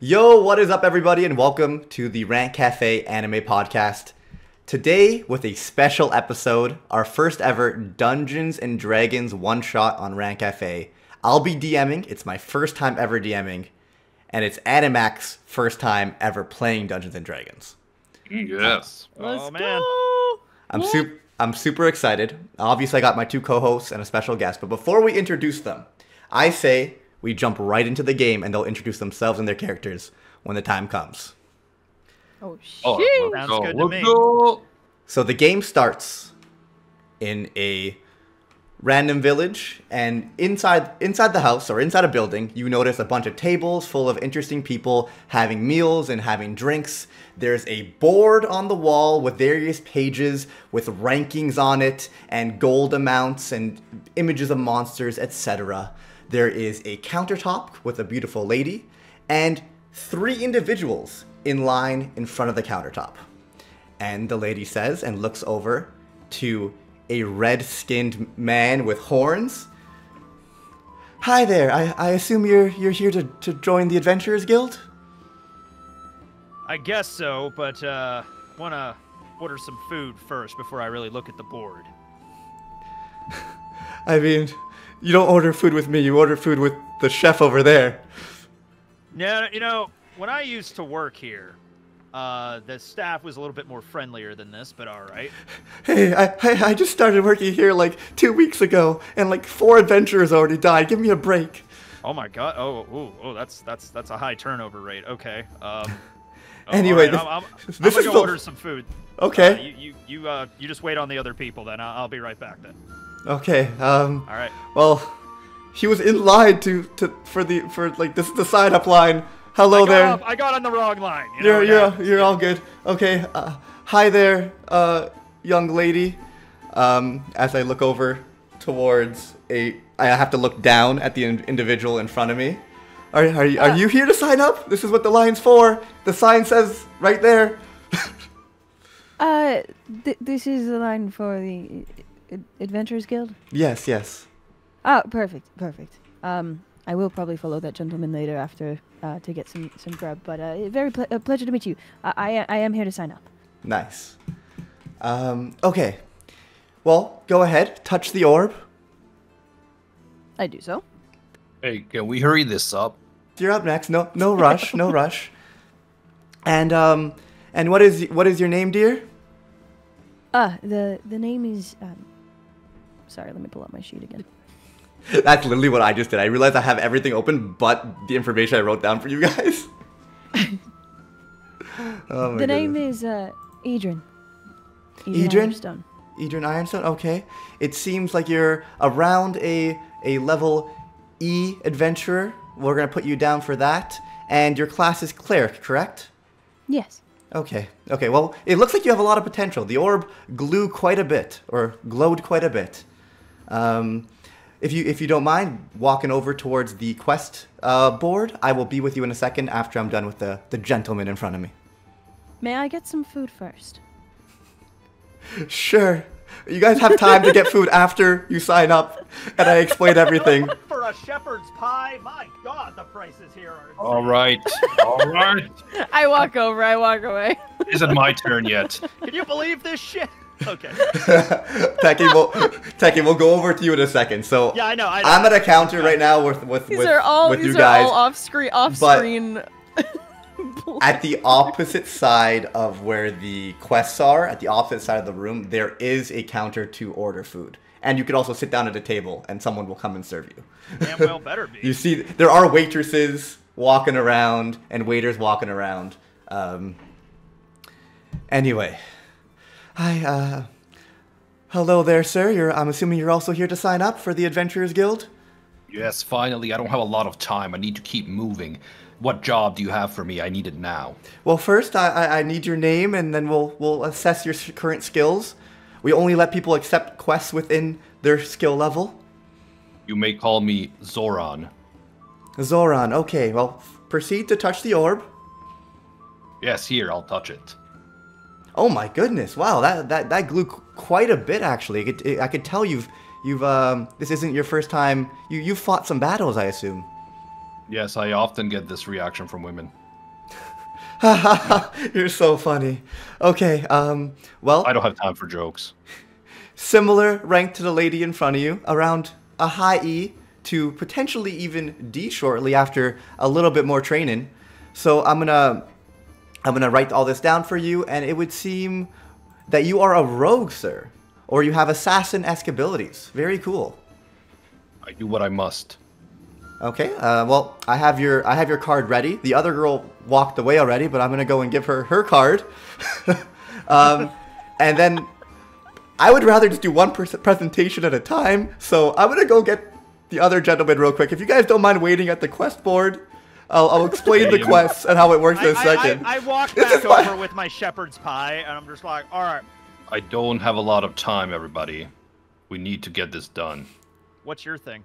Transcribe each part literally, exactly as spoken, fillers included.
Yo, what is up everybody and welcome to the Rant Cafe Anime Podcast. Today with a special episode, our first ever Dungeons and Dragons one-shot on Rant Cafe. I'll be DMing, it's my first time ever DMing, and it's Animac's first time ever playing Dungeons and Dragons. Yes. Uh, Let's oh, man. go! I'm, su I'm super excited. Obviously I got my two co-hosts and a special guest, but before we introduce them, I say we jump right into the game, and they'll introduce themselves and their characters when the time comes. Oh, shit. Oh, sounds go, good to me. Go. So the game starts in a random village, and inside inside the house, or inside a building, you notice a bunch of tables full of interesting people having meals and having drinks. There's a board on the wall with various pages with rankings on it, and gold amounts, and images of monsters, et cetera. There is a countertop with a beautiful lady and three individuals in line in front of the countertop. And the lady says and looks over to a red-skinned man with horns. Hi there, I, I assume you're you're here to, to join the Adventurers Guild? I guess so, but uh wanna order some food first before I really look at the board. I mean, you don't order food with me, you order food with the chef over there. No, you know, when I used to work here, uh, the staff was a little bit more friendlier than this, but all right. Hey, I, I, I just started working here like two weeks ago, and like four adventurers already died. Give me a break. Oh my god. Oh, oh, oh that's that's that's a high turnover rate. Okay. Um, oh, anyway, right. this, I'm, I'm, this I'm gonna is go the... order some food. Okay. Uh, you you you, uh, you just wait on the other people. Then I'll, I'll be right back. Then. Okay. Um, All right. Well, he was in line to to for the for like this is the sign up line. Hello I there. Up, I got on the wrong line. You you're know, you're you're all good. Okay. Uh, hi there, uh, young lady. Um, as I look over towards a, I have to look down at the in individual in front of me. Are are you, are you here to sign up? This is what the line's for. The sign says right there. uh, th this is the line for the Adventurers Guild? Yes, yes. Oh, perfect, perfect. Um, I will probably follow that gentleman later after uh, to get some some grub. But uh, very ple a pleasure to meet you. I, I I am here to sign up. Nice. Um, okay. Well, go ahead. Touch the orb. I do so. Hey, can we hurry this up? You're up next. No, no rush. No rush. And um, and what is what is your name, dear? Ah, uh, the the name is. Um, Sorry, let me pull up my sheet again. That's literally what I just did. I realized I have everything open but the information I wrote down for you guys. Oh my the name goodness. is uh, Edrin. Edrin. Edrin Ironstone. Edrin Ironstone. Okay. It seems like you're around a a level E adventurer. We're gonna put you down for that. And your class is cleric, correct? Yes. Okay. Okay. Well, it looks like you have a lot of potential. The orb glowed quite a bit, or glowed quite a bit. Um, if you if you don't mind walking over towards the quest uh, board, I will be with you in a second after I'm done with the, the gentleman in front of me. May I get some food first? Sure. You guys have time to get food after you sign up, and I explain everything. For a shepherd's pie, my God, the prices here are insane. All right, all right. I walk over. I walk away. Isn't my turn yet? Can you believe this shit? Okay. Teki, we'll, Teki, we'll go over to you in a second. So yeah, I know. I know. I'm at a counter right now with with these with, are all, with these you are guys. All off screen. Off screen. At the opposite side of where the quests are, at the opposite side of the room, there is a counter to order food. And you could also sit down at a table and someone will come and serve you. Damn well better be. You see, there are waitresses walking around and waiters walking around. Um, anyway. Hi, uh... Hello there, sir. You're, I'm assuming you're also here to sign up for the Adventurers Guild? Yes, finally. I don't have a lot of time. I need to keep moving. What job do you have for me? I need it now. Well, first, I, I need your name, and then we'll we'll assess your current skills. We only let people accept quests within their skill level. You may call me Zoran. Zoran, okay. Well, proceed to touch the orb. Yes, here, I'll touch it. Oh my goodness! Wow, that that that glue quite a bit actually. I could, it, I could tell you've you've um, this isn't your first time. You you fought some battles, I assume. Yes, I often get this reaction from women. You're so funny. Okay, um, well... I don't have time for jokes. Similar rank to the lady in front of you, around a high E to potentially even D shortly after a little bit more training. So I'm gonna, I'm gonna write all this down for you, and it would seem that you are a rogue, sir, or you have assassin-esque abilities. Very cool. I do what I must. Okay, uh, well, I have your I have your card ready. The other girl walked away already, but I'm gonna go and give her her card. um, and then I would rather just do one presentation at a time, so I'm gonna go get the other gentleman real quick. If you guys don't mind waiting at the quest board, I'll, I'll explain yeah, the quest and how it works I, in a second. I, I, I walked back over my... with my shepherd's pie, and I'm just like, all right. I don't have a lot of time, everybody. We need to get this done. What's your thing?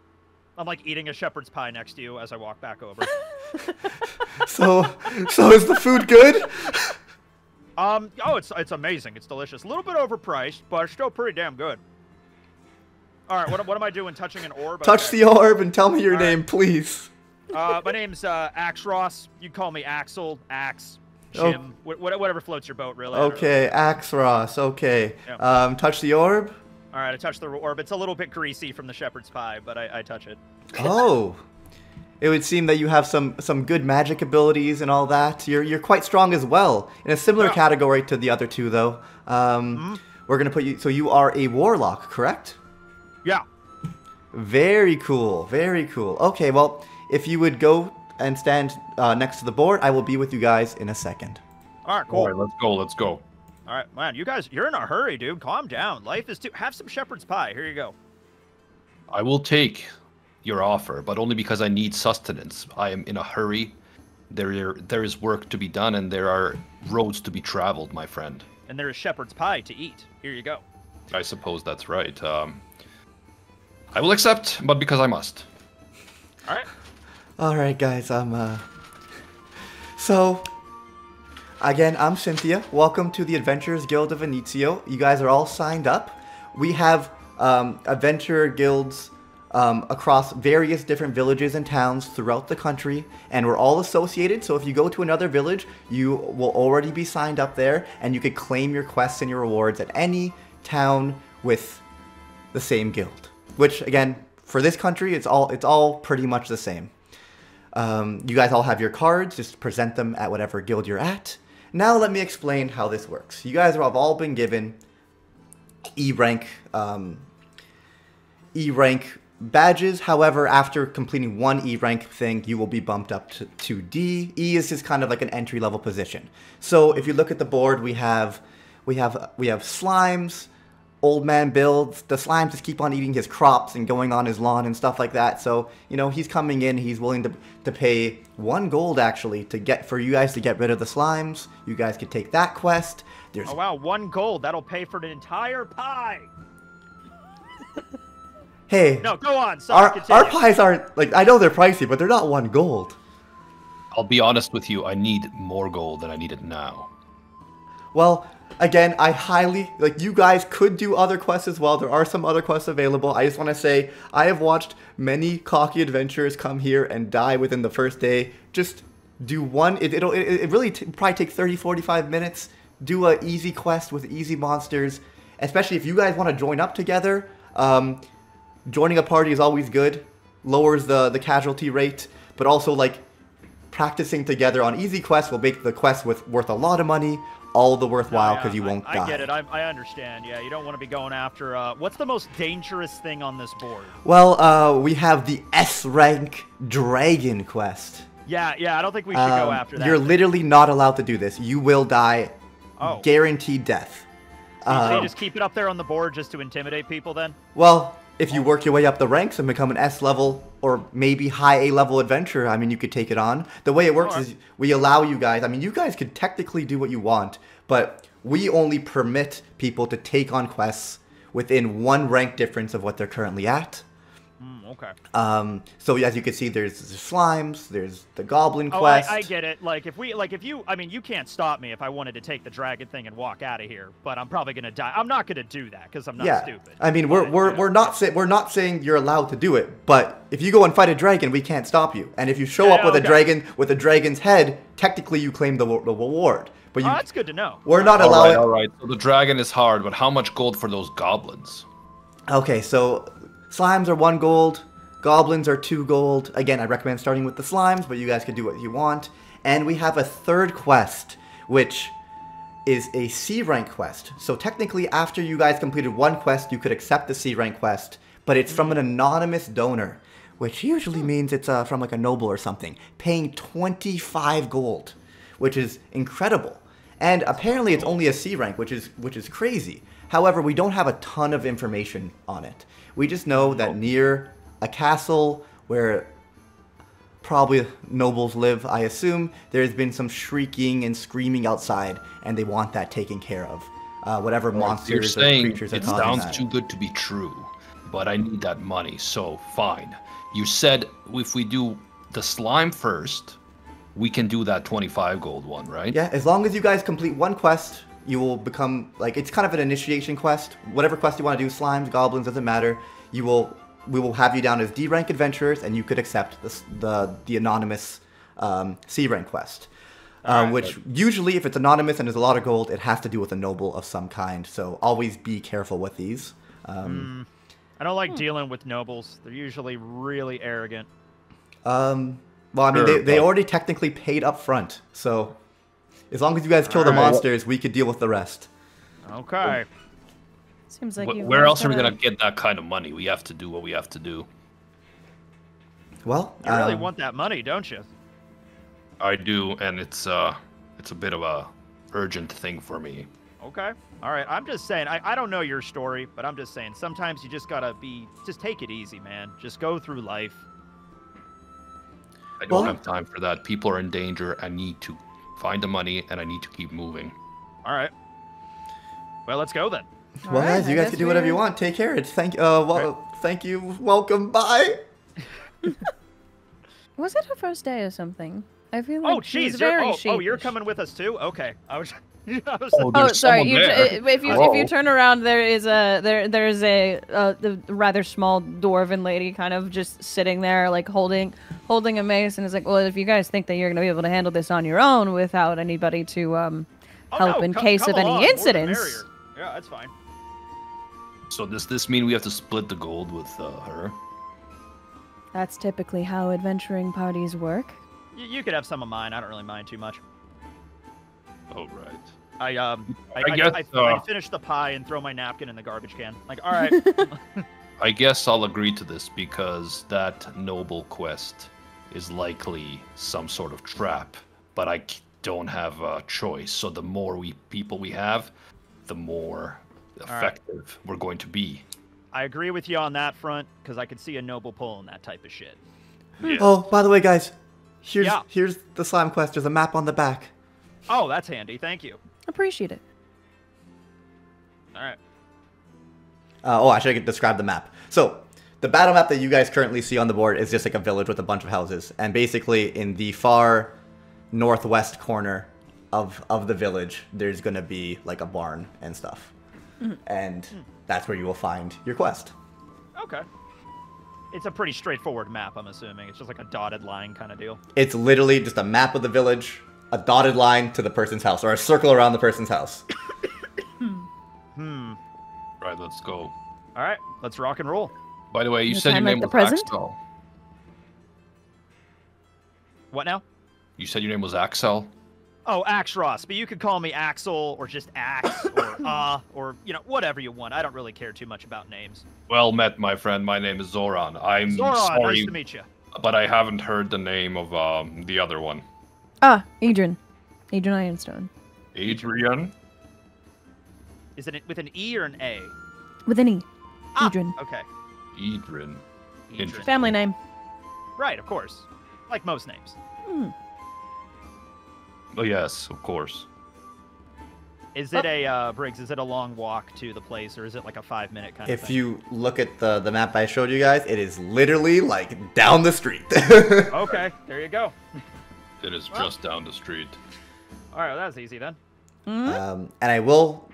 I'm like eating a shepherd's pie next to you as I walk back over. so, so is the food good? Um, oh, it's it's amazing. It's delicious. A little bit overpriced, but still pretty damn good. All right, what what am I doing? Touching an orb? Touch okay. the orb and tell me your All name, right. please. Uh, my name's uh, Axross. You call me Axel, Axe, Jim, oh. wh whatever floats your boat, really. Okay, Axross. Okay. Yeah. Um, touch the orb. All right, I touch the orb. It's a little bit greasy from the shepherd's pie, but I, I touch it. Oh, it would seem that you have some some good magic abilities and all that. You're you're quite strong as well. In a similar yeah. category to the other two, though. Um, mm-hmm. We're gonna put you. So you are a warlock, correct? Yeah. Very cool. Very cool. Okay, well, if you would go and stand uh, next to the board, I will be with you guys in a second. All right, cool. All right, let's go. Let's go. All right, man, you guys, you're in a hurry, dude. Calm down. Life is too... Have some shepherd's pie. Here you go. I will take your offer, but only because I need sustenance. I am in a hurry. There, there is work to be done, and there are roads to be traveled, my friend. And there is shepherd's pie to eat. Here you go. I suppose that's right. Um, I will accept, but because I must. All right. All right, guys. I'm, uh... So... Again, I'm Cynthia. Welcome to the Adventurers Guild of Inizio. You guys are all signed up. We have um, adventurer guilds um, across various different villages and towns throughout the country, and we're all associated, so if you go to another village, you will already be signed up there, and you could claim your quests and your rewards at any town with the same guild. Which, again, for this country, it's all, it's all pretty much the same. Um, you guys all have your cards, just present them at whatever guild you're at. Now let me explain how this works. You guys have all been given E-rank um, E-rank badges. However, after completing one E-rank thing, you will be bumped up to, to D. E is just kind of like an entry-level position. So if you look at the board, we have we have we have slimes. Old man builds. The slimes just keep on eating his crops and going on his lawn and stuff like that. So, you know, he's coming in. He's willing to, to pay one gold, actually, to get for you guys to get rid of the slimes. You guys could take that quest. There's oh, wow. One gold. That'll pay for an entire pie. Hey. No, go on. Sorry, our, our pies aren't, like, I know they're pricey, but they're not one gold. I'll be honest with you. I need more gold than I need it now. Well... Again, I highly, like, you guys could do other quests as well. There are some other quests available. I just want to say, I have watched many cocky adventurers come here and die within the first day. Just do one. It, it'll, it, it really t probably take thirty, forty-five minutes. Do an easy quest with easy monsters. Especially if you guys want to join up together. Um, joining a party is always good. Lowers the, the casualty rate. But also, like, practicing together on easy quests will make the quest with, worth a lot of money. All the worthwhile because oh, yeah. you won't I, die. I get it. I, I understand. Yeah, you don't want to be going after... Uh, what's the most dangerous thing on this board? Well, uh, we have the S rank Dragon Quest. Yeah, yeah. I don't think we should um, go after that. You're thing. literally not allowed to do this. You will die. Oh. Guaranteed death. So um, you just keep it up there on the board just to intimidate people then? Well, if you work your way up the ranks and become an S level or maybe high A level adventurer, I mean, you could take it on. The way it works sure. is we allow you guys, I mean, you guys could technically do what you want, but we only permit people to take on quests within one rank difference of what they're currently at. Mm, okay. Um, so as you can see, there's the slimes, there's the goblin quest. Oh, I, I get it. Like if we, like if you, I mean, you can't stop me if I wanted to take the dragon thing and walk out of here. But I'm probably gonna die. I'm not gonna do that because I'm not yeah. stupid. I mean, we're we're we're not say, we're not saying you're allowed to do it. But if you go and fight a dragon, we can't stop you. And if you show yeah, up with okay. a dragon with a dragon's head, technically you claim the, the reward. But you, oh, that's good to know. We're not allowing. All right, all right. So the dragon is hard, but how much gold for those goblins? Okay, so. Slimes are one gold, goblins are two gold. Again, I recommend starting with the slimes, but you guys can do what you want. And we have a third quest, which is a C rank quest. So technically, after you guys completed one quest, you could accept the C rank quest, but it's from an anonymous donor, which usually means it's uh, from like a noble or something, paying twenty-five gold, which is incredible. And apparently, it's only a C rank, which is which is crazy. However, we don't have a ton of information on it. We just know that near a castle where probably nobles live, I assume, there's been some shrieking and screaming outside, and they want that taken care of. Uh, whatever well, monsters or creatures are causing that. It sounds too good to be true, but I need that money, so fine. You said if we do the slime first, we can do that twenty-five gold one, right? Yeah, as long as you guys complete one quest, you will become, like, it's kind of an initiation quest. Whatever quest you want to do, slimes, goblins, doesn't matter. You will, we will have you down as D rank adventurers, and you could accept the the, the anonymous um, C rank quest. Uh, right, which good. Usually, if it's anonymous and there's a lot of gold, it has to do with a noble of some kind. So always be careful with these. Um, mm, I don't like hmm. dealing with nobles. They're usually really arrogant. Um, well, I mean, sure, they, they already technically paid up front, so... As long as you guys kill All the right. monsters, we could deal with the rest. Okay. Seems like you Where else are we gonna get that kind of money? We have to do what we have to do. Well, you um, really want that money, don't you? I do, and it's uh, it's a bit of a urgent thing for me. Okay. All right. I'm just saying. I I don't know your story, but I'm just saying. Sometimes you just gotta be. Just take it easy, man. Just go through life. I don't well, have time for that. People are in danger. I need to. Find the money, and I need to keep moving. All right. Well, let's go then. Well, right, guys, you guys can do whatever you want. Take care. It's thank. Uh, well, right. thank you. Welcome. Bye. Was it her first day or something? I feel like oh, she's very oh, oh, you're coming with us too? Okay. I was. I was oh, oh sorry. You, if you oh. if you turn around, there is a there there is a uh, the rather small dwarven lady kind of just sitting there, like holding holding a mace, and is like, well, if you guys think that you're gonna be able to handle this on your own without anybody to um help oh, no, in come, case come of along. Any incidents. Yeah, that's fine. So does this mean we have to split the gold with uh, her? That's typically how adventuring parties work. Y you could have some of mine. I don't really mind too much. Oh, right. I, um, I, I, guess, I, I, uh, I finish the pie and throw my napkin in the garbage can. Like, all right. I guess I'll agree to this because that noble quest is likely some sort of trap, but I don't have a choice. So the more we people we have, the more effective right. we're going to be. I agree with you on that front because I could see a noble pulling that type of shit. Yeah. Oh, by the way, guys, here's, yeah. here's the slime quest. There's a map on the back. Oh, that's handy. Thank you. Appreciate it. All right. Uh, oh, I should describe the map. So the battle map that you guys currently see on the board is just like a village with a bunch of houses. And basically in the far northwest corner of, of the village, there's going to be like a barn and stuff. Mm-hmm. And mm-hmm. that's where you will find your quest. Okay. It's a pretty straightforward map, I'm assuming. It's just like a dotted line kind of deal. It's literally just a map of the village. A dotted line to the person's house, or a circle around the person's house. hmm. Right, let's go. All right, let's rock and roll. By the way, you the said your name was Axel. What now? You said your name was Axel. Oh, Axross, but you could call me Axel, or just Ax, or Ah, uh, or you know, whatever you want. I don't really care too much about names. Well met, my friend. My name is Zoran. I'm Zoran, sorry, nice to meet you. But I haven't heard the name of um, the other one. Ah, Edrin. Edrin Ironstone. Adrian? Is it with an E or an A? With an E. Ah, Edrin. Okay. Edrin. Edrin. Family name. Right, of course. Like most names. Mm. Oh, yes, of course. Is it oh. a, uh, Briggs, is it a long walk to the place, or is it like a five-minute kind of thing? If you look at the, the map I showed you guys, it is literally, like, down the street. Okay, there you go. It is well. just down the street. All right, well, that's easy, then. Mm-hmm. um, and I will...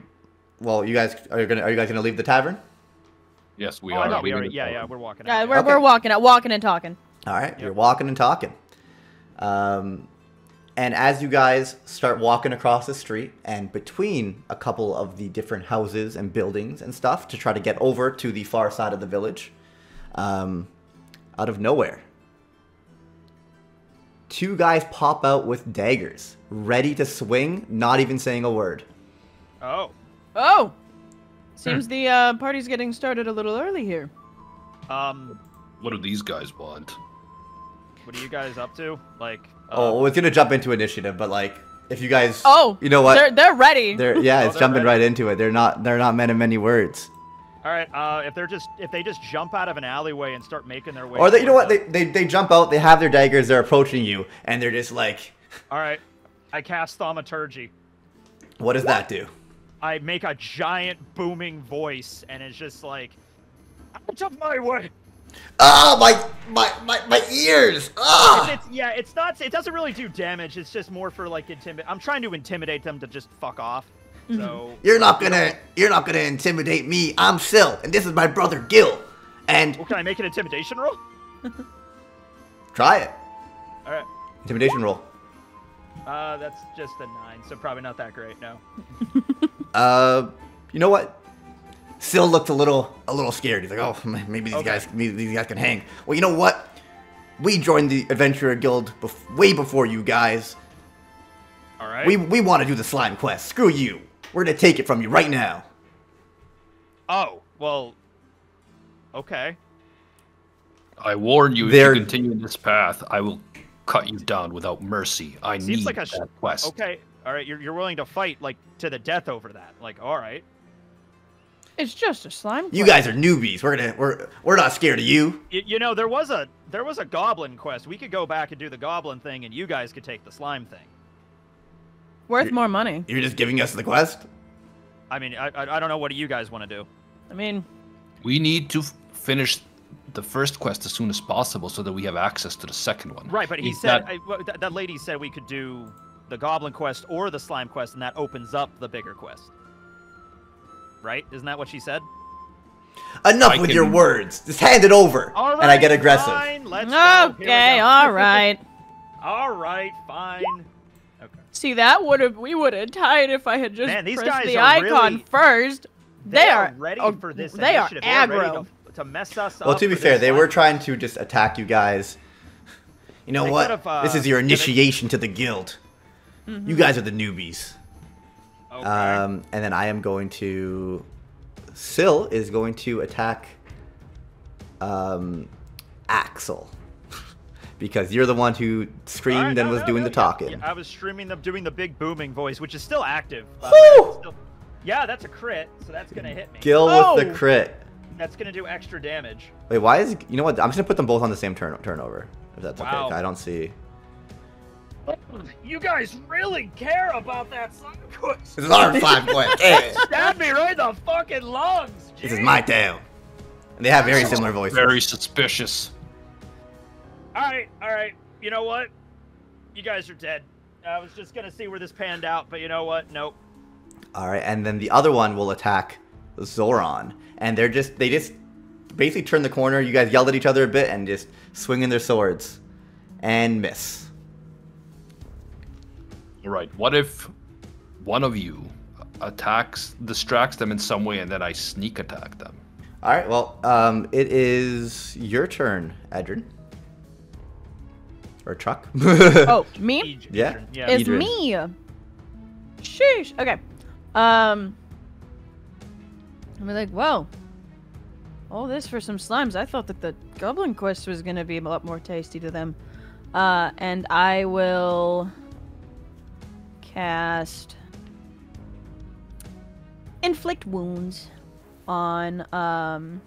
Well, you guys are gonna are you guys gonna leave the tavern? Yes, we oh, are. No, we are yeah, tavern. yeah, we're walking. Out. Yeah, we're okay. we're walking out, walking and talking. All right, yep. You're walking and talking. Um, and as you guys start walking across the street and between a couple of the different houses and buildings and stuff to try to get over to the far side of the village, um, out of nowhere, two guys pop out with daggers, ready to swing, not even saying a word. Oh. Oh, seems the uh, party's getting started a little early here. Um, what do these guys want? What are you guys up to? Like, uh, oh, well, it's gonna jump into initiative, but like, if you guys, oh, you know what? They're they're ready. They're, yeah, oh, it's they're jumping ready. right into it. They're not they're not men of many words. All right, uh, if they're just if they just jump out of an alleyway and start making their way, or they, you know what? They, they they jump out. They have their daggers. They're approaching you, and they're just like. All right, I cast Thaumaturgy. What does what? that do? I make a giant booming voice, and it's just like, out of my way! Oh, my, my, my, my ears! Oh. It's, it's, yeah, it's not, it doesn't really do damage, it's just more for, like, intimidate. I'm trying to intimidate them to just fuck off, so... You're not gonna, you're not gonna intimidate me, I'm Syl, and this is my brother Gil, and... Well, can I make an intimidation roll? Try it. Alright. Intimidation roll. Uh, that's just a nine, so probably not that great, no. Uh, you know what? Syl looked a little, a little scared. He's like, "Oh, maybe these okay. guys, maybe these guys can hang." Well, you know what? We joined the Adventurer Guild bef way before you guys. All right. We we want to do the slime quest. Screw you. We're gonna take it from you right now. Oh well. Okay. I warn you. They're... If you continue this path, I will cut you down without mercy. I Seems need like a that quest. Okay. All right, you're, you're willing to fight, like, to the death over that. Like, all right. It's just a slime quest. You guys are newbies. We're gonna, we're, we're not scared of you. you. You know, there was a, there was a goblin quest. We could go back and do the goblin thing, and you guys could take the slime thing. Worth you're, more money. You're just giving us the quest? I mean, I, I, I don't know. What do you guys want to do? I mean... We need to finish... the first quest as soon as possible so that we have access to the second one. Right, but he Is said... That, I, well, that lady said we could do the goblin quest or the slime quest, and that opens up the bigger quest. Right? Isn't that what she said? Enough I with can... your words. Just hand it over, all right, and I get aggressive. Fine, let's okay, all right. all right, fine. Okay. See, that would have... We would have died if I had just Man, these pressed guys the icon really, first. They, they are, are ready oh, for this they initiative. They are aggro. To mess us well, up to be fair, they time. were trying to just attack you guys. You know they what? Have, uh, this is your initiation they... to the guild. Mm-hmm. You guys are the newbies. Okay. Um, and then I am going to... Syl is going to attack um, Axel. Because you're the one who screamed right, no, and was no, doing no, the talking. Yeah, I was screaming, doing the big booming voice, which is still active. Still... Yeah, that's a crit, so that's going to hit me. Gil oh! with the crit. That's going to do extra damage. Wait, why is... You know what? I'm just going to put them both on the same turn turnover. If that's wow. okay. I don't see... You guys really care about that slime quest. This is our slime quest. Hey. Stab me right in the fucking lungs. Geez. This is my town. And they have very similar voices. Very suspicious. All right, all right. You know what? You guys are dead. I was just going to see where this panned out, but you know what? Nope. All right, and then the other one will attack Zoran. And they're just, they just basically turn the corner. You guys yelled at each other a bit and just swinging their swords and miss. All right, what if one of you attacks, distracts them in some way, and then I sneak attack them? All right, well, um, it is your turn, Edrin. Or Truck. Oh, me? Yeah. yeah. It's Edrin. me. Sheesh. Okay. Um, I'm like, whoa. All this for some slimes. I thought that the Goblin Quest was going to be a lot more tasty to them. Uh, and I will... cast inflict wounds on um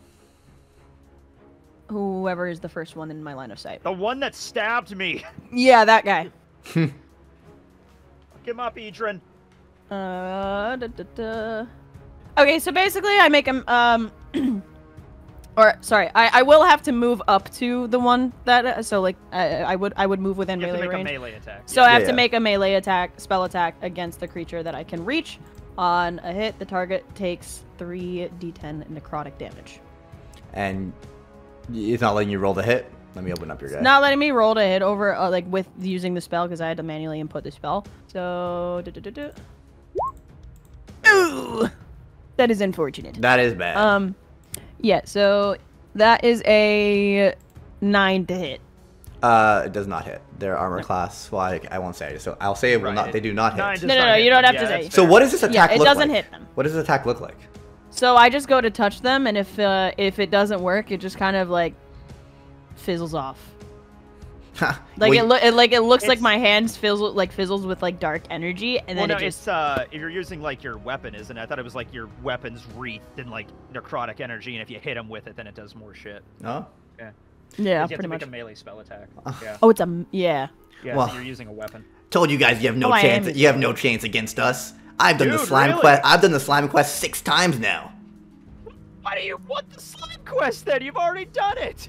whoever is the first one in my line of sight. The one that stabbed me. Yeah, that guy. Fuck him up, Edrin. Uh, da, da, da. Okay, so basically I make him, um, or sorry, I, I will have to move up to the one that, uh, so like, I, I would I would move within you melee have to make range. A melee attack. So yeah. I have yeah, to yeah. make a melee attack, spell attack against the creature that I can reach. On a hit, the target takes three d ten necrotic damage. And it's not letting you roll the hit? Let me open up your guy. It's not letting me roll the hit over, uh, like, with using the spell, because I had to manually input the spell. So, do, do, do, do. Ooh! That is unfortunate. That is bad. Um, yeah, so that is a nine to hit. Uh, it does not hit. Their armor no. class, well, I, I won't say it. So I'll say it will right. not, they do not hit. No, no, no, no you don't them. have to yeah, say it. So what does this attack yeah, look like? It doesn't hit them. What does this attack look like? So I just go to touch them, and if, uh, if it doesn't work, it just kind of, like, fizzles off. Huh. Like, well, it, it like it looks like my hands fizzle, like fizzles with like dark energy, and well, then no, it just... it's uh, if you're using like your weapon, isn't it? I thought it was like your weapon's wreathed in like necrotic energy, and if you hit them with it, then it does more shit. Oh, yeah, yeah. You pretty have to much. make a melee spell attack. Yeah. Oh, it's a yeah. Yeah, well, so you're using a weapon. Told you guys you have no oh, chance. You have no chance against us. I've done Dude, the slime really? quest. I've done the slime quest six times now. Why do you want the slime quest? Then you've already done it.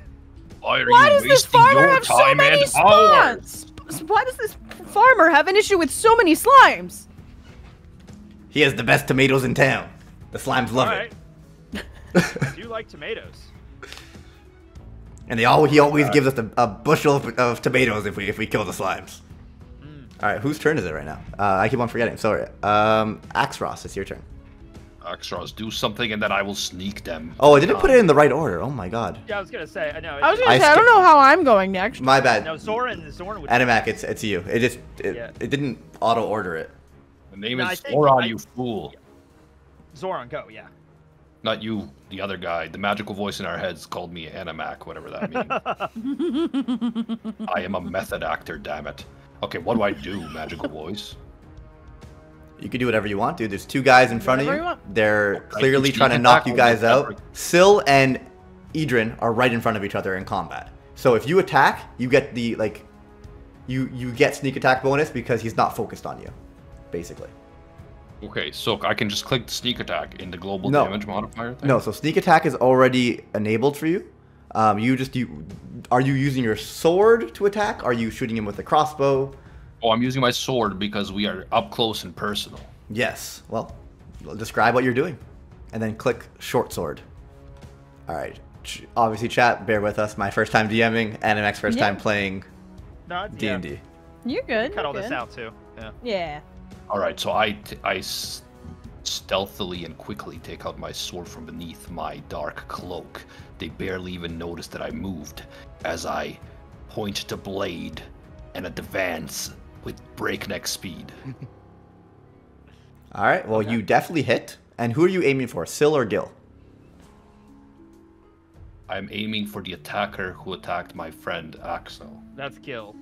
Why, Why does this farmer have so many spawns? Why does this farmer have an issue with so many slimes? He has the best tomatoes in town. The slimes love all right. it. I do like tomatoes. And they all, he always uh, gives us a, a bushel of, of tomatoes if we if we kill the slimes. Mm. All right, whose turn is it right now? Uh, I keep on forgetting. Sorry. Um, Axross, it's your turn. Axross, do something and then I will sneak them. Oh, I didn't um, put it in the right order. Oh my god. Yeah, I was gonna say. I know. I was gonna I say. I don't know how I'm going next. My bad. No, Zoran. Zoran would. Animac, it's it's you. It just it, yeah. it didn't auto order it. The name no, is Zoran, you fool. Yeah. Zoran, go. Yeah. Not you, the other guy. The magical voice in our heads called me Animac, whatever that means. I am a method actor, damn it. Okay, what do I do, magical voice? You can do whatever you want, dude. There's two guys in front whatever of you. you They're right, clearly trying to knock you guys out. Syl and Edrin are right in front of each other in combat. So if you attack, you get the like, you you get sneak attack bonus because he's not focused on you, basically. Okay, so I can just click the sneak attack in the global no. damage modifier thing? No, so sneak attack is already enabled for you. Um, you just you are you using your sword to attack? Are you shooting him with a crossbow? Oh, I'm using my sword because we are up close and personal. Yes. Well, describe what you're doing. And then click short sword. All right. Obviously, chat, bear with us. My first time DMing and an ex first yeah. time playing D and D. You're good. Cut you're all good. this out, too. Yeah. Yeah. All right. So I, t I s stealthily and quickly take out my sword from beneath my dark cloak. They barely even noticed that I moved as I point to blade and advance with breakneck speed. All right, well, okay. you definitely hit. And who are you aiming for, Syl or Gil? I'm aiming for the attacker who attacked my friend, Axel. That's Gil.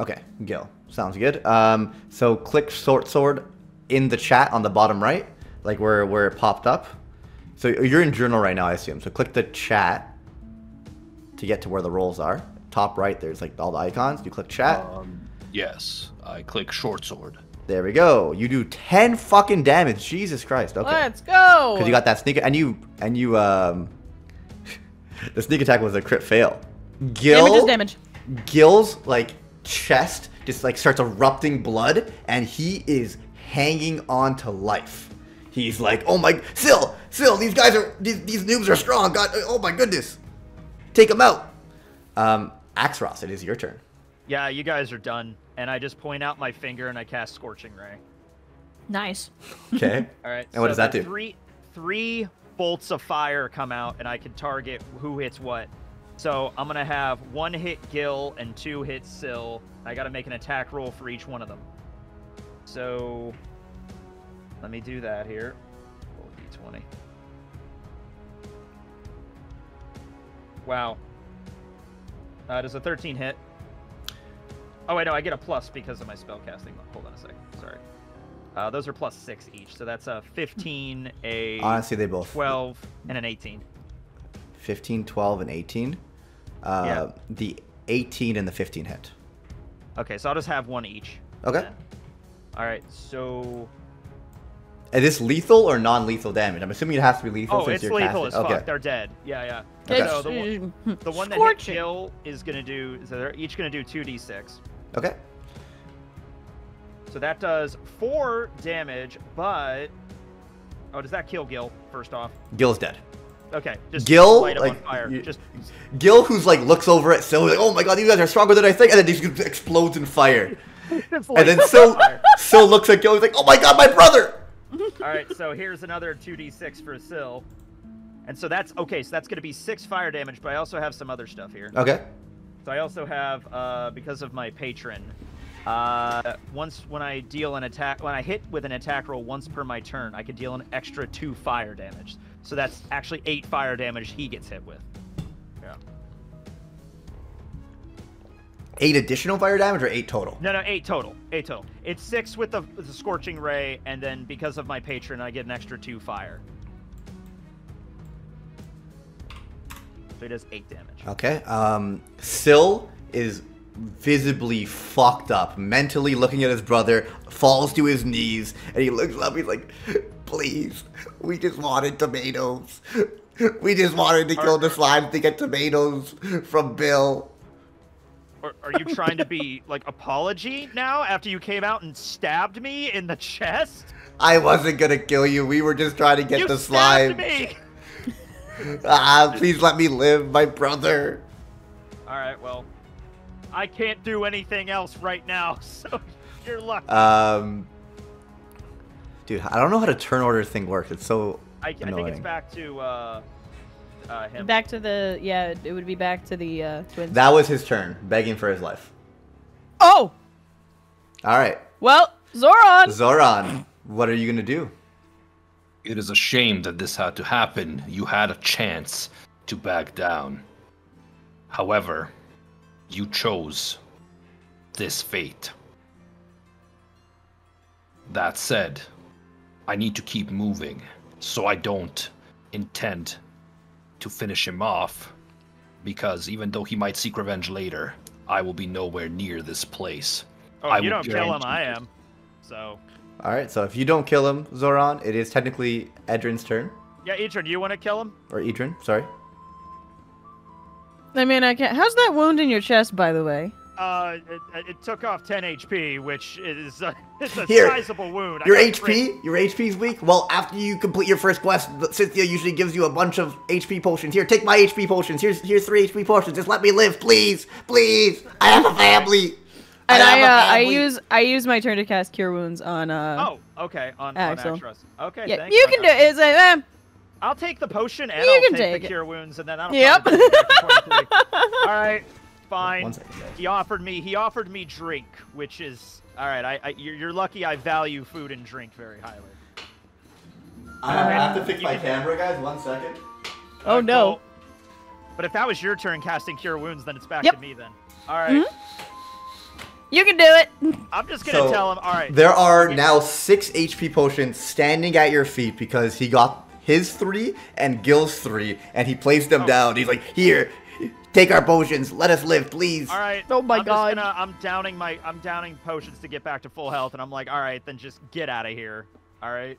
Okay, Gil. Sounds good. Um, so click short sword in the chat on the bottom right, like where, where it popped up. So you're in journal right now, I assume. So click the chat to get to where the rolls are. Top right, there's like all the icons. You click chat. Um, Yes, I click short sword. There we go. You do ten fucking damage. Jesus Christ. Okay. Let's go. Because you got that sneak and you and you um the sneak attack was a crit fail. Gil damage is damage. Gil's like chest just like starts erupting blood and he is hanging on to life. He's like, oh my Syl, Syl, these guys are these, these noobs are strong. God, oh my goodness. Take them out. Um, Axross, it is your turn. Yeah, you guys are done. And I just point out my finger and I cast Scorching Ray. Nice. Okay. All right. And so what does that do? Three, three bolts of fire come out and I can target who hits what. So I'm going to have one hit Gil and two hit Syl. I got to make an attack roll for each one of them. So let me do that here. Roll D twenty. Wow. Uh, does a thirteen hit? Oh, I know, I get a plus because of my spellcasting. Hold on a second. Sorry. Uh, those are plus six each, so that's a fifteen, a Honestly, they both. twelve, and an eighteen. fifteen, twelve, and eighteen? Uh, yeah. The eighteen and the fifteen hit. Okay, so I'll just have one each. Okay. Then. All right, so Is this lethal or non-lethal damage? I'm assuming it has to be lethal. Oh, since it's you're lethal casting. As fuck. Okay. They're dead. Yeah, yeah. Okay. So the one, the one that hit kill is gonna do. So they're each gonna do two d six. Okay. So that does four damage, but oh, does that kill Gil? First off, Gil's dead. Okay. Just Gil, light him like, on fire. You, just Gil, who's like looks over at Sil, like, oh my god, these guys are stronger than I think, and then he just explodes in fire. And then Sil, Sil looks at Gil, he's like, oh my god, my brother. All right, so here's another two d six for Sil, and so that's okay. So that's going to be six fire damage, but I also have some other stuff here. Okay. So I also have, uh, because of my patron. Uh, once when I deal an attack, when I hit with an attack roll once per my turn, I can deal an extra two fire damage. So that's actually eight fire damage he gets hit with. Yeah. Eight additional fire damage or eight total? No, no, eight total. Eight total. It's six with the, with the scorching ray, and then because of my patron, I get an extra two fire. So it does eight damage. Okay. Um, Sil is visibly fucked up, mentally looking at his brother, falls to his knees, and he looks up, he's like, please, we just wanted tomatoes. We just wanted to kill are, the slimes to get tomatoes from Bill. Are, are you trying to be, like, apology now after you came out and stabbed me in the chest? I wasn't gonna kill you, we were just trying to get you the slimes. Me. Ah, please let me live, my brother. Alright, well, I can't do anything else right now, so you're lucky. Um, dude, I don't know how the turn order thing works. It's so I, I think it's back to uh, uh, him. Back to the, yeah, it would be back to the uh, twins. That was his turn, begging for his life. Oh! All right. Well, Zoran! Zoran, what are you going to do? It is a shame that this had to happen. You had a chance to back down. However, you chose this fate. That said, I need to keep moving, so I don't intend to finish him off, because even though he might seek revenge later, I will be nowhere near this place. Oh, I you don't kill him, I am. So. All right, so if you don't kill him, Zoran, it is technically Edrin's turn. Yeah, Edrin, you want to kill him? Or Edrin, sorry. I mean, I can't. How's that wound in your chest, by the way? Uh, it, it took off ten H P, which is a, it's a Here, sizable wound. Your H P? Break. Your H P's weak? Well, after you complete your first quest, Cynthia usually gives you a bunch of H P potions. Here, take my H P potions. Here's here's three H P potions. Just let me live, please, please. I have a family. I and have I, uh, a family. I use I use my turn to cast Cure Wounds on. Uh, oh, okay, on Axel. On Axross. Okay, yeah, thanks. You can do it. It's like, um, I'll take the potion and you I'll take, take the cure wounds, and then I don't. Yep. All right, fine. One second, he offered me. He offered me drink, which is all right. I, I you're, you're lucky. I value food and drink very highly. I uh, have to fix my camera, guys. One second. Oh right, no! Cool. But if that was your turn casting cure wounds, then it's back yep. to me. Then all right. Mm-hmm. You can do it. I'm just gonna so, tell him. All right. There are now six H P potions standing at your feet because he got his three and Gil's three, and he placed them oh. down. He's like, here, take our potions. Let us live, please. All right. Oh my I'm god. Just gonna, I'm downing my. I'm downing potions to get back to full health, and I'm like, all right, then just get out of here. All right.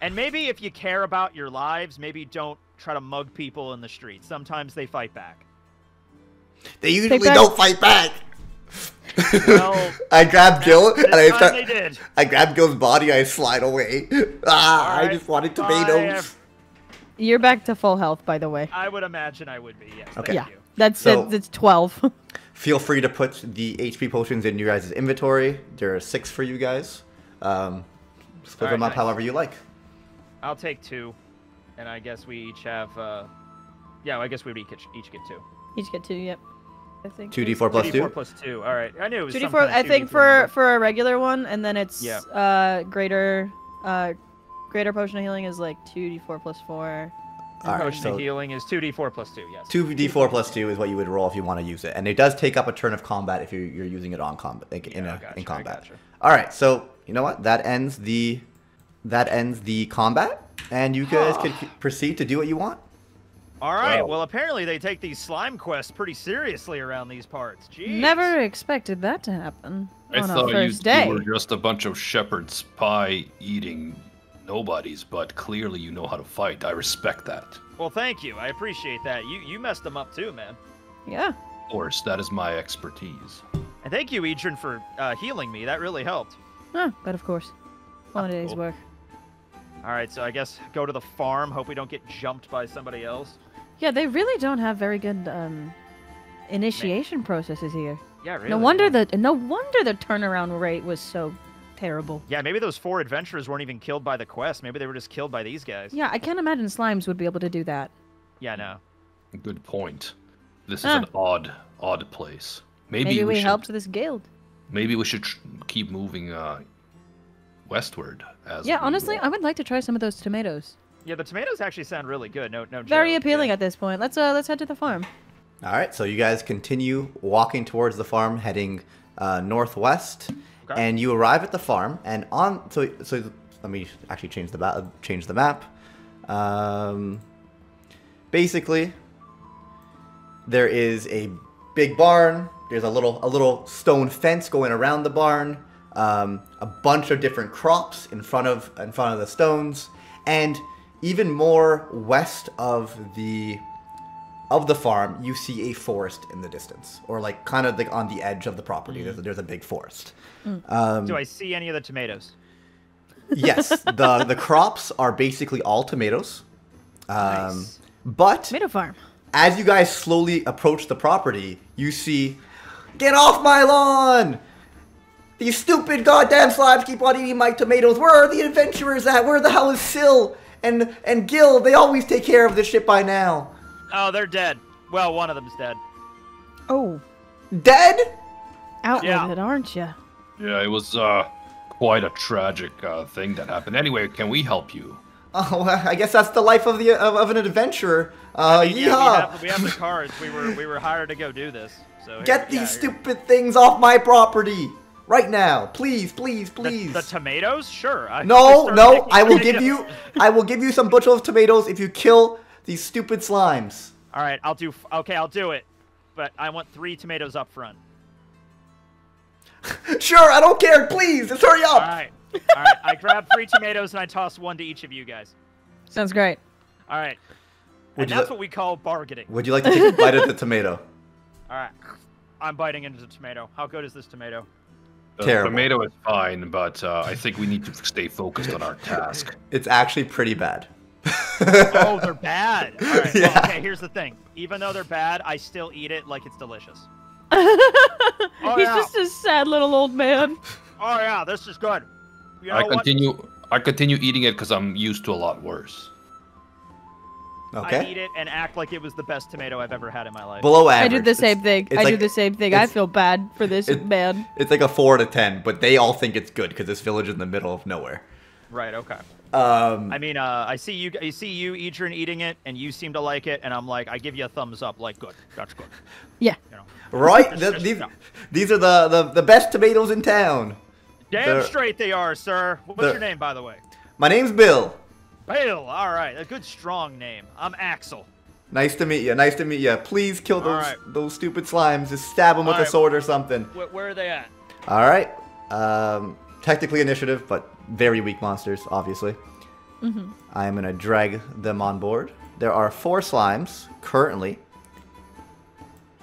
And maybe if you care about your lives, maybe don't try to mug people in the streets. Sometimes they fight back. They usually they don't fight back. Well, I grabbed Gil and I start, they did. I grabbed Gil's body. I slide away. Ah, right. I just wanted tomatoes. You're back to full health, by the way. I would imagine I would be. Yes. Okay. Yeah. You. That's so, it's twelve. Feel free to put the H P potions in your guys' inventory. There are six for you guys. Um, split right, them up nice. however you like. I'll take two, and I guess we each have. Uh, yeah, I guess we would each, each get two. Each get two. Yep. I think two d four plus two? two d four plus two, alright. I knew it was two d four, kind of I think for, for a regular one, and then it's yeah. uh, greater uh, greater potion of healing is like two d four plus four. Right, potion so of healing is two d four plus two, yes. two d four plus two is what you would roll if you want to use it, and it does take up a turn of combat if you're, you're using it on combat, like yeah, in, a, gotcha, in combat. Gotcha. Alright, so you know what? That ends the, that ends the combat, and you guys can proceed to do what you want. All right. Wow. Well, apparently they take these slime quests pretty seriously around these parts. Jeez. Never expected that to happen I on our first day. I thought you were just a bunch of shepherd's pie eating nobodies, but clearly you know how to fight. I respect that. Well, thank you. I appreciate that. You you messed them up too, man. Yeah. Of course, that is my expertise. And thank you, Edrin, for uh, healing me. That really helped. Oh, but of course. One day's oh. work. All right, so I guess go to the farm. Hope we don't get jumped by somebody else. Yeah, they really don't have very good um, initiation Man. processes here. Yeah, really. No wonder yeah. the no wonder the turnaround rate was so terrible. Yeah, maybe those four adventurers weren't even killed by the quest. Maybe they were just killed by these guys. Yeah, I can't imagine slimes would be able to do that. Yeah, no. Good point. This is ah. an odd, odd place. Maybe, maybe we, we should, helped this guild. Maybe we should tr keep moving uh, westward. As yeah, honestly, I would like to try some of those tomatoes. Yeah, the tomatoes actually sound really good. No, no. Very joke. appealing yeah. at this point. Let's uh, let's head to the farm. All right, so you guys continue walking towards the farm, heading uh, northwest, okay. and you arrive at the farm. And on, so so let me actually change the map. Change the map. Um, basically, there is a big barn. There's a little a little stone fence going around the barn. Um, a bunch of different crops in front of in front of the stones, and even more west of the of the farm, you see a forest in the distance, or like kind of like on the edge of the property. Mm. There's, a, there's a big forest. Mm. Um, Do I see any of the tomatoes? Yes, the the crops are basically all tomatoes. Um, nice. But tomato farm. As you guys slowly approach the property, you see, get off my lawn! These stupid goddamn slimes keep on eating my tomatoes. Where are the adventurers at? Where the hell is Syl? And and Gil, they always take care of this shit by now. Oh, they're dead. Well, one of them's dead. Oh. Dead? Out yeah. with it, aren't you? Yeah, it was uh, quite a tragic uh, thing that happened. Anyway, can we help you? Oh, I guess that's the life of the of, of an adventurer. Uh, I mean, yeehaw! Yeah, we, have, we have the cards. We were we were hired to go do this. So here, get these yeah, stupid here. things off my property. Right now, please, please, please. The, the tomatoes? Sure. I no, no. I will tomatoes. give you. I will give you some bushel of tomatoes if you kill these stupid slimes. All right, I'll do. Okay, I'll do it. But I want three tomatoes up front. Sure, I don't care. Please, just hurry up. All right, all right. I grab three tomatoes and I toss one to each of you guys. Sounds great. All right. Would and that's what we call bargaining. Would you like to take a bite at the tomato? All right, I'm biting into the tomato. How good is this tomato? The Terrible. tomato is fine, but uh, I think we need to stay focused on our task. It's actually pretty bad. Oh, they're bad. All right, yeah. well, okay, here's the thing. Even though they're bad, I still eat it like it's delicious. oh, He's yeah. just a sad little old man. Oh, yeah, this is good. You know I continue what? I continue eating it because I'm used to a lot worse. Okay. I eat it and act like it was the best tomato I've ever had in my life. Below average. I do the same it's, thing. It's I like, do the same thing. I feel bad for this it, man. It's like a four to ten, but they all think it's good because this village is in the middle of nowhere. Right. Okay. Um. I mean, uh, I see you. I see you, Edrin, eating it, and you seem to like it, and I'm like, I give you a thumbs up, like good. That's good. Yeah. You know, right. Just, the, just, these no. these are the, the the best tomatoes in town. Damn They're, straight they are, sir. What's your name, by the way? My name's Bill. Bill, all right, a good strong name. I'm Axel. Nice to meet you. Nice to meet you. Please kill those right. those stupid slimes. Just stab them all with right. a sword or something. Where, where are they at? All right. Um, technically initiative, but very weak monsters, obviously. Mm-hmm. I'm gonna drag them on board. There are four slimes currently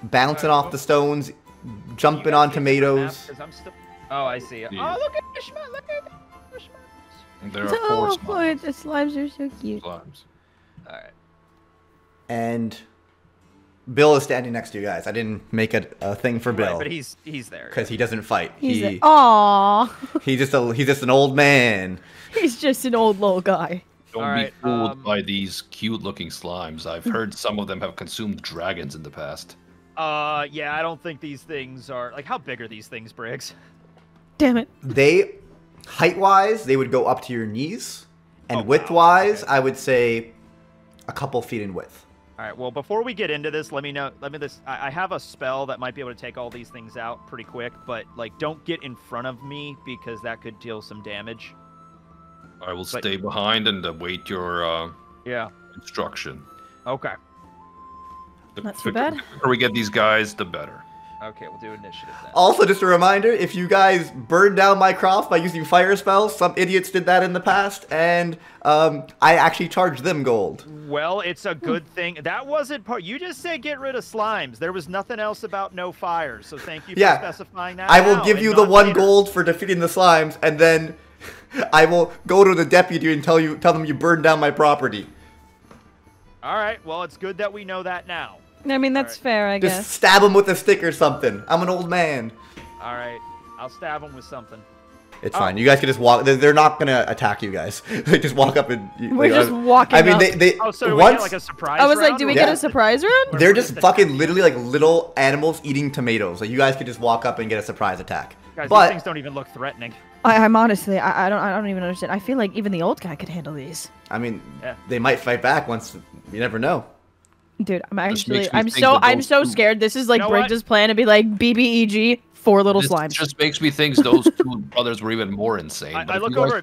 bouncing right. off the stones, jumping on tomatoes. Map, I'm still... Oh, I see. Yeah. Oh, look at Ishmael! Look at Ishmael! There are oh, four boy, slimes. The slimes are so cute. Slimes. All right. And Bill is standing next to you guys. I didn't make a, a thing for Bill, right, but he's he's there because he doesn't fight. He's he, aww. He's just a he's just an old man. He's just an old little guy. Don't right, be fooled um, by these cute-looking slimes. I've heard some of them have consumed dragons in the past. Uh, yeah, I don't think these things are like. How big are these things, Briggs? Damn it. They. Height-wise, they would go up to your knees, and oh, width-wise, wow. okay. I would say a couple feet in width. All right. Well, before we get into this, let me know. Let me this. I have a spell that might be able to take all these things out pretty quick, but like, don't get in front of me because that could deal some damage. I will but, stay behind and await your uh, yeah instruction. Okay. The Not too bad. The quicker we get these guys, the better. Okay, we'll do initiative then. Also, just a reminder, if you guys burn down my crops by using fire spells, some idiots did that in the past, and um, I actually charged them gold. Well, it's a good thing. That wasn't part. You just said get rid of slimes. There was nothing else about no fire, so thank you for yeah, specifying that. I will now, give you the one later. gold for defeating the slimes, and then I will go to the deputy and tell you, tell them you burned down my property. All right, well, it's good that we know that now. I mean, that's right. fair, I Just guess. Just stab him with a stick or something. I'm an old man. All right. I'll stab him with something. It's oh. fine. You guys can just walk. They're not going to attack you guys. They just walk up and... You, We're just walking I mean, up. they... they oh, so once, we get, like, a surprise I was round, like, do we yeah. get a surprise round? They're just fucking literally, like, little animals eating tomatoes. Like, you guys could just walk up and get a surprise attack. Guys, but, these things don't even look threatening. I, I'm honestly... I, I don't I don't even understand. I feel like even the old guy could handle these. I mean, yeah. they might fight back once... You never know. Dude, I'm actually, I'm so, I'm so scared. This is like you know Briggs' plan to be like B B E G for little this slimes. Just makes me think those two brothers were even more insane. I, I look over. Guys,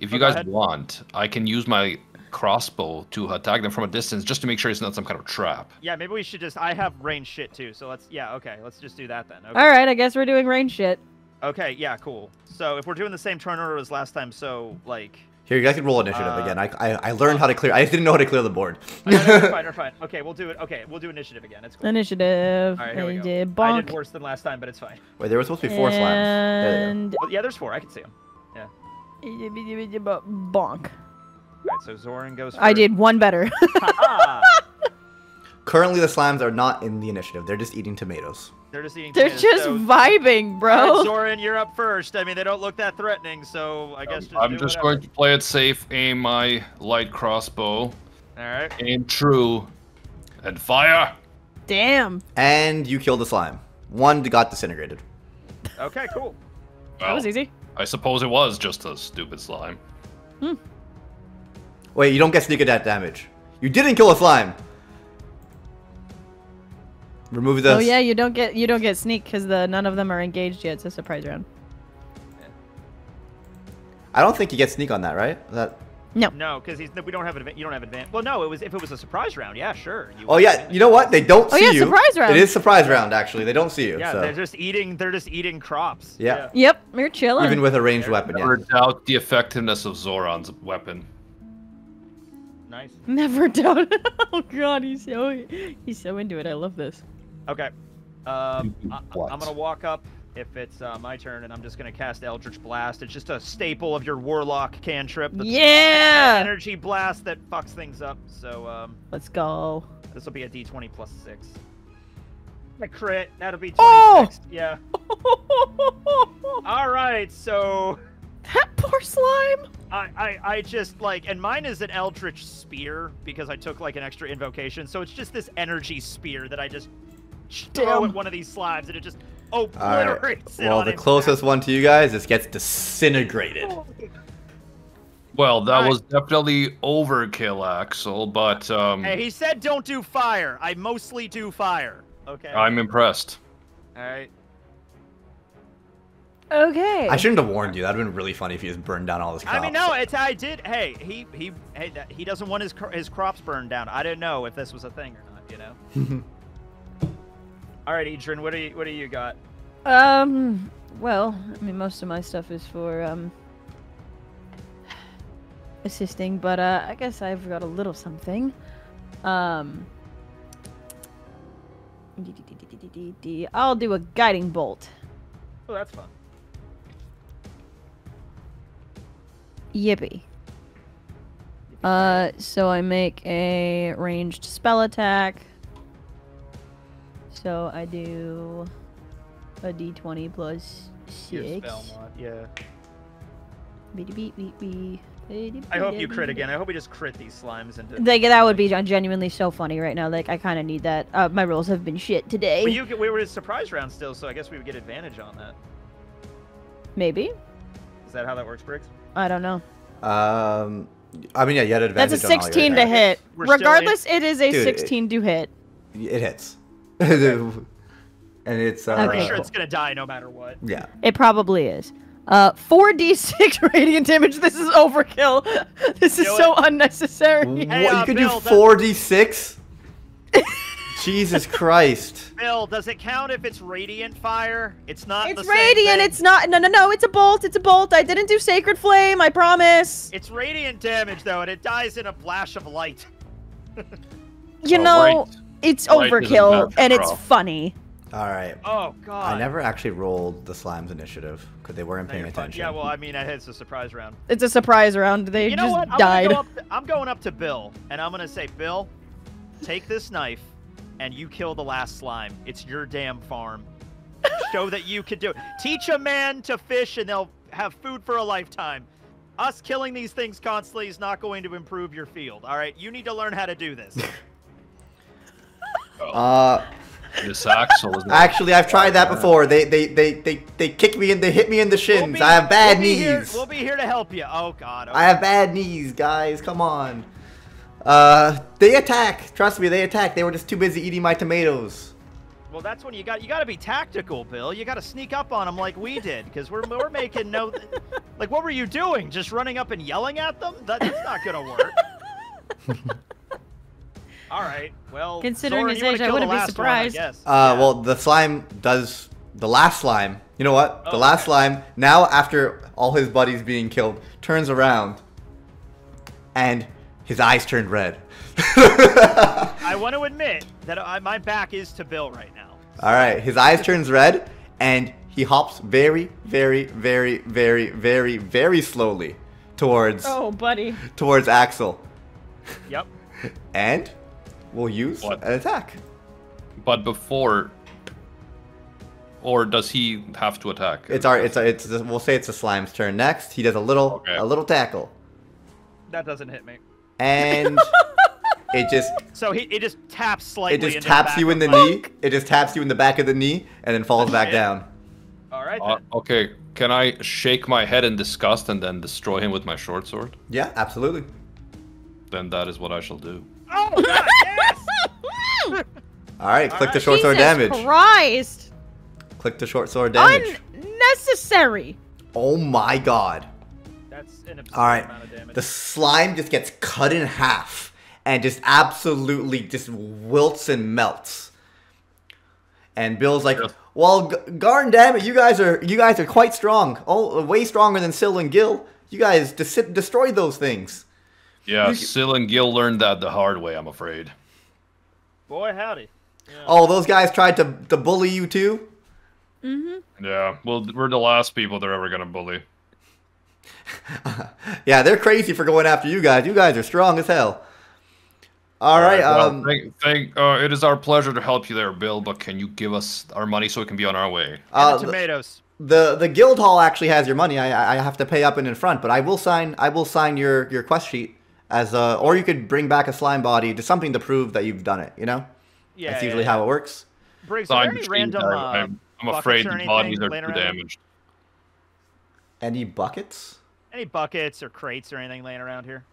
if oh, you guys ahead. want, I can use my crossbow to attack them from a distance just to make sure it's not some kind of trap. Yeah, maybe we should just. I have range shit too, so let's. Yeah, okay, let's just do that then. Okay. All right, I guess we're doing range shit. Okay, yeah, cool. So if we're doing the same turn order as last time, so like. Here, you guys can roll initiative uh, again. I, I I learned how to clear. I didn't know how to clear the board. No, no, no, we're fine, we're fine. Okay, we'll do it. Okay, we'll do initiative again. It's cool. Initiative. All right, here we go. Bonk. I did worse than last time, but it's fine. Wait, there were supposed to be four and... slams. There well, yeah, there's four. I can see them. Yeah. Bonk. All right, so Zoran goes first. I did one better. Currently, the slams are not in the initiative. They're just eating tomatoes. They're just eating They're tomatoes, just so. vibing, bro. Right, Zoran, you're up first. I mean, they don't look that threatening, so I guess um, just I'm do just whatever. going to play it safe, aim my light crossbow. All right. Aim true. And fire. Damn. And you killed the slime. One got disintegrated. Okay, cool. Well, that was easy. I suppose it was just a stupid slime. Hmm. Wait, you don't get sneak attack damage. You didn't kill a slime. Remove this. Oh yeah, you don't get you don't get sneak because the none of them are engaged yet. It's a surprise round. I don't think you get sneak on that, right? That. No. No, because we don't have an you don't have advantage. Well, no, it was if it was a surprise round, yeah, sure. You oh yeah, you know what? They don't oh, see yeah, you. Oh yeah, surprise round. It is surprise round actually. They don't see you. Yeah, so. they're just eating. They're just eating crops. Yeah. yeah. Yep, you're chilling. Even with a ranged they're weapon. Never yeah. doubt the effectiveness of Zoran's weapon. Nice. Never doubt. Oh god, he's so he's so into it. I love this. Okay, um, I, I'm gonna walk up if it's uh, my turn, and I'm just gonna cast Eldritch Blast. It's just a staple of your warlock cantrip. The yeah. Energy blast that fucks things up. So um, let's go. This will be a D twenty plus six. A crit. That'll be twenty-six. Oh! Yeah. All right. So. That poor slime. I, I, I just like, and mine is an Eldritch Spear because I took like an extra invocation. So it's just this energy spear that I just Damn. throw at one of these slimes and it just obliterates right. well, it. Well, the closest one to you guys, this gets disintegrated. Well, that right. was definitely overkill, Axel, but. Um, hey, he said don't do fire. I mostly do fire. Okay. I'm impressed. All right. Okay. I shouldn't have warned you. That'd have been really funny if he just burned down all his crops. I mean, no, it's I did. Hey, he he hey, that, he doesn't want his his crops burned down. I didn't know if this was a thing or not. You know. All right, Edrin, what do you what do you got? Um, well, I mean, most of my stuff is for um assisting, but uh, I guess I've got a little something. Um, I'll do a guiding bolt. Oh, that's fun. Yippee. Uh, so I make a ranged spell attack. So I do a d twenty plus six. Spell mod, yeah. Beep, beep, beep, beep. I hope you crit again. I hope we just crit these slimes into. Like that would be genuinely so funny right now. Like I kind of need that. Uh, my rolls have been shit today. Well, you, we were in surprise round still, so I guess we would get advantage on that. Maybe. Is that how that works, Briggs? I don't know. Um, I mean, yeah, you had advantage. That's a sixteen to hit. Regardless, it is a Dude, sixteen it, to hit. It hits. And it's. Uh, I'm pretty sure it's gonna die no matter what. Yeah. It probably is. Uh, four d six radiant damage. This is overkill. This is so unnecessary. Hey, what? You uh, could Bill, do four d six? Jesus Christ. Bill, does it count if it's radiant fire? It's not It's the radiant, same thing. It's not, no, no, no, it's a bolt, it's a bolt. I didn't do sacred flame, I promise. It's radiant damage though, and it dies in a flash of light. You oh, know, right. it's light overkill, and it's funny. All right. Oh, God. I never actually rolled the slime's initiative because they weren't paying attention. Yeah, well, I mean, it's a surprise round. It's a surprise round. They you know just what? I'm died. Go to, I'm going up to Bill, and I'm going to say, Bill, take this knife, and you kill the last slime. It's your damn farm. Show that you can do it. Teach a man to fish, and they'll have food for a lifetime. Us killing these things constantly is not going to improve your field, all right? You need to learn how to do this. oh. Uh... This axle is Actually, I've tried that before. They, they, they, they, they kick me and they hit me in the shins. We'll be, I have bad we'll knees. Here, we'll be here to help you. Oh God. Okay. I have bad knees, guys. Come on. Uh, they attack. Trust me, they attack. They were just too busy eating my tomatoes. Well, that's when you got you got to be tactical, Bill. You got to sneak up on them like we did, because we're we're making no. Like, what were you doing? Just running up and yelling at them? That, that's not gonna work. All right. Well, considering his age, I wouldn't be surprised. One, uh, yeah. Well, the slime does the last slime. You know what? Oh, the last okay. slime now, after all his buddies being killed, turns around, and his eyes turned red. I want to admit that I, my back is to Bill right now. All right. His eyes turns red, and he hops very, very, very, very, very, very slowly towards. Oh, buddy. Towards Axel. Yep. And. We'll use what? an attack. But before, or does he have to attack? It's our, it's, our, it's the, we'll say it's the slime's turn next. He does a little, okay. a little tackle. That doesn't hit me. And it just. So he, it just taps slightly. It just taps you in the knee. It just taps you in the back of the knee, and then falls back down. All right. Then. Uh, okay. Can I shake my head in disgust and then destroy him with my short sword? Yeah, absolutely. Then that is what I shall do. Oh God, yes! All right, click All right. the short sword Jesus damage. Christ! Click the short sword damage. Unnecessary. Oh my God. That's an absurd All right. amount of damage. The slime just gets cut in half and just absolutely just wilts and melts. And Bill's like, yeah. "Well, garn damn it, you guys are you guys are quite strong. Oh, way stronger than Syl and Gil. You guys des destroyed those things." Yeah, Syl and Gil learned that the hard way, I'm afraid. Boy, howdy. Yeah. Oh, those guys tried to, to bully you too? Mm-hmm. Yeah, well, we're the last people they're ever going to bully. Yeah, they're crazy for going after you guys. You guys are strong as hell. All, All right. right well, um, thank, thank, uh, it is our pleasure to help you there, Bill, but can you give us our money so we can be on our way? Uh, and the tomatoes. The the guild hall actually has your money. I, I have to pay up and in front, but I will sign, I will sign your, your quest sheet. As a, or you could bring back a slime body to something to prove that you've done it, you know? Yeah, That's yeah, usually yeah. how it works. Briggs, are there any random, uh, I'm, I'm afraid the bodies are too damaged. Any buckets? Any buckets or crates or anything laying around here?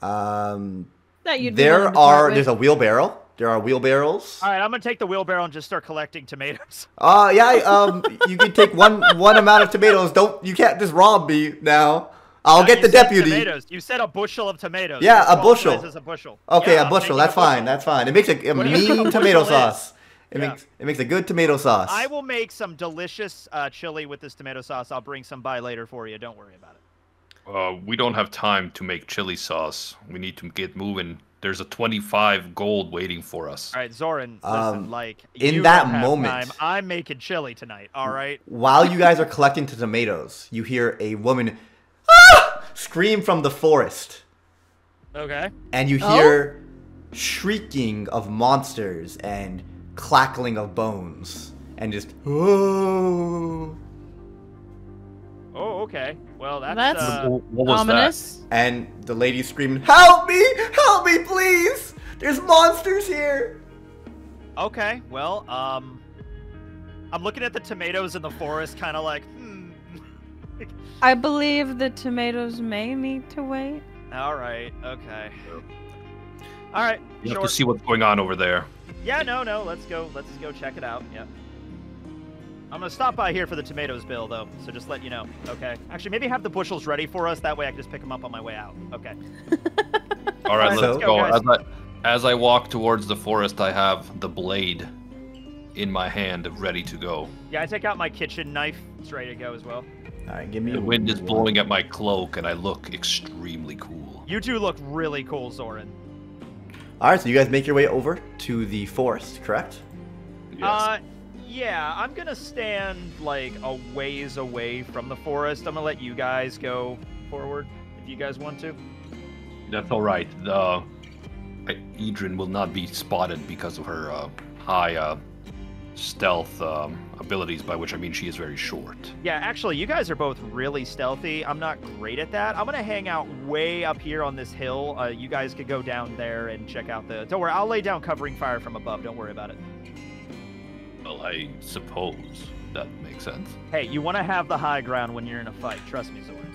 Um, that you'd there are, there's a wheelbarrow. There are wheelbarrows. All right, I'm going to take the wheelbarrow and just start collecting tomatoes. Uh, yeah, um, you can take one, one amount of tomatoes. Don't, you can't just rob me now. I'll no, get the deputy. Tomatoes. You said a bushel of tomatoes. Yeah, a bushel. a bushel. Okay, yeah, a bushel. That's a fine. Bushel. That's fine. It makes a, a mean tomato sauce. Is? It yeah. makes it makes a good tomato sauce. I will make some delicious uh, chili with this tomato sauce. I'll bring some by later for you. Don't worry about it. Uh, we don't have time to make chili sauce. We need to get moving. There's a twenty-five gold waiting for us. All right, Zoran, listen, um, like in you that moment, time. I'm making chili tonight. All right. While you guys are collecting the tomatoes, you hear a woman. Scream from the forest. Okay. And you hear oh. shrieking of monsters and clackling of bones and just oh. Oh, okay. Well, that's, that's uh, what was ominous. That? And the lady screamed, "Help me! Help me, please! There's monsters here." Okay. Well, um, I'm looking at the tomatoes in the forest, kind of like. I believe the tomatoes may need to wait. All right. Okay. All right. You sure. have to see what's going on over there. Yeah. No. No. Let's go. Let's go check it out. Yeah. I'm gonna stop by here for the tomatoes, Bill, though. So just let you know. Okay. Actually, maybe have the bushels ready for us. That way, I can just pick them up on my way out. Okay. All right. All right let's so, go. As I, As I walk towards the forest, I have the blade in my hand, ready to go. Yeah, I take out my kitchen knife. It's ready to go as well. All right, give me the wind is blowing at my cloak, and I look extremely cool. You two look really cool, Zoran. All right, so you guys make your way over to the forest, correct? Yes. Uh, yeah, I'm going to stand, like, a ways away from the forest. I'm going to let you guys go forward if you guys want to. That's all right. Uh, Edrin will not be spotted because of her uh, high... Uh, stealth um, abilities, by which I mean she is very short. Yeah, actually, you guys are both really stealthy. I'm not great at that. I'm gonna hang out way up here on this hill. Uh, you guys could go down there and check out the... Don't worry, I'll lay down covering fire from above. Don't worry about it. Well, I suppose that makes sense. Hey, you want to have the high ground when you're in a fight. Trust me, Zoran.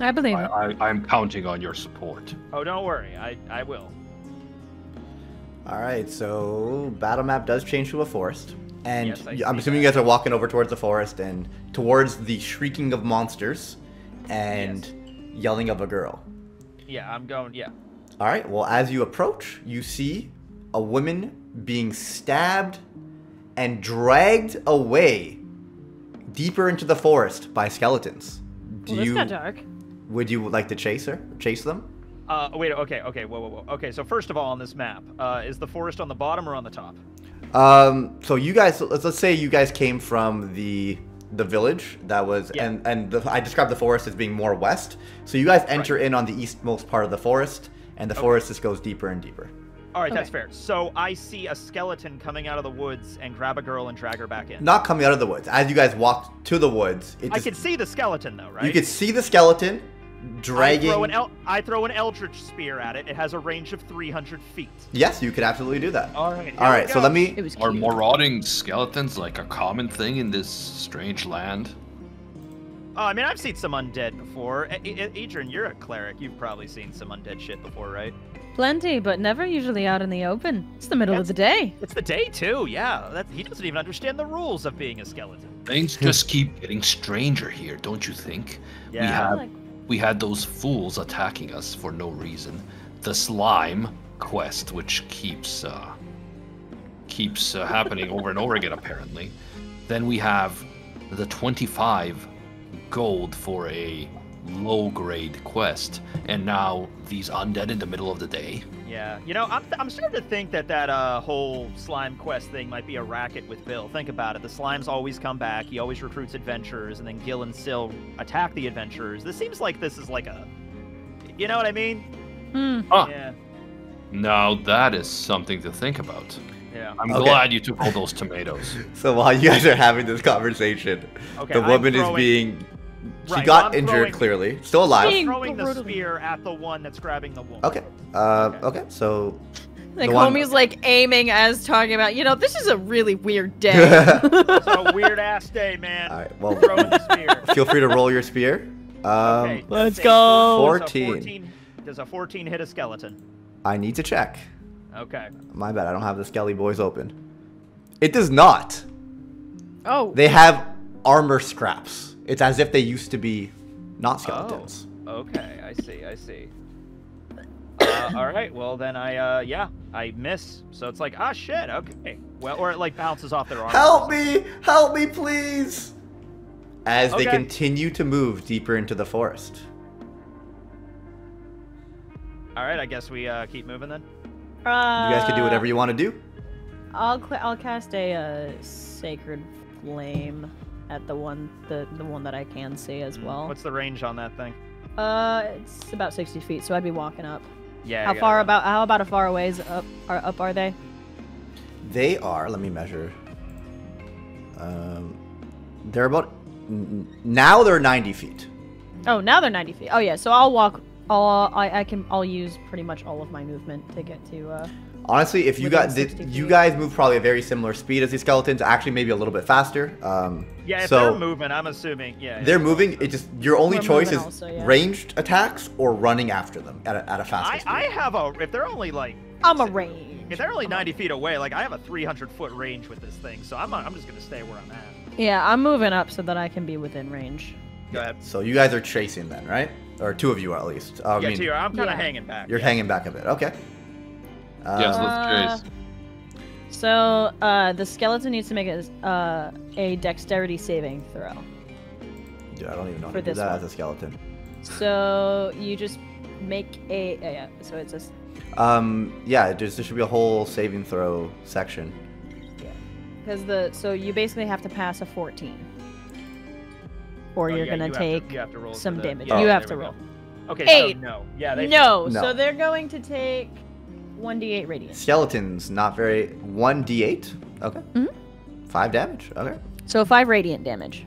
I believe I, it. I, I'm counting on your support. Oh, don't worry. I, I will. Alright, so battle map does change to a forest, and yes, I'm assuming that. You guys are walking over towards the forest and towards the shrieking of monsters and yes. yelling of a girl. Yeah, I'm going, yeah. Alright, well, as you approach, you see a woman being stabbed and dragged away deeper into the forest by skeletons. Do well, that's you, not dark. Would you like to chase her? Chase them? Uh, wait, okay, okay, whoa, whoa, whoa. Okay, so first of all on this map, uh, is the forest on the bottom or on the top? Um, so you guys, let's, let's say you guys came from the the village that was, yeah. and, and the, I described the forest as being more west. So you guys enter right. in on the eastmost part of the forest, and the okay. forest just goes deeper and deeper. All right, okay. that's fair. So I see a skeleton coming out of the woods and grab a girl and drag her back in. Not coming out of the woods. As you guys walked to the woods, it just, I could see the skeleton though, right? You could see the skeleton. Dragging. I throw, an el I throw an eldritch spear at it. It has a range of three hundred feet. Yes, you could absolutely do that. All right. All right. So let me. Are marauding skeletons like a common thing in this strange land? Oh, I mean, I've seen some undead before. Adrin, you're a cleric. You've probably seen some undead shit before, right? Plenty, but never usually out in the open. It's the middle That's, of the day. It's the day too. Yeah, that, he doesn't even understand the rules of being a skeleton. Things just keep getting stranger here, don't you think? Yeah. We have. Like We had those fools attacking us for no reason. The slime quest, which keeps uh, keeps uh, happening over and over again, apparently. Then we have the twenty-five gold for a low-grade quest, and now these undead in the middle of the day. Yeah, you know, I'm, I'm starting to think that that uh, whole slime quest thing might be a racket with Bill. Think about it. The slimes always come back. He always recruits adventurers, and then Gil and Syl attack the adventurers. This seems like this is like a... You know what I mean? Hmm. Huh. Yeah. Now that is something to think about. Yeah. I'm okay. glad you took all those tomatoes. So while you guys are having this conversation, okay, the woman throwing... is being... She right, got well, injured, throwing, clearly. Still alive. I'm throwing the spear at the one that's grabbing the woman. Okay. Uh, okay. okay, so... Like, homie's, one... like, aiming as talking about, you know, this is a really weird day. It's a weird-ass day, man. All right, well... Throwing the spear. Feel free to roll your spear. Um, okay, let's go! fourteen. Does a fourteen hit a skeleton? I need to check. Okay. My bad, I don't have the Skelly Boys open. It does not. Oh. They have armor scraps. It's as if they used to be not skeletons. Oh, okay, I see, I see. Uh, all right, well then I, uh, yeah, I miss. So it's like, ah, shit, okay. Well, or it like bounces off their arm. Help me, help me, please. As okay. they continue to move deeper into the forest. All right, I guess we uh, keep moving then. Uh, you guys can do whatever you want to do. I'll, I'll cast a uh, sacred flame. At the one, the the one that I can see as well. What's the range on that thing? Uh, it's about sixty feet, so I'd be walking up. Yeah. How far about? How about a far ways up? Are up? Are they? They are. Let me measure. Um, they're about now. They're ninety feet. Oh, now they're ninety feet. Oh yeah. So I'll walk. I'll I, I can. I'll use pretty much all of my movement to get to. Uh, Honestly, if you got the, you guys move probably a very similar speed as these skeletons, actually maybe a little bit faster. Um, yeah, if so they're moving, I'm assuming. Yeah, they're yeah. moving. It just your only We're choice is also, yeah. ranged attacks or running after them at a, at a faster I, speed. I have a if they're only like I'm a range. If they're only ninety feet away, like I have a three hundred foot range with this thing, so I'm I'm just gonna stay where I'm at. Yeah, I'm moving up so that I can be within range. Go ahead. So you guys are chasing then, right? Or two of you at least. Uh, yeah, I mean, two. I'm kind of yeah. hanging back. You're yeah. hanging back a bit. Okay. Um, yes, let's chase. Uh, so uh, the skeleton needs to make a, uh, a dexterity saving throw. Dude, I don't even know how to do that one. As a skeleton. So you just make a... Uh, yeah, so it's a... Um, yeah, there should be a whole saving throw section. Yeah. Because the... So you basically have to pass a fourteen. Or oh, you're yeah, going to take to, have to roll some the, damage. Yeah, you have to roll. Go. Okay, eight. So no. Yeah, they no, no, so they're going to take one d eight radiant. Skeletons, not very... one d eight? Okay. Mm-hmm. five damage? Okay. So five radiant damage.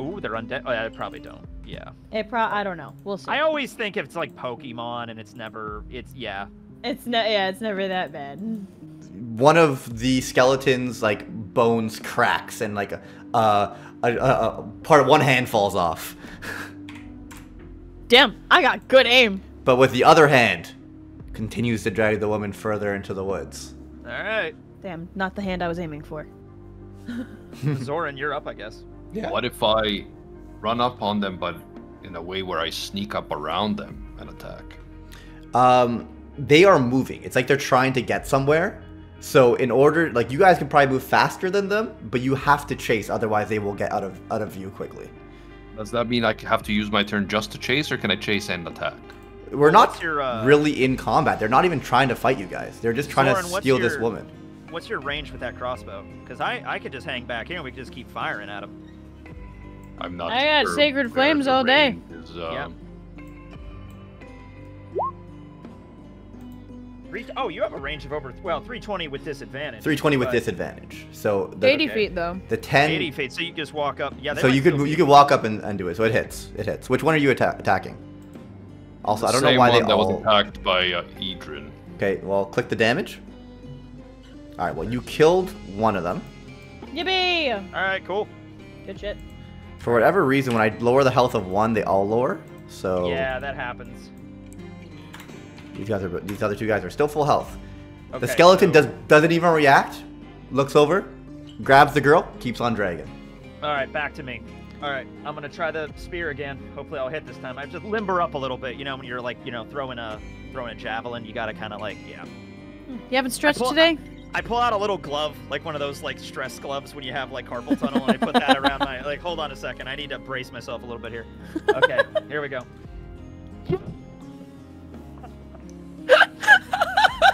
Ooh, they're undead? Oh, yeah, they probably don't. Yeah. It pro I don't know. We'll see. I always think if it's like Pokemon and it's never it's yeah. It's not yeah, it's never that bad. One of the skeletons like bones cracks and like a uh a, a, a part of one hand falls off. Damn, I got good aim. But with the other hand continues to drag the woman further into the woods. All right. Damn, not the hand I was aiming for. Zoran, you're up, I guess. Yeah. What if I run up on them, but in a way where I sneak up around them and attack? Um, they are moving. It's like they're trying to get somewhere. So in order, like you guys can probably move faster than them, but you have to chase. Otherwise, they will get out of out of view quickly. Does that mean I have to use my turn just to chase, or can I chase and attack? We're well, not your, uh... really in combat. They're not even trying to fight you guys. They're just trying Lauren, to steal your, this woman. What's your range with that crossbow? Because I I could just hang back here and we could just keep firing at them. I'm not I had sure sacred flames all day. Is, um... yeah. Oh, you have a range of over well three twenty with disadvantage. three twenty with disadvantage. So the, eighty okay. feet though. The ten. eighty feet. So you just walk up. Yeah. So you could you could walk up and, and do it. So it hits. It hits. Which one are you atta attacking? Also, the I don't know why one they that all. That was attacked by uh, Edrin. Okay. Well, click the damage. All right. Well, you killed one of them. Yippee! All right. Cool. Good shit. For whatever reason, when I lower the health of one, they all lower. So yeah, that happens. These guys are these other two guys are still full health. Okay, the skeleton so... does doesn't even react. Looks over, grabs the girl, keeps on dragging. All right, back to me. All right, I'm gonna try the spear again. Hopefully, I'll hit this time. I have to limber up a little bit. You know, when you're like, you know, throwing a throwing a javelin, you gotta kind of like, yeah. You haven't stretched pull, today. I, I pull out a little glove, like one of those like stress gloves when you have like carpal tunnel, and I put that around my, like, hold on a second, I need to brace myself a little bit here. Okay, here we go.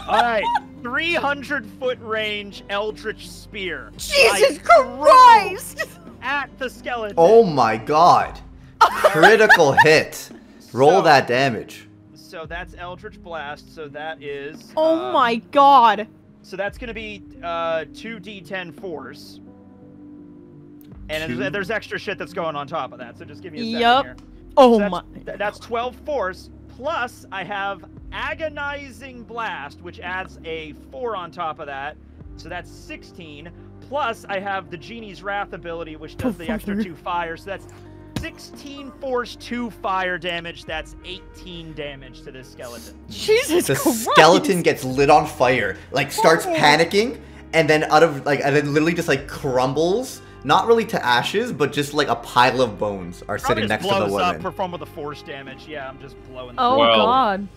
All right, three hundred foot range eldritch spear. Jesus Christ! At the skeleton. Oh my god. Critical hit. Roll so, that damage. So that's eldritch blast, so that is... Oh um, my god. So that's going to be uh, two d ten fours. And there's, there's extra shit that's going on top of that, so just give me a second yep. here. Oh so that's, my. Th that's twelve force, plus I have Agonizing Blast, which adds a four on top of that, so that's sixteen. Plus I have the Genie's Wrath ability, which does oh, the extra her. two fire, so that's sixteen force, two fire damage. That's eighteen damage to this skeleton. Jesus the Christ. Skeleton gets lit on fire, like starts oh. panicking, and then out of like, and then literally just like crumbles, not really to ashes, but just like a pile of bones are sitting next to the woman. Perform with the force damage. Yeah, I'm just blowing. The oh well, god.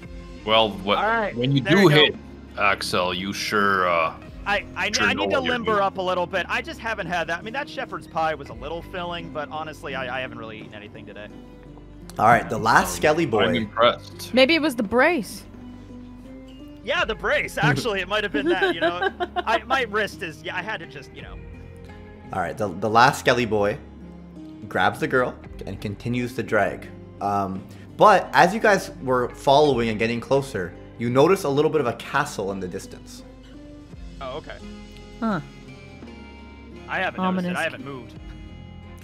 Well, what, right, when you do you hit, Axel, you sure. Uh, I, I, sure I need to limber up a little bit. I just haven't had that. I mean, that shepherd's pie was a little filling, but honestly, I, I haven't really eaten anything today. All right, the last Skelly boy. I'm impressed. Maybe it was the brace. Yeah, the brace. Actually, it might have been that, you know. I, my wrist is, yeah, I had to just, you know. All right, the, the last Skelly boy grabs the girl and continues to drag. Um, but as you guys were following and getting closer, you notice a little bit of a castle in the distance. Oh, okay. Huh. I haven't noticed it. I haven't moved.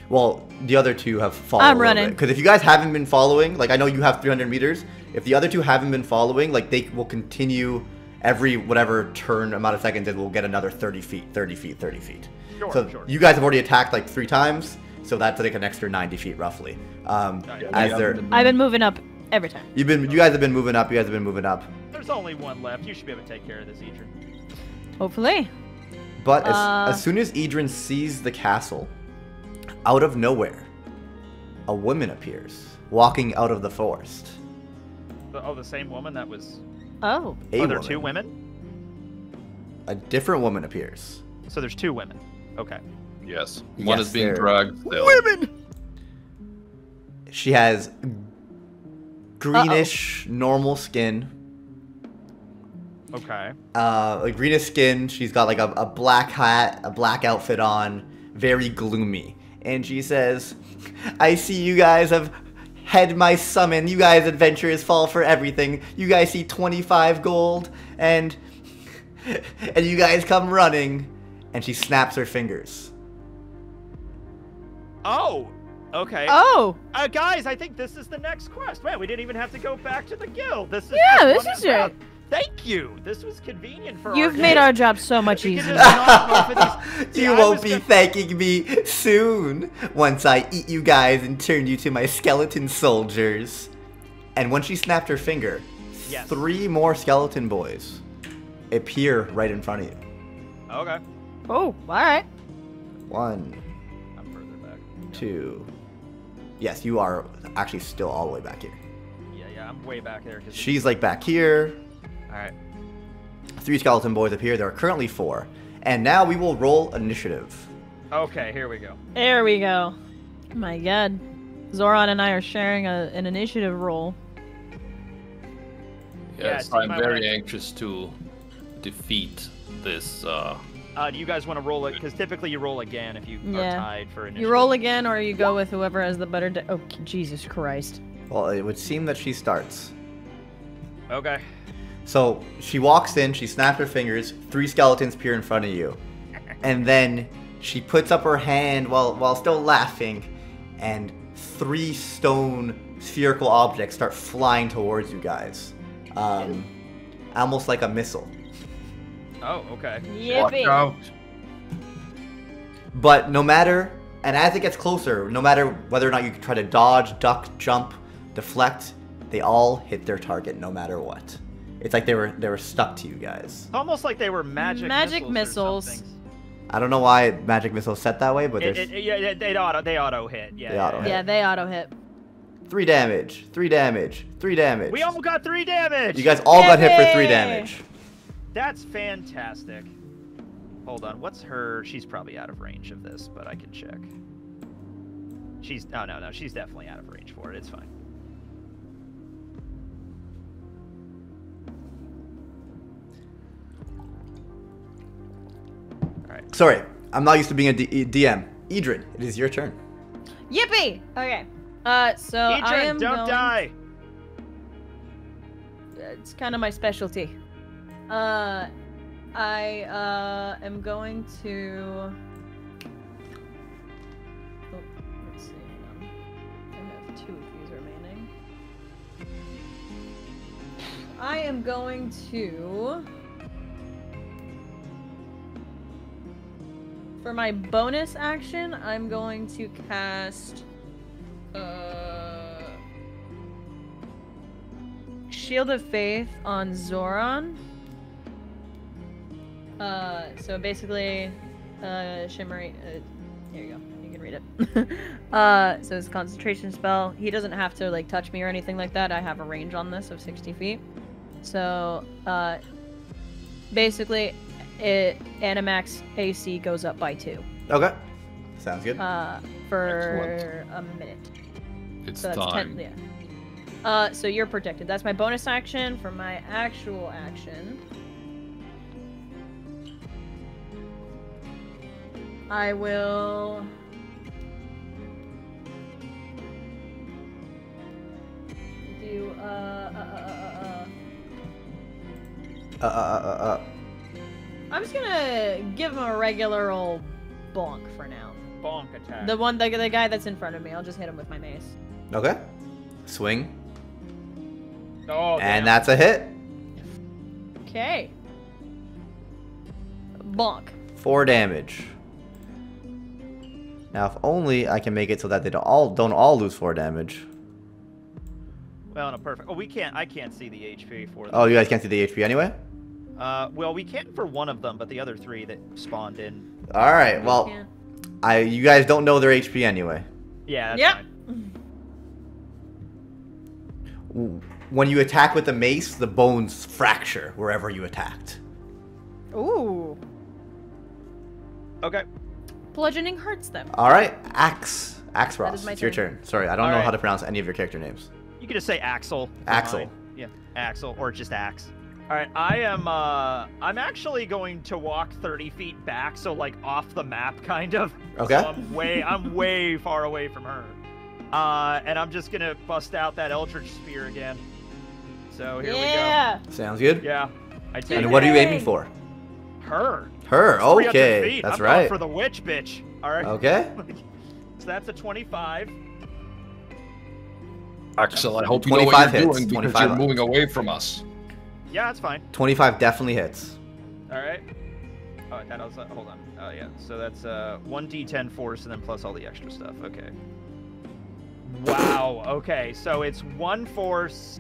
Well, the other two have followed. I'm running. Because if you guys haven't been following, like I know you have three hundred meters. If the other two haven't been following, like they will continue every whatever turn amount of seconds, and we'll get another thirty feet, thirty feet, thirty feet. Sure, so sure. You guys have already attacked like three times, so that's like an extra ninety feet roughly. Um, yeah, as they're. I've been moving up every time. You've been. You guys have been moving up. You guys have been moving up. There's only one left. You should be able to take care of this, Adrian. Hopefully. But as, uh, as soon as Edrin sees the castle, out of nowhere, a woman appears, walking out of the forest. The, oh, the same woman that was... Oh. A Are there woman. two women? A different woman appears. So there's two women. Okay. Yes. One yes, is being drugged still. Women! She has greenish, Uh-oh. normal skin. Okay. Uh, like greenish skin. She's got like a, a black hat, a black outfit on. Very gloomy. And she says, I see you guys have had my summon. You guys adventurers fall for everything. You guys see twenty-five gold and and you guys come running. And she snaps her fingers. Oh, okay. Oh. Uh, guys, I think this is the next quest. Man, we didn't even have to go back to the guild. This is yeah, this is it. Thank you. This was convenient for us. You've our made game. our job so much easier. You won't be thanking me soon once I eat you guys and turn you to my skeleton soldiers. And when she snapped her finger, yes. three more skeleton boys appear right in front of you. Okay. Oh, all right. One. I'm further back. Two. Yes, you are actually still all the way back here. Yeah, yeah, I'm way back there. She's like back here. All right. Three skeleton boys appear. There are currently four. And now we will roll initiative. Okay, here we go. There we go. Oh my god. Zoran and I are sharing a, an initiative roll. Yes, yeah, I'm very way. anxious to defeat this. Uh... Uh, do you guys want to roll it? Because typically you roll again if you yeah. are tied for initiative. You roll again or you go with whoever has the better... De oh, Jesus Christ. Well, it would seem that she starts. Okay. So she walks in, she snaps her fingers, three skeletons appear in front of you. And then she puts up her hand while, while still laughing, and three stone spherical objects start flying towards you guys. Um, almost like a missile. Oh, okay. Yippee. Watch out. But no matter, and as it gets closer, no matter whether or not you try to dodge, duck, jump, deflect, they all hit their target no matter what. It's like they were they were stuck to you guys. Almost like they were magic magic missiles. missiles. I don't know why magic missiles set that way, but it, it, it, yeah, they auto they auto hit. Yeah, they yeah, auto yeah. hit. yeah, they auto hit. Three damage. Three damage. Three damage. We all got three damage. You guys all Yay! got hit for three damage. That's fantastic. Hold on, what's her? She's probably out of range of this, but I can check. She's no, no, no. She's definitely out of range for it. It's fine. Right. Sorry, I'm not used to being a D D M. Edrin, it is your turn. Yippee! Okay. Uh, so Edrin, I am don't going... die! It's kind of my specialty. Uh, I, uh, am going to... Oh, let's see. Um, I have two of these remaining. I am going to... For my bonus action, I'm going to cast uh, Shield of Faith on Zoran. Uh, so basically, uh, shimmering. Uh, here you go. You can read it. uh, so it's a concentration spell. He doesn't have to like touch me or anything like that. I have a range on this of sixty feet. So uh, basically. It, Animax A C goes up by two. Okay. Sounds good. Uh, for Excellent. a minute. It's so that's time. ten, yeah. Uh, so you're protected. That's my bonus action. For my actual action, I will... do, uh, uh, uh, uh, uh. Uh, uh, uh, uh. I'm just gonna give him a regular old bonk for now. Bonk attack. The one, the, the guy that's in front of me. I'll just hit him with my mace. Okay. Swing. Oh. And damn. That's a hit. Okay. Bonk. Four damage. Now, if only I can make it so that they don't all don't all lose four damage. Well, in a perfect. Oh, we can't. I can't see the H P for. Them. Oh, you guys can't see the H P anyway. Uh, well, we can't for one of them, but the other three that spawned in. All right. Well, yeah. I you guys don't know their H P anyway. Yeah. That's yep. fine. when you attack with the mace, the bones fracture wherever you attacked. Ooh. Okay. Bludgeoning hurts them. All right, Axe. Axross, it's your turn. Sorry, I don't All know right. how to pronounce any of your character names. You could just say Axel. Axel. Yeah, Axel, or just Axe. All right, I am, uh, I'm actually going to walk thirty feet back, so like off the map, kind of. Okay. So I'm way, I'm way far away from her. Uh, and I'm just gonna bust out that Eldritch Spear again. So here yeah. we go. Sounds good. Yeah. I take and it. What are you aiming for? Her. Her, okay. That's I'm right. for the witch, bitch. All right. Okay. So that's a twenty-five. Axel, I hope you know what you're hits. doing because you're moving away from us. Yeah, that's fine. twenty-five definitely hits. All right. Oh, that was, hold on. Oh, yeah. So that's uh, one d ten force and then plus all the extra stuff. Okay. Wow. Okay. So it's one force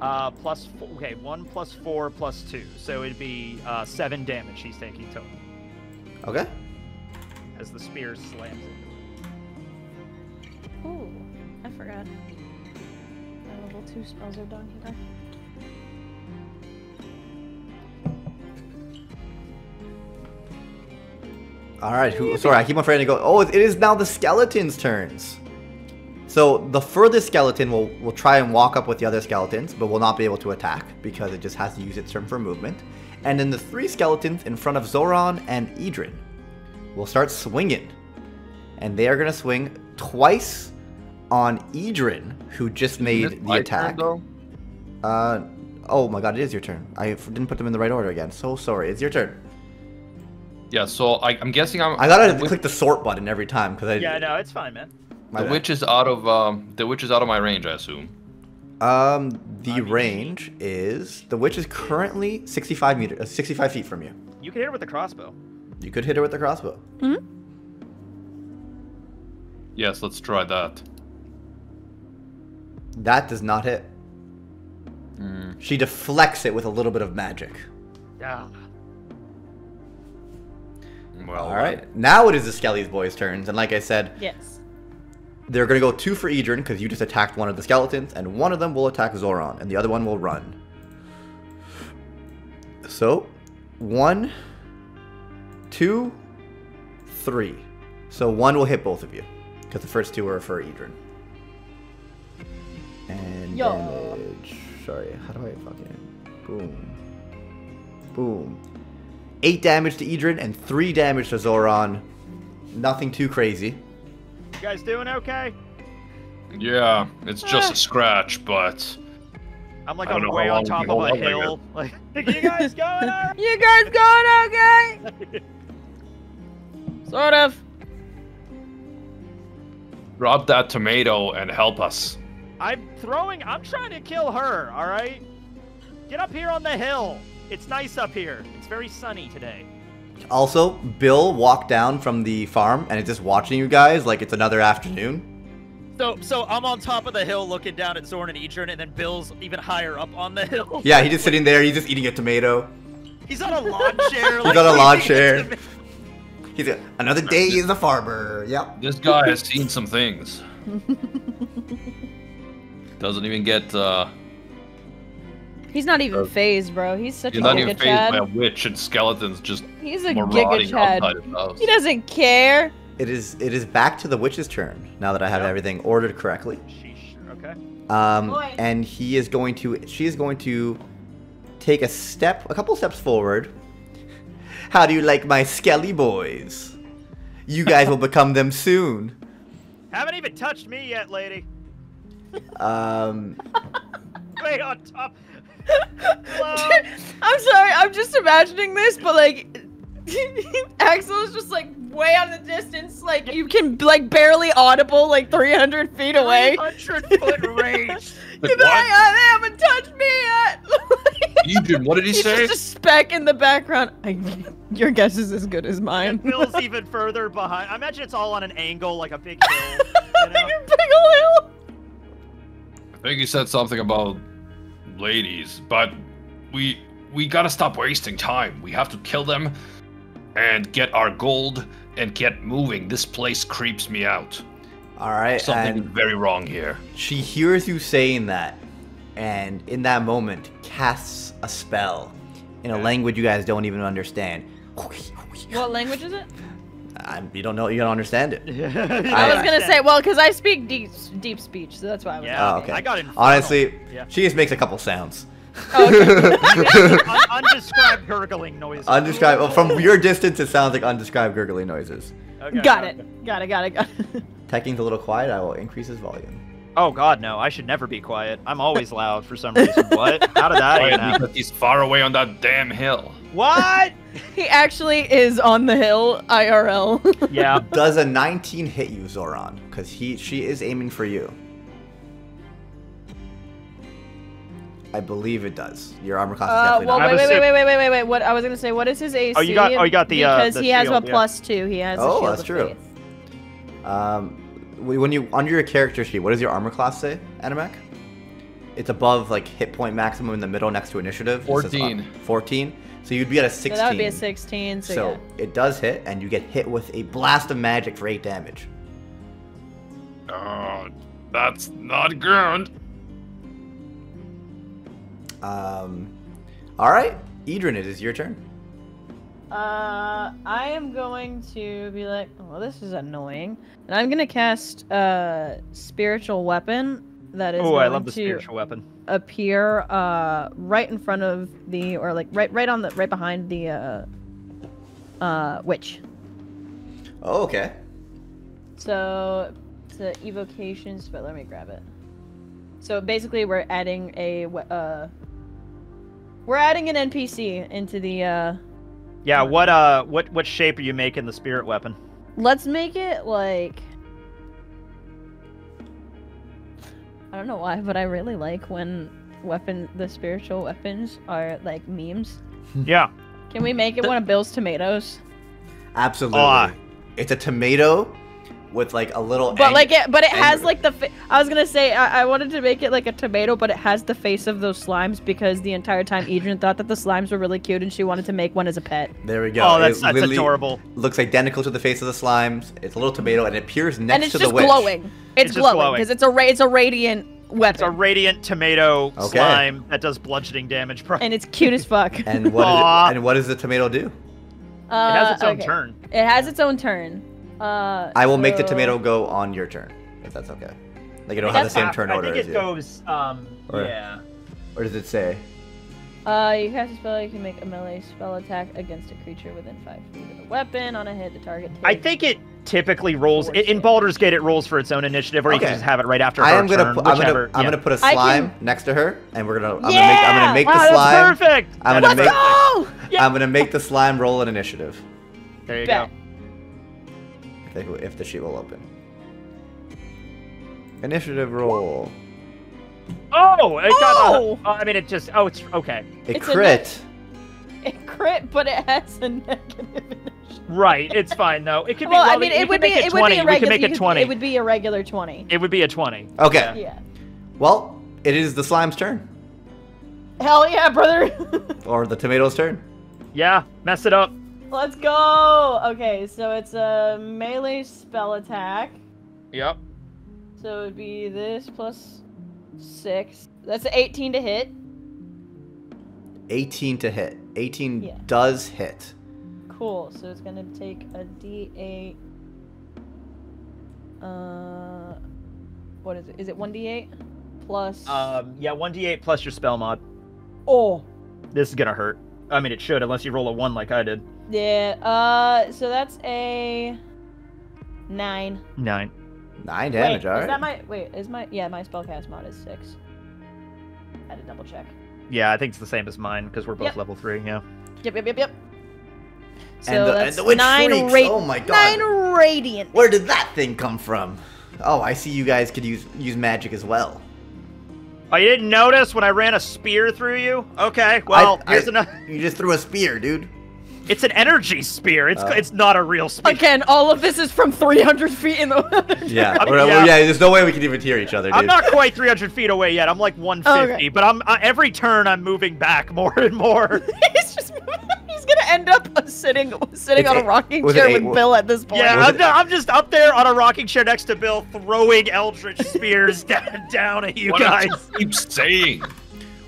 uh, plus four. Okay, one plus four plus two. So it'd be uh, seven damage he's taking total. Okay. As the spear slams it. Ooh, I forgot. My level two spells are done here. All right. Who? Sorry, I keep on trying to go. Oh, it is now the skeleton's turns. So the furthest skeleton will will try and walk up with the other skeletons, but will not be able to attack because it just has to use its turn for movement. And then the three skeletons in front of Zoran and Edrin will start swinging, and they are gonna swing twice on Edrin, who just made the attack. Uh, oh my god, it is your turn. I didn't put them in the right order again. So sorry. It's your turn. Yeah, so I, I'm guessing I'm. I gotta click the sort button every time because I. Yeah, no, it's fine, man. The witch is out of um, the witch is out of my range, I assume. Um, the I mean, range is the witch is currently sixty-five meters, uh, sixty-five feet from you. You can hit her with the crossbow. You could hit her with the crossbow. Mm-hmm. Yes, let's try that. That does not hit. Mm. She deflects it with a little bit of magic. Yeah. Well, all right. right. Now it is the Skelly's boys' turns, and like I said, yes, they're gonna go two for Edrin because you just attacked one of the skeletons, and one of them will attack Zoran, and the other one will run. So, one, two, three. So one will hit both of you, because the first two are for Edrin. And Yo. damage. Sorry, how do I fucking... Boom. Boom. Eight damage to Edrin and three damage to Zoran. Nothing too crazy. You guys doing okay? Yeah, it's just ah. a scratch, but... I'm like on way on top of a hill. Like, you guys going okay? You guys going okay? Sort of. Drop that tomato and help us. I'm throwing... I'm trying to kill her, all right? Get up here on the hill. It's nice up here. It's very sunny today. Also, Bill walked down from the farm and is just watching you guys like it's another afternoon. So so I'm on top of the hill looking down at Zorn and Edrin, and then Bill's even higher up on the hill. Yeah, he's just sitting there. He's just eating a tomato. He's on a lawn chair. Like, he's on a lawn chair. He's a, another day he's a farmer. Yep. This guy has seen some things. Doesn't even get... Uh, He's not even phased, bro. He's such He's a not even phased chad. by a witch and skeletons just He's a marauding outside of the house. He doesn't care. It is it is back to the witch's turn, now that I have yeah. everything ordered correctly. Sheesh, okay. Um, Boy. And he is going to, she is going to take a step, a couple steps forward. How do you like my skelly boys? You guys will become them soon. Haven't even touched me yet, lady. Um. Way on top. I'm sorry, I'm just imagining this, but like Axel is just like way out of the distance, like you can like barely audible, like three hundred feet away. three hundred foot range. Like, you know, I, I haven't touched me yet. Edrin, what did he He's say? Just a speck in the background. I, your guess is as good as mine. Bill's even further behind. I imagine it's all on an angle, like a big hill. You know? Like a big old hill. I think he said something about ladies, but we we gotta stop wasting time. We have to kill them and get our gold and get moving. This place creeps me out. All right, something very wrong here. She hears you saying that, and in that moment casts a spell in a language you guys don't even understand. What language is it? I, you don't know. You don't understand it. I was gonna say, well, because I speak deep deep speech, so that's why I was. Yeah. Oh, okay. I got it. Honestly, yeah. She just makes a couple sounds. Oh, okay. Un undescribed gurgling noises. Undescribed. Well, from your distance, it sounds like undescribed gurgling noises. Okay, got okay. it. Got it. Got it. Got it. Teching's a little quiet. I will increase his volume. Oh God, no! I should never be quiet. I'm always loud for some reason. What? How did that even happen? He's far away on that damn hill. What? He actually is on the hill, I R L. Yeah. Does a nineteen hit you, Zoran? Because he, she is aiming for you. I believe it does. Your armor class uh, is definitely well, not. Wait, wait, wait, wait, wait, wait, wait. What I was gonna say? What is his A C? Oh, you got, oh, you got the because uh, the he shield, has a yeah. plus two. He has. Oh, a that's true. Faith. Um, when you under your character sheet, what does your armor class say, Animac? It's above like hit point maximum in the middle next to initiative. Fourteen. Says, uh, Fourteen. So you'd be at a sixteen. So that would be a sixteen. So, so yeah. It does hit, and you get hit with a blast of magic for eight damage. Oh, that's not good. Um, all right, Edrin, it is your turn. Uh, I am going to be like, well, this is annoying, and I'm gonna cast a spiritual weapon that is. Oh, I love the spiritual weapon. Appear uh right in front of the or like right right on the right behind the uh uh witch. Oh, okay. So it's an evocations, but let me grab it. So basically, we're adding a uh we're adding an N P C into the uh. Yeah. What uh what what shape are you making the spirit weapon? Let's make it like. I don't know why, but I really like when weapon the spiritual weapons are like memes. Yeah. Can we make it one of Bill's tomatoes? Absolutely. Uh, it's a tomato with like a little. But like it, but it has like the. Fa I was gonna say I, I wanted to make it like a tomato, but it has the face of those slimes because the entire time Edrin thought that the slimes were really cute and she wanted to make one as a pet. There we go. Oh, that's, that's adorable. Looks identical to the face of the slimes. It's a little tomato and it appears next to the witch. And it's just glowing. It's, it's glowing because it's a ra it's a radiant weapon. It's a radiant tomato okay. slime that does bludgeoning damage. Probably. And it's cute as fuck. And what? It, and what does the tomato do? Uh, it has its own okay. turn. It has its own turn. Uh, I will so... make the tomato go on your turn, if that's okay. Like you don't have the same turn I order. I think it as goes. Um, or, yeah. Or does it say? Uh, you cast a spell. You can make a melee spell attack against a creature within five feet of the weapon. On a hit, the target. I think it. Typically rolls it, in Baldur's Gate. It rolls for its own initiative, or okay. you can just have it right after. I am gonna. Turn, I'm, gonna yeah. I'm gonna put a slime can... next to her, and we're gonna. I'm yeah! gonna make, I'm gonna make wow, the slime. That's perfect. I'm gonna Let's make. Go! Yeah. I'm gonna make the slime roll an initiative. There you Bet. go. If the sheet will open. Initiative roll. Oh, it oh! got. A, I mean, it just. Oh, it's okay. It it's crit. It crit, but it has a negative. Right, it's fine though. It could be. Well, well I mean, we, it would be. It would be a regular. It would be a regular twenty. It would be a twenty. Okay. Yeah. yeah. Well, it is the slime's turn. Hell yeah, brother. Or the tomato's turn. Yeah, mess it up. Let's go. Okay, so it's a melee spell attack. Yep. So it'd be this plus six. That's an eighteen to hit. Eighteen to hit. Eighteen yeah. does hit. Cool, so it's gonna take a D eight. Uh, what is it? Is it one D eight plus? Um, yeah, one D eight plus your spell mod. Oh, this is gonna hurt. I mean, it should, unless you roll a one like I did. Yeah. Uh, so that's a nine. Nine. Nine damage. Wait, all right. Is that my? Wait, is my? Yeah, my spellcast mod is six. I had to double check. Yeah, I think it's the same as mine because we're both yep. level three. Yeah. Yep. Yep. Yep. Yep. So and, the, and the witch nine shrieks, oh my god. Nine radiant. Where did that thing come from? Oh, I see you guys could use use magic as well. Oh, you didn't notice when I ran a spear through you? Okay, well, I, here's I, another... You just threw a spear, dude. It's an energy spear. It's uh, it's not a real spear. Again, all of this is from three hundred feet in the yeah, I mean, yeah, yeah. There's no way we can even hear each other, dude. I'm not quite three hundred feet away yet. I'm like one fifty, okay. but I'm uh, every turn I'm moving back more and more. He's just he's gonna end up sitting sitting it's on a rocking eight, chair with eight, Bill at this point. Yeah, I'm, I'm just up there on a rocking chair next to Bill, throwing eldritch spears down, down at you what guys. What keep saying?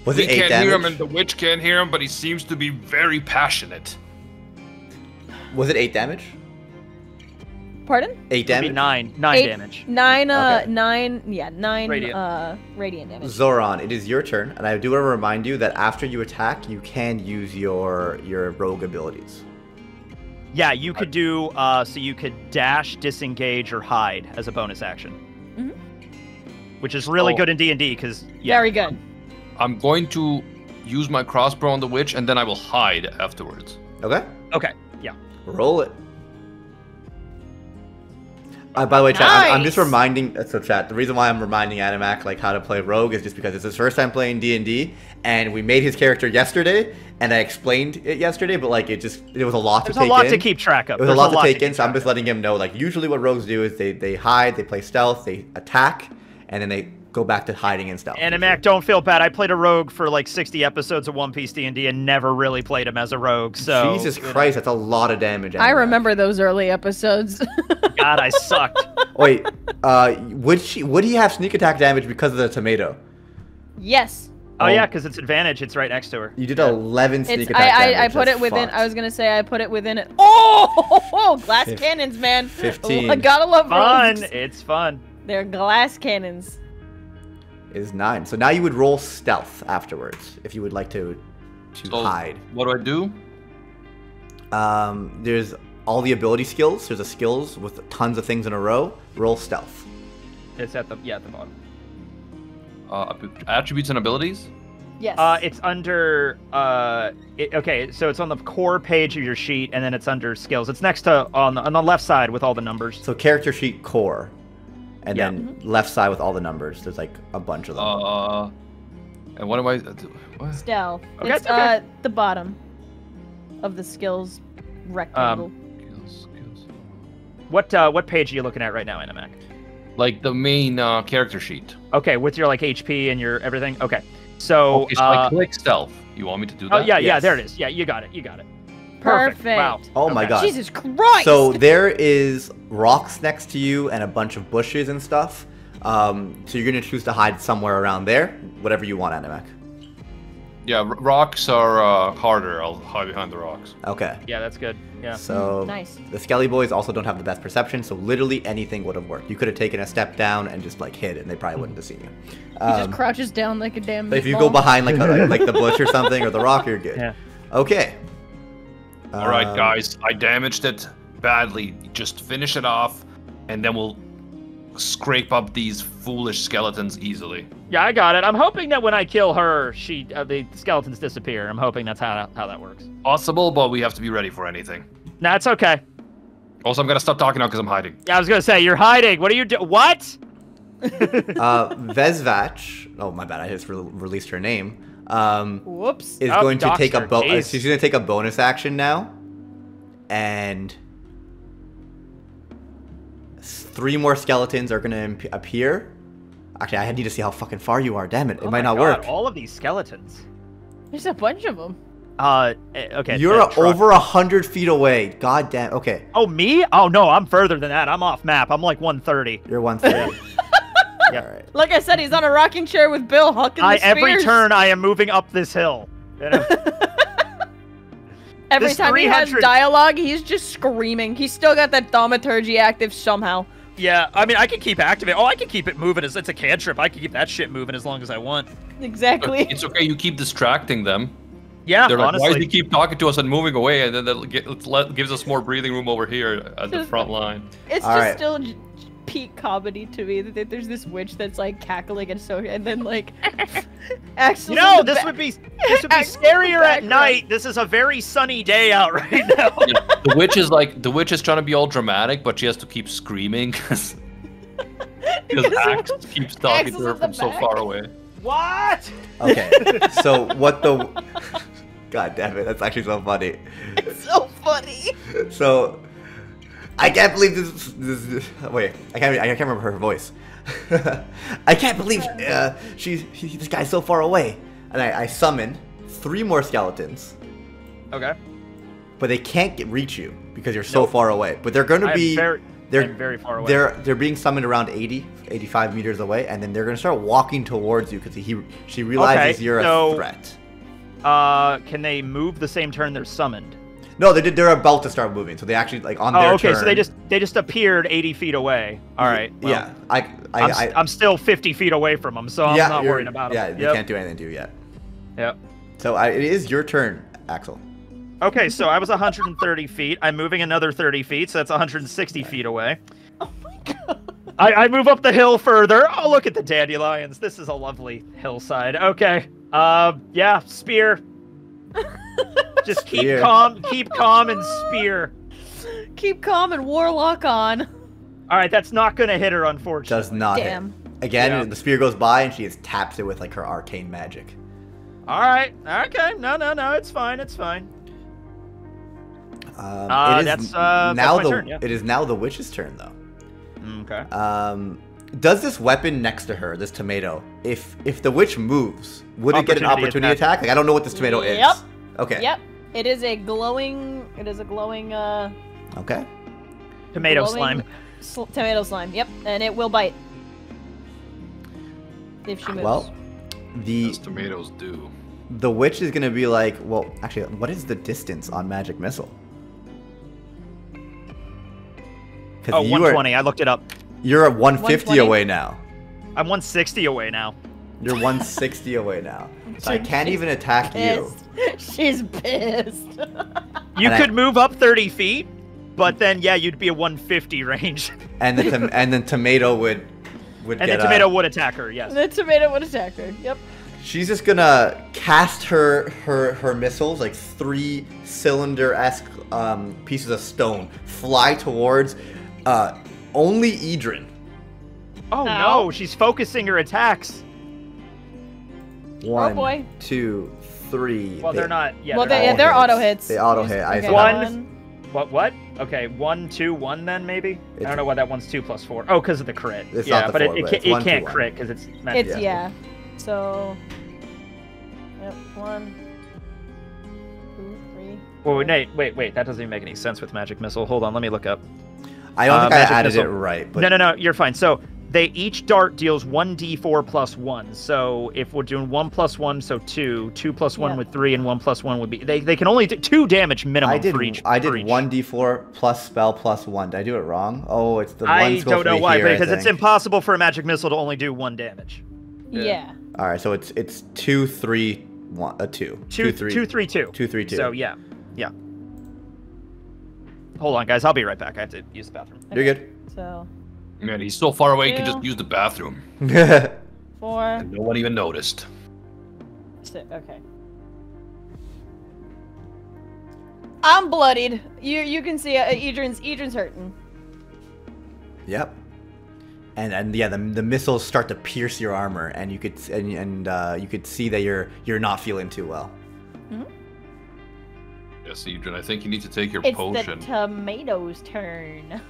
Was it we can't damage? hear him, and the witch can't hear him, but he seems to be very passionate. Was it eight damage? Pardon? Eight damage. Nine. Nine eight, damage. Nine. Uh. Okay. Nine. Yeah. Nine. Radiant. Uh. Radiant damage. Zoran, it is your turn, and I do want to remind you that after you attack, you can use your your rogue abilities. Yeah, you could do. Uh. So you could dash, disengage, or hide as a bonus action. Mm-hmm. Which is really oh. good in D and D because. Yeah. Very good. I'm going to use my crossbow on the witch, and then I will hide afterwards. Okay. Okay. Yeah. Roll it. Uh, by the way, chat, nice. I'm, I'm just reminding. So, chat. The reason why I'm reminding Animac like how to play rogue is just because it's his first time playing D and D, and we made his character yesterday, and I explained it yesterday. But like, it just it was a lot There's to take in. There's a lot in. to keep track of. It was There's a lot, a lot to take to in. So I'm just letting him know. Like, usually what rogues do is they they hide, they play stealth, they attack, and then they go back to hiding and stuff. Animac, don't feel bad. I played a rogue for like sixty episodes of One Piece D and D and never really played him as a rogue. So Jesus Christ, that's a lot of damage. Animac. I remember those early episodes. God, I sucked. Wait, uh, would she? Would he have sneak attack damage because of the tomato? Yes. Oh, oh yeah, because it's advantage. It's right next to her. You did yeah. eleven sneak it's, attack I, damage. I, I put that's it within. Fucked. I was gonna say I put it within it. Oh, glass Fif cannons, man. Fifteen. I gotta love fun. Rogues. It's fun. They're glass cannons. Is nine. So now you would roll stealth afterwards if you would like to to so hide. What do I do? Um, there's all the ability skills. There's a skills with tons of things in a row. Roll stealth. It's at the yeah at the bottom. Uh, attributes and abilities. Yes. Uh, it's under uh, it, okay. So it's on the core page of your sheet, and then it's under skills. It's next to on the, on the left side with all the numbers. So character sheet core. And yeah. then left side with all the numbers. There's like a bunch of them. Uh, and what am I? What? Stealth. Okay, it's okay. Uh, the bottom of the skills rectangle. Um, skills, skills. What uh, what page are you looking at right now, Animac? Like the main uh, character sheet. Okay, with your like H P and your everything. Okay, so. Okay, so uh, I click stealth. You want me to do that? Oh yeah, yes. yeah. There it is. Yeah, you got it. You got it. Perfect. Perfect. Wow. Oh okay. my god. Jesus Christ. So there is rocks next to you and a bunch of bushes and stuff. Um, so you're going to choose to hide somewhere around there, whatever you want, Animac. Yeah, rocks are uh, harder. I'll hide behind the rocks. Okay. Yeah, that's good. Yeah. So mm, nice. The Skelly Boys also don't have the best perception, so literally anything would have worked. You could have taken a step down and just like hid, and they probably wouldn't have seen you. Um, he just crouches down like a damn. But if you go behind like a, like the bush or something or the rock, you're good. Yeah. Okay. All right, um, guys, I damaged it badly. Just finish it off, and then we'll scrape up these foolish skeletons easily. Yeah, I got it. I'm hoping that when I kill her, she uh, the skeletons disappear. I'm hoping that's how that, how that works. Possible, but we have to be ready for anything. Nah, it's okay. Also, I'm going to stop talking now because I'm hiding. Yeah, I was going to say, you're hiding. What are you doing? What? uh, Vesvach. Oh, my bad. I just re released her name. Um, Whoops. Is oh, going to take a bo uh, she's going to take a bonus action now, and three more skeletons are going to appear. Actually, I need to see how fucking far you are. Damn it! It oh might not God, work. All of these skeletons. There's a bunch of them. Uh, okay. You're a, over a hundred feet away. God damn. Okay. Oh me? Oh no, I'm further than that. I'm off map. I'm like one thirty. You're one thirty. Yeah. All right. Like I said, he's on a rocking chair with Bill hucking the spears. Every turn, I am moving up this hill. You know? Every this time he has dialogue, he's just screaming. He's still got that thaumaturgy active somehow. Yeah, I mean, I can keep activating. Oh, I can keep it moving. It's a cantrip. I can keep that shit moving as long as I want. Exactly. It's okay. You keep distracting them. Yeah, they're like, honestly. Why do they keep talking to us and moving away? And then that gives us more breathing room over here at the front line. It's All just right. still... peak comedy to me that there's this witch that's like cackling and so and then like actually no this would be this would be scarier at night. This is a very sunny day out right now. Yeah, the witch is like the witch is trying to be all dramatic, but she has to keep screaming because Axe keeps talking to her from so far away. What? Okay, so what the god damn it, that's actually so funny. It's so funny. So. I can't believe this, this, this. Wait, I can't. I can't remember her voice. I can't believe uh, she's. She, this guy's so far away. And I, I summon three more skeletons. Okay. but they can't get, reach you because you're so nope. far away. But they're going to be very, they're very far away. They're they're being summoned around eighty, eighty-five meters away, and then they're going to start walking towards you because he she realizes okay, you're so, a threat. Uh, can they move the same turn they're summoned? No, they did. They're about to start moving, so they actually like on oh, their okay, turn. Oh, okay. So they just they just appeared eighty feet away. All right. Well, yeah, I, I, I'm, I I'm still fifty feet away from them, so I'm yeah, not worried about yeah, them. Yeah, you yep. can't do anything to you yet. Yep. So I, it is your turn, Axel. Okay, so I was one hundred thirty feet. I'm moving another thirty feet, so that's one hundred sixty feet away. Oh my god. I, I move up the hill further. Oh, look at the dandelions. This is a lovely hillside. Okay. Uh, yeah, spear. Just keep spear. calm, keep calm, and spear. Keep calm and warlock on. All right, that's not gonna hit her, unfortunately. Does not. Damn. Hit. Again, yeah. the spear goes by, and she just taps it with like her arcane magic. All right. Okay. No, no, no. It's fine. It's fine. Um, uh, it is that's uh, now that's my the turn, yeah. it is now the witch's turn, though. Okay. Um, does this weapon next to her, this tomato, if if the witch moves, would it get an opportunity attack? attack? Like I don't know what this tomato yep. is. Yep. Okay. Yep. It is a glowing. It is a glowing. Uh, okay. Tomato slime. Sl tomato slime. Yep, and it will bite if she moves. Well, the Those tomatoes do. The witch is gonna be like, well, actually, what is the distance on magic missile? Oh, one twenty. Are, I looked it up. You're at one fifty away now. I'm one sixty away now. You're one sixty away now. So I can't even attack you. She's pissed. You could move up thirty feet, but then yeah, you'd be a one fifty range. And the and then tomato would would get up. And the tomato would attack her. Yes. The tomato would attack her. Yep. She's just gonna cast her her her missiles, like three cylinder-esque um, pieces of stone, fly towards uh, only Edrin. Oh no. no! She's focusing her attacks. One, oh boy. two, three. Well, they, they're not. Yeah, well, they're, they, they're auto hits. They auto hit. Okay. I one. What? What? Okay, one, two, one. Then maybe. It's, I don't know why that one's two plus four. Oh, because of the crit. It's yeah, not the but four, it, but it, it one, can't two, crit because it's. Meant it's to yeah. Be. So. Yep. One. Two, three. Well, wait, wait, wait. That doesn't even make any sense with magic missile. Hold on, let me look up. I don't uh, think I added missile. it right. But... No, no, no. You're fine. So. They each dart deals one d four plus one. So if we're doing one plus one, so two, two plus one yeah. with three, and one plus one would be. They they can only do two damage minimum I did, for each. I did one d four plus spell plus one. Did I do it wrong? Oh, it's the one. I don't know why, here, but because it's impossible for a magic missile to only do one damage. Yeah. yeah. All right, so it's it's two three one a uh, two. Two, two three two three two two three two. So yeah, yeah. Hold on, guys. I'll be right back. I have to use the bathroom. Okay. You're good. So. Man, he's so far away, Two, he can just use the bathroom. Four. And no one even noticed. Six, okay. I'm bloodied. You you can see uh, Edrin's Edrin's hurting. Yep. And and yeah, the the missiles start to pierce your armor, and you could and and uh, you could see that you're you're not feeling too well. Mm-hmm. Yes, Edrin, I think you need to take your it's potion. It's the tomato's turn.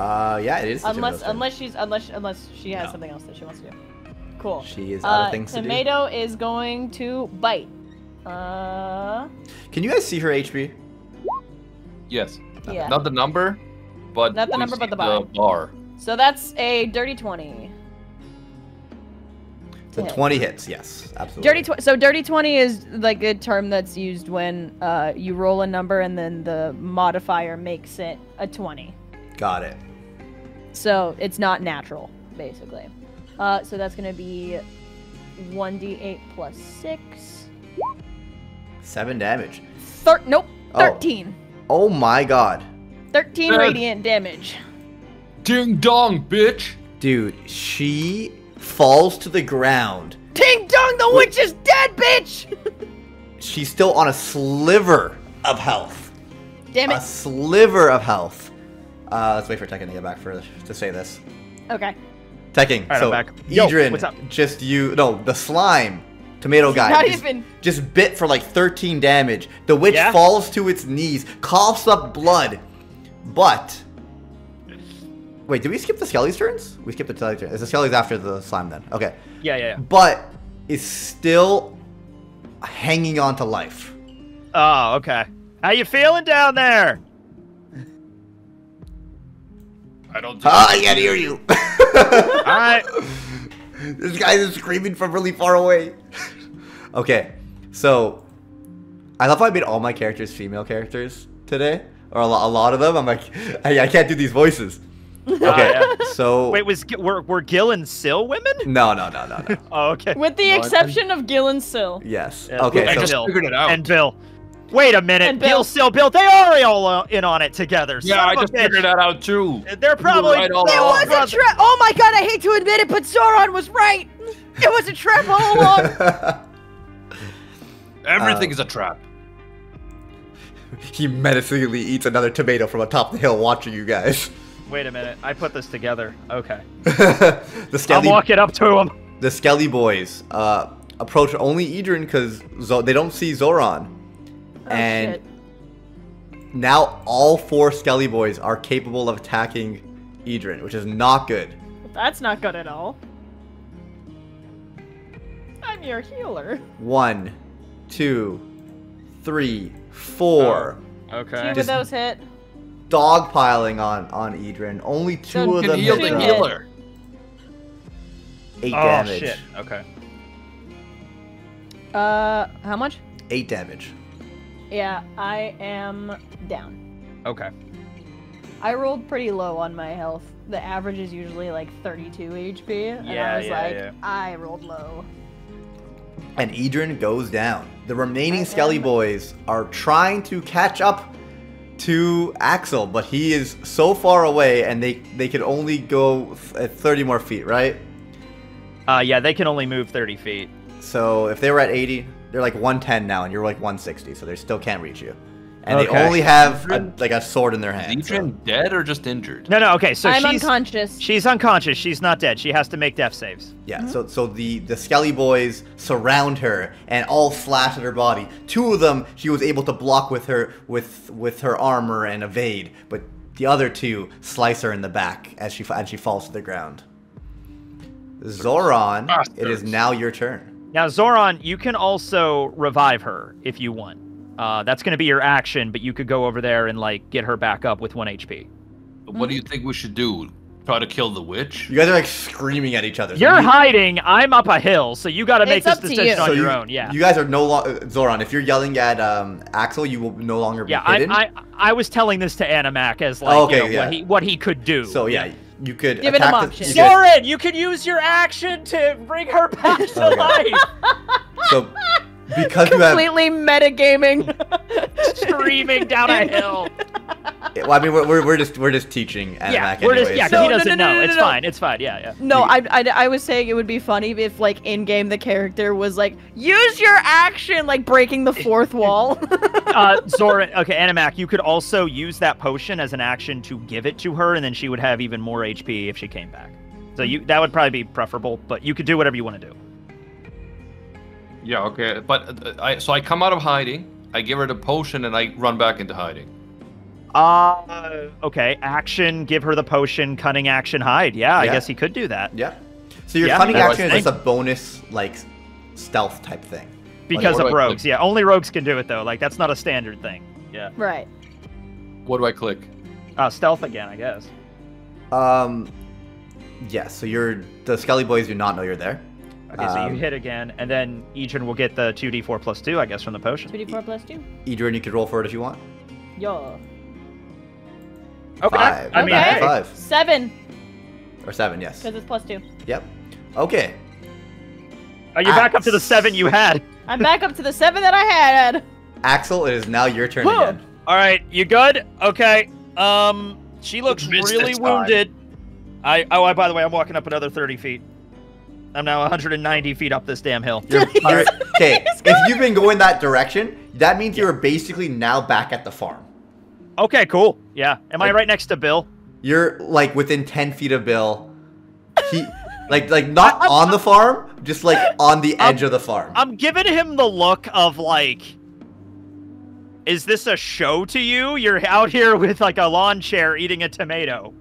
Uh, yeah, it is. Unless, unless she's, unless, unless she has no. something else that she wants to do. Cool. She is out uh, of things to do. Tomato is going to bite. Uh. Can you guys see her H P? Yes. Yeah. Not the number, but not the number, but the bar. the bar. So that's a dirty twenty. The hit. twenty hits, yes, absolutely. Dirty tw so dirty twenty is like a term that's used when uh you roll a number and then the modifier makes it a twenty. Got it. So it's not natural, basically. Uh, so that's going to be one d eight plus six. seven damage. Thir nope, oh. thirteen. Oh my god. thirteen uh, radiant damage. Ding dong, bitch. Dude, she falls to the ground. Ding dong, the witch is dead, bitch. She's still on a sliver of health. Damn it. A sliver of health. Uh, let's wait for Tekken to get back for to say this. Okay. Tekken, right, so Edrin, Yo, just you, no, the slime tomato guy Not just, even... just bit for like thirteen damage. The witch yeah. falls to its knees, coughs up blood, but... Wait, did we skip the Skelly's turns? We skipped the Skelly's turns. The Skelly's after the slime then, okay. Yeah, yeah, yeah. But is still hanging on to life. Oh, okay. How you feeling down there? I don't do oh, I can't hear you. All right. This guy is screaming from really far away. Okay, so I love how I made all my characters female characters today, or a lot, a lot of them. I'm like, I, I can't do these voices. Okay, uh, yeah. So wait, was were were Gil and Syl women? No, no, no, no, no. Oh, okay. With the exception of Gil and Syl. Yes. Yeah, okay. I so, just figured it out. And Bill. Wait a minute, Bill, Syl, Bill, they are all in on it together. Yeah, I just bitch. figured that out too. They're probably- right It was a trap! Tra oh my god, I hate to admit it, but Zoran was right! It was a trap all along! Everything uh, is a trap. He menacingly eats another tomato from atop the hill watching you guys. Wait a minute, I put this together. Okay. the Skelly, I'm walking up to him. The Skelly boys uh, approach only Edrin because they don't see Zoran. Oh, and shit. Now all four Skelly boys are capable of attacking Edrin, which is not good. That's not good at all. I'm your healer. One, two, three, four. Oh, okay. Two of those hit. Dogpiling on on Edrin. Only two so of them hit. The healer. Eight oh, damage. Shit. Okay. Uh, how much? Eight damage. Yeah, I am down. Okay. I rolled pretty low on my health. The average is usually like thirty-two H P, yeah, and I was yeah, like, yeah. I rolled low. And Edrin goes down. The remaining I Skelly am. boys are trying to catch up to Axel, but he is so far away, and they they can only go thirty more feet, right? Uh, yeah, they can only move thirty feet. So if they were at eighty. They're like one ten now, and you're like one sixty, so they still can't reach you. And okay. they only have a, like a sword in their hand. Is Edrin so. dead or just injured? No, no, okay, so I'm she's- unconscious. She's unconscious, she's not dead. She has to make death saves. Yeah, mm-hmm. so so the, the Skelly boys surround her and all slash at her body. Two of them she was able to block with her, with, with her armor and evade, but the other two slice her in the back as she, and she falls to the ground. Zoran, Bastards. It is now your turn. Now, Zoran, you can also revive her if you want. Uh, that's going to be your action, but you could go over there and, like, get her back up with one H P. What do you think we should do? Try to kill the witch? You guys are, like, screaming at each other. You're you hiding. I'm up a hill, so you got to make this decision you. on so your you, own. Yeah. You guys are no longer... Zoran, if you're yelling at um, Axel, you will no longer be yeah, hidden. Yeah, I, I, I was telling this to Animac as, like, oh, okay, you know, yeah. what, he, what he could do. So, yeah. yeah. You could give attack him the, you Zoran, could... you could use your action to bring her back to okay. life. So, because completely you have... metagaming, screaming down a hill. Well, I mean, we're we're just we're just teaching Animac yeah, we're anyways. Just, yeah, so. He doesn't no, no, no, know. No, no, it's no. fine. It's fine. Yeah, yeah. No, I, I I was saying it would be funny if like in game the character was like use your action, like breaking the fourth wall. uh, Zoran, okay, Animac, you could also use that potion as an action to give it to her, and then she would have even more H P if she came back. So you that would probably be preferable, but you could do whatever you want to do. Yeah. Okay. But uh, I so I come out of hiding, I give her the potion, and I run back into hiding. Uh, okay, action, give her the potion, cunning action, hide. Yeah, yeah. I guess he could do that. Yeah. So your yeah, cunning action is just a bonus, like, stealth type thing. Because like, of rogues, yeah. Only rogues can do it, though. Like, that's not a standard thing. Yeah. Right. What do I click? Uh, stealth again, I guess. Um, yes, yeah, so you're, the Skelly boys do not know you're there. Okay, um, so you hit again, and then Edrin will get the two D four plus two, I guess, from the potion. two D four plus two. Edrin, you could roll for it if you want. Yeah. Okay. Five. I mean, okay. Five. Seven. Or seven, yes. Because it's plus two. Yep. Okay. Are you Ax back up to the seven you had? I'm back up to the seven that I had. Axel, it is now your turn Whoa. again. All right, you good? Okay. Um, she looks really wounded. I oh, I by the way, I'm walking up another thirty feet. I'm now one hundred ninety feet up this damn hill. You're, you're, okay. If you've been going that direction, that means yeah. you're basically now back at the farm. Okay, cool. Yeah. Am like, I right next to Bill? You're like within ten feet of Bill. He like like not on the farm, just like on the edge I'm, of the farm. I'm giving him the look of like, is this a show to you? You're out here with like a lawn chair eating a tomato.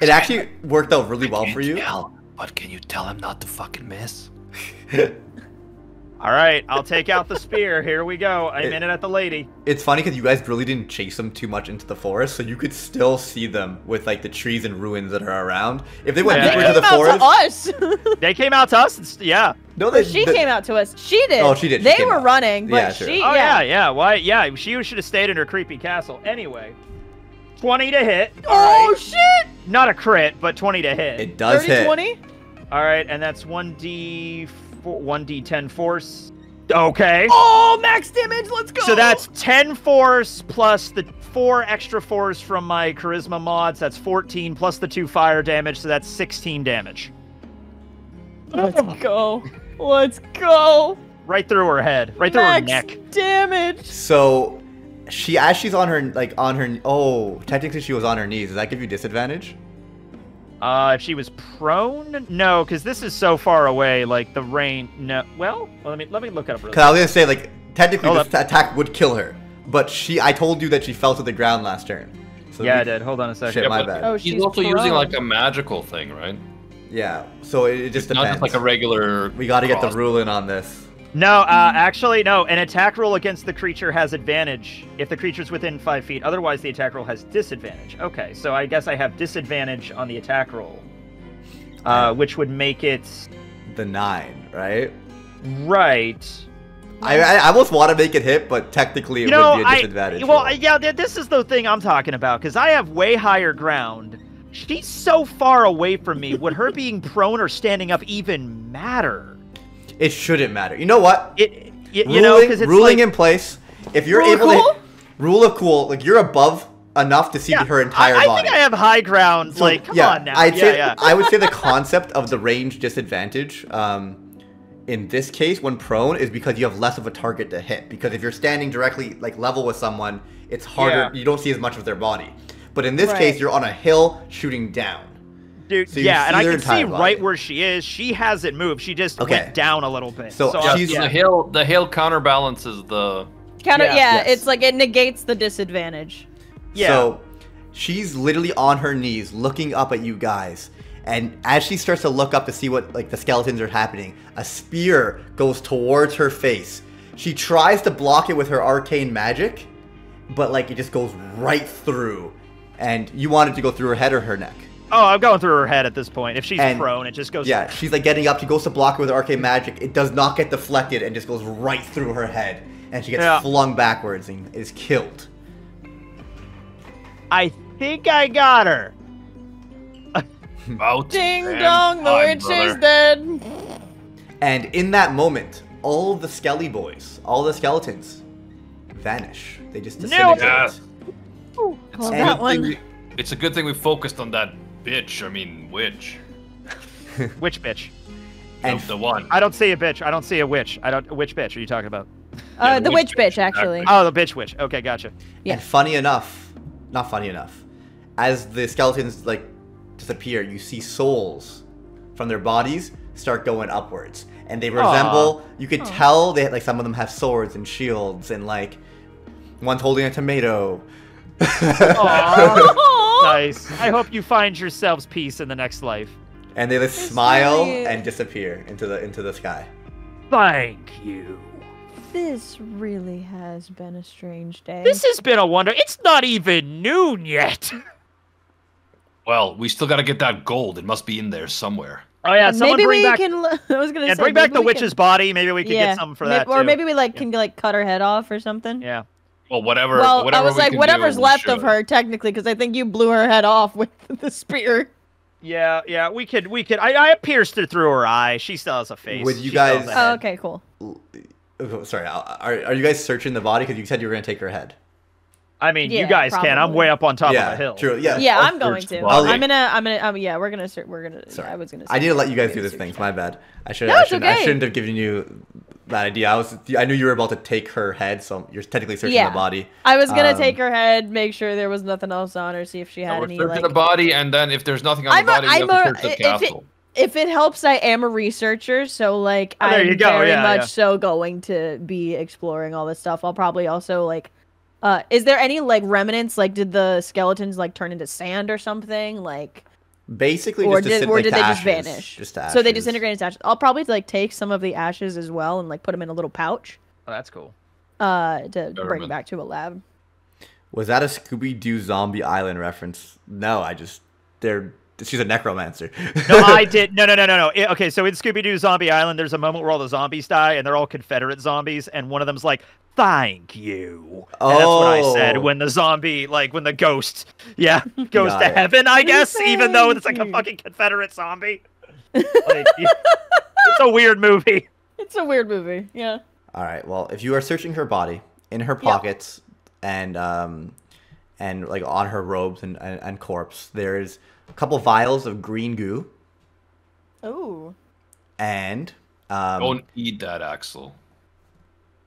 It actually worked out really well for you. Tell, but can you tell him not to fucking miss? All right, I'll take out the spear. Here we go. I'm it, in it at the lady. It's funny because you guys really didn't chase them too much into the forest, so you could still see them with like the trees and ruins that are around. If they went yeah. deeper they into the forest, to us. They came out to us. And yeah. No, they, she they, came out to us. She did. Oh, she did. They she were out. running, but yeah, sure. she. Oh yeah, yeah. yeah. Why? Yeah, she should have stayed in her creepy castle anyway. twenty to hit. All oh right. shit! Not a crit, but twenty to hit. It does hit. twenty. All right, and that's one d ten force. Okay. Oh, max damage. Let's go. So that's ten force plus the four extra force from my charisma mods. That's fourteen plus the two fire damage. So that's sixteen damage. Let's go. Let's go. Right through her head. Right through max her neck. Damage. So she, as she's on her, like on her. Oh, technically she was on her knees. Does that give you disadvantage? Uh, if she was prone, no, because this is so far away. Like the rain, no. Well, well let me let me look it up. Really Cause quick. I was gonna say, like, technically, Hold this up. attack would kill her, but she. I told you that she fell to the ground last turn. So yeah, we, I did. Hold on a second. Shit, yeah, my bad. Oh, she's, she's also prone. using like a magical thing, right? Yeah. So it, it just it's depends. Not just like a regular. We got to get the ruling on this. No, uh, actually, no. An attack roll against the creature has advantage if the creature's within five feet. Otherwise, the attack roll has disadvantage. Okay, so I guess I have disadvantage on the attack roll, uh, which would make it the nine, right? Right. I, I almost want to make it hit, but technically it you know, would be a disadvantage. I, well, roll. yeah, this is the thing I'm talking about because I have way higher ground. She's so far away from me. Would her being prone or standing up even matter? It shouldn't matter. You know what? It, it you ruling, know, it's ruling like, in place. If you're able cool? to rule of cool, like you're above enough to see yeah, her entire I, I body. I think I have high ground. So, like, come yeah, on now. I'd yeah, say, yeah. I would say the concept of the range disadvantage um, in this case, when prone, is because you have less of a target to hit. Because if you're standing directly, like level with someone, it's harder. Yeah. You don't see as much of their body. But in this right. case, you're on a hill shooting down. Dude, so yeah, and I can see body. right where she is. She hasn't moved. She just okay. went down a little bit. So, so yeah, she's, yeah. the hill. The hill counterbalances the. Counter. Yeah, yeah yes. it's like it negates the disadvantage. Yeah. So she's literally on her knees, looking up at you guys, and as she starts to look up to see what like the skeletons are happening, a spear goes towards her face. She tries to block it with her arcane magic, but like it just goes right through. And you want it to go through her head or her neck? Oh, I'm going through her head at this point. If she's and, prone, it just goes... Yeah, she's like getting up. She goes to block her with arcane magic. It does not get deflected and just goes right through her head. And she gets yeah. flung backwards and is killed. I think I got her. Ding dong, the witch is dead. And in that moment, all the Skelly boys, all the skeletons, vanish. They just disintegrate. No. Yeah. Ooh, it's, that one. We, it's a good thing we focused on that bitch, I mean, witch. Which bitch? And the one. I don't see a bitch. I don't see a witch. I don't. Which bitch are you talking about? Uh, yeah, the, the witch, witch bitch, actually. Exactly. Oh, the bitch witch. Okay, gotcha. Yeah. And funny enough, not funny enough, as the skeletons like disappear, you see souls from their bodies start going upwards, and they resemble. Aww. You could Aww. tell that like some of them have swords and shields, and like one's holding a tomato. Aww. Nice. I hope you find yourselves peace in the next life. And they just smile really... and disappear into the into the sky. Thank you. This really has been a strange day. This has been a wonder. It's not even noon yet. Well, we still got to get that gold. It must be in there somewhere. Oh yeah, someone maybe bring we back. Can, I was gonna yeah, say, bring back the can... witch's body. Maybe we can yeah. get some for maybe, that. Or too. maybe we like yeah. can like cut her head off or something. Yeah. Well, whatever. Well, whatever I was we like, can whatever's do, left of her, technically, because I think you blew her head off with the spear. Yeah, yeah, we could, we could. I, I pierced it through her eye. She still has a face. With you she guys. Oh, okay, cool. Sorry, are are you guys searching the body? Because you said you were gonna take her head. I mean, yeah, you guys probably. can. I'm way up on top yeah, of the hill. True. Yeah. Yeah, I'm going to. Body. I'm gonna. I'm gonna. Um, yeah, we're gonna. We're gonna. Sorry. I was gonna. Search, I need to let you guys do this thing. That. My bad. I should. No, I, okay. I shouldn't have given you. That idea. I was. I knew you were about to take her head, so you're technically searching yeah. the body. I was gonna um, take her head, make sure there was nothing else on her, see if she had no, any. We're searching like, the body, and then if there's nothing on I'm the body, a, we I'm have a, to search the castle. It, if it helps, I am a researcher, so like oh, I'm go. very yeah, much yeah. so going to be exploring all this stuff. I'll probably also like. Uh, is there any like remnants? Like, did the skeletons like turn into sand or something? Like. Basically, or just did, or did they ashes, just vanish? Just so they disintegrated ashes. I'll probably like take some of the ashes as well and like put them in a little pouch. Oh, that's cool. Uh, to Government. bring back to a lab. Was that a Scooby-Doo Zombie Island reference? No, I just they're. She's a necromancer. no, I did. No, no, no, no, no. It, okay, so in Scooby-Doo Zombie Island, there's a moment where all the zombies die, and they're all Confederate zombies, and one of them's like, "Thank you." Oh. And that's what I said when the zombie, like, when the ghost, yeah, goes to it. heaven, I guess, Thank even though it's like a fucking Confederate zombie. Like, yeah. It's a weird movie. It's a weird movie, yeah. All right, well, if you are searching her body, in her pockets, yep. and, um, and, like, on her robes and, and, and corpse, there is... a couple vials of green goo. Oh. And um, don't eat that, Axel.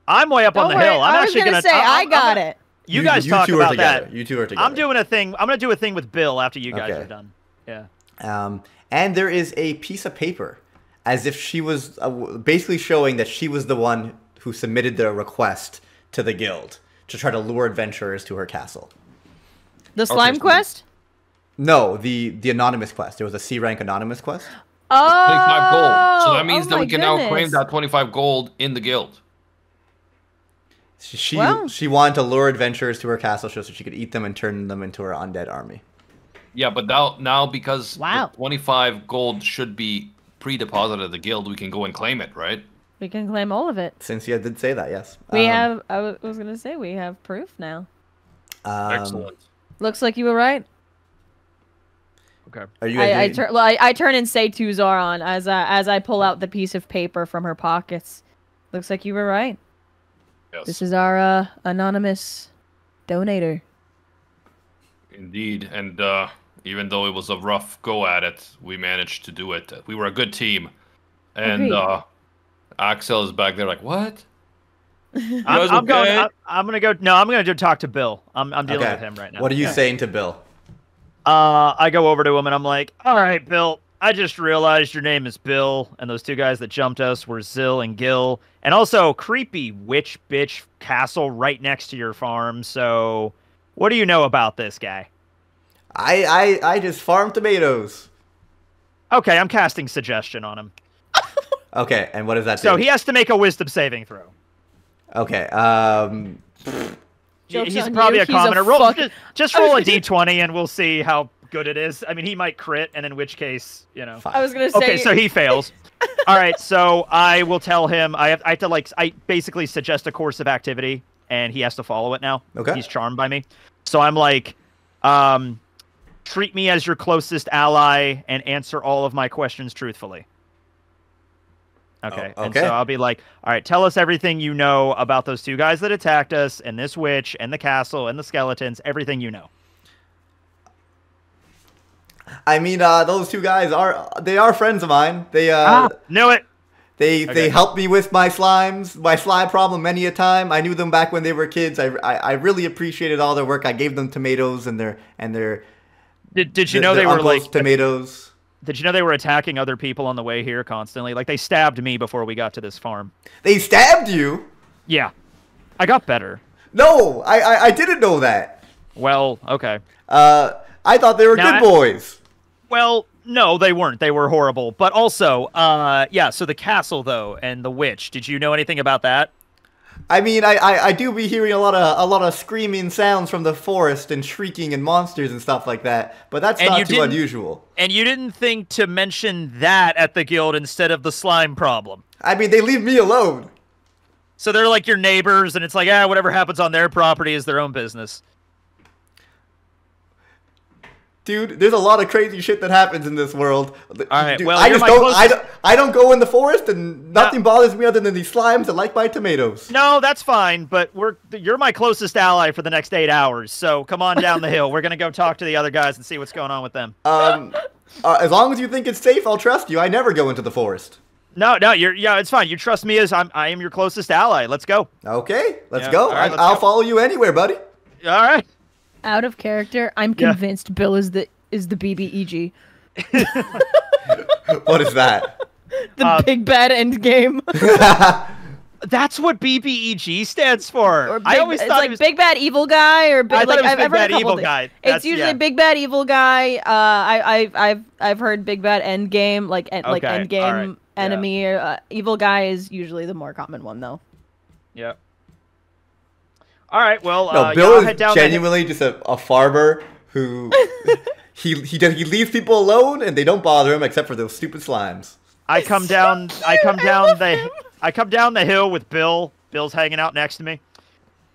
I'm way up don't on the worry. hill. I'm I was actually gonna, gonna say I, I got I'm, it. You, you guys you talk about that. You two are together. I'm doing a thing. I'm gonna do a thing with Bill after you guys okay. are done. Yeah. Um, and there is a piece of paper, as if she was uh, basically showing that she was the one who submitted the request to the guild to try to lure adventurers to her castle. The slime okay. quest. No, the the anonymous quest. There was a C rank anonymous quest. Oh, twenty-five gold. So that means oh that we can goodness. now claim that twenty-five gold in the guild. She she, well. she wanted to lure adventurers to her castle so she could eat them and turn them into her undead army. Yeah, but now now because wow. the twenty-five gold should be pre-deposited at the guild, we can go and claim it, right? We can claim all of it. Cynthia did say that, yes. We um, have. I was going to say we have proof now. Um, Excellent. Looks like you were right. Okay. Are you I, I, tur well, I, I turn and say to Zoran as I, as I pull out the piece of paper from her pockets. Looks like you were right. Yes. This is our uh, anonymous donator. Indeed. And uh, even though it was a rough go at it, we managed to do it. We were a good team. And uh, Axel is back there like, what? I'm, I'm, going, I'm, I'm going to go. No, I'm going to talk to Bill. I'm, I'm dealing okay. with him right now. What are you okay. saying to Bill? Uh, I go over to him and I'm like, all right, Bill, I just realized your name is Bill, and those two guys that jumped us were Zill and Gil, and also creepy witch bitch castle right next to your farm, so what do you know about this guy? I, I, I just farm tomatoes. Okay, I'm casting suggestion on him. Okay, and what does that do? So he has to make a wisdom saving throw. Okay, um... Joke's he's probably you. a commoner. A roll, fuck... just, just roll a d twenty and we'll see how good it is. I mean, he might crit, and in which case, you know. Fine. I was gonna say. Okay, so he fails. All right, so I will tell him. I have, I have to like. I basically suggest a course of activity, and he has to follow it now. Okay. He's charmed by me, so I'm like, um, treat me as your closest ally and answer all of my questions truthfully. Okay. Oh, okay. And so I'll be like, all right, tell us everything you know about those two guys that attacked us and this witch and the castle and the skeletons, everything you know. I mean, uh, those two guys are, they are friends of mine. They, uh, ah, knew it. They, okay. they helped me with my slimes, my slime problem many a time. I knew them back when they were kids. I, I, I really appreciated all their work. I gave them tomatoes and their, and their, did, did you the, know they were like tomatoes? Did you know they were attacking other people on the way here constantly? Like, they stabbed me before we got to this farm. They stabbed you? Yeah. I got better. No, I, I, I didn't know that. Well, okay. Uh, I thought they were now, good boys. I, well, no, they weren't. They were horrible. But also, uh, yeah, so the castle, though, and the witch. Did you know anything about that? I mean, I, I, I do be hearing a lot of a lot of screaming sounds from the forest and shrieking and monsters and stuff like that, but that's and not too unusual. And you didn't think to mention that at the guild instead of the slime problem? I mean, they leave me alone. So they're like your neighbors, and it's like, ah, whatever happens on their property is their own business. Dude, there's a lot of crazy shit that happens in this world. All right, Dude, well, I just don't, closest... I don't. I don't go in the forest, and nothing uh, bothers me other than these slimes that like my tomatoes. No, that's fine. But we're you're my closest ally for the next eight hours. So come on down the hill. We're gonna go talk to the other guys and see what's going on with them. Um, uh, as long as you think it's safe, I'll trust you. I never go into the forest. No, no, you're yeah, it's fine. You trust me as I'm. I am your closest ally. Let's go. Okay, let's yeah, go. Right, let's I'll go. follow you anywhere, buddy. All right. Out of character, I'm convinced yeah. Bill is the is the B B E G. What is that? The uh, big bad end game. That's what B B E G stands for. Or big, I always it's thought like it was, big bad evil guy or big, I like, it was I've big bad evil things. guy. That's, it's usually yeah. big bad evil guy. Uh, I, I've I've I've heard big bad end game like en okay. like end game right. enemy. Yeah. Uh, evil guy is usually the more common one though. Yeah. All right. Well, no, uh, Bill is down genuinely just a, a farmer who he he does, he leaves people alone and they don't bother him except for those stupid slimes. I come so down. Cute. I come down. I the him. I come down the hill with Bill. Bill's hanging out next to me.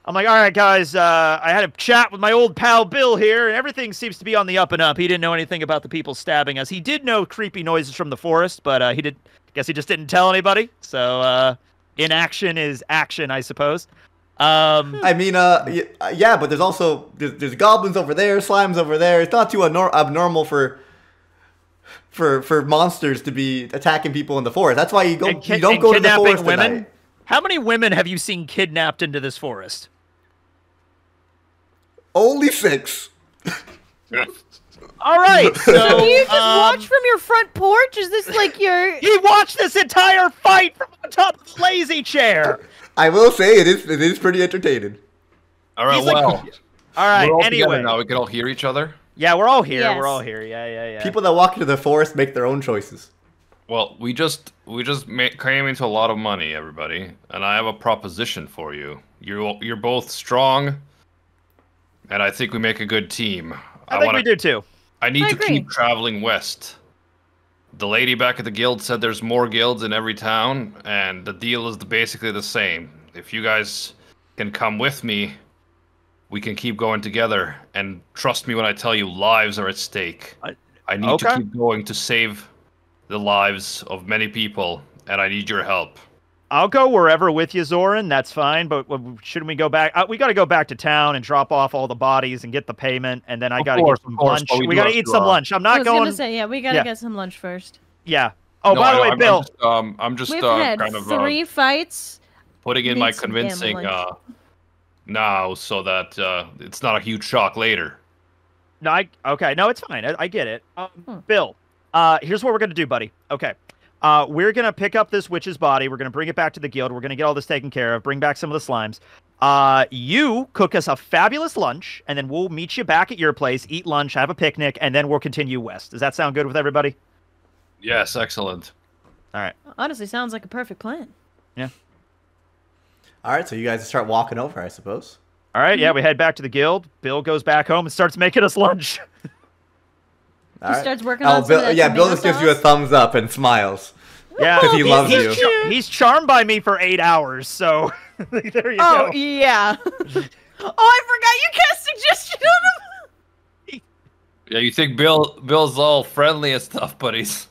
I'm like, all right, guys, uh, I had a chat with my old pal Bill here, and everything seems to be on the up and up. He didn't know anything about the people stabbing us. He did know creepy noises from the forest, but uh, he did. I guess he just didn't tell anybody. So uh, inaction is action, I suppose. Um, I mean, uh, yeah, but there's also there's, there's goblins over there, slimes over there. It's not too abnor abnormal for... For for monsters to be attacking people in the forest. That's why you go. You don't go to the forest women? Tonight. How many women have you seen kidnapped into this forest? Only six. All right. So, so do you just um, watch from your front porch? Is this like your? He watched this entire fight from on top of the lazy chair. I will say it is it is pretty entertaining. All right. He's well. Like, all right. We're all anyway, now we can all hear each other. Yeah, we're all here. Yes. We're all here. Yeah, yeah, yeah. People that walk into the forest make their own choices. Well, we just we just came into a lot of money, everybody, and I have a proposition for you. You you're both strong, and I think we make a good team. I, I think wanna, we do too. I need I to agree. keep traveling west. The lady back at the guild said there's more guilds in every town, and the deal is basically the same. If you guys can come with me, we can keep going together, and trust me when I tell you, lives are at stake. I need okay. to keep going to save the lives of many people, and I need your help. I'll go wherever with you, Zoran. That's fine, but shouldn't we go back? Uh, we got to go back to town and drop off all the bodies and get the payment, and then I got to get some lunch. We, we got to eat some lunch. I'm not I was going to say, yeah, we got to yeah. get some lunch first. Yeah. Oh, no, by the way, I'm, Bill. I'm just, um, I'm just We've uh, had kind of three uh, fights. Putting in my convincing. Uh, Now, so that uh, it's not a huge shock later. No, I, okay, no, it's fine. I, I get it. Um, hmm. Bill, uh, here's what we're gonna do, buddy. Okay, uh, we're gonna pick up this witch's body. We're gonna bring it back to the guild. We're gonna get all this taken care of. Bring back some of the slimes. Uh, you cook us a fabulous lunch, and then we'll meet you back at your place. Eat lunch, have a picnic, and then we'll continue west. Does that sound good with everybody? Yes, excellent. All right. Honestly, sounds like a perfect plan. Yeah. All right, so you guys start walking over, I suppose. All right, yeah, we head back to the guild. Bill goes back home and starts making us lunch. he right. starts working oh, on Bill, Yeah, Bill just gives you a thumbs up and smiles. Yeah, because he loves he's, you. He's, he's charmed by me for eight hours, so there you oh, go. Oh, yeah. oh, I forgot you cast suggestion on him. yeah, you think Bill Bill's all friendly and stuff, but he's,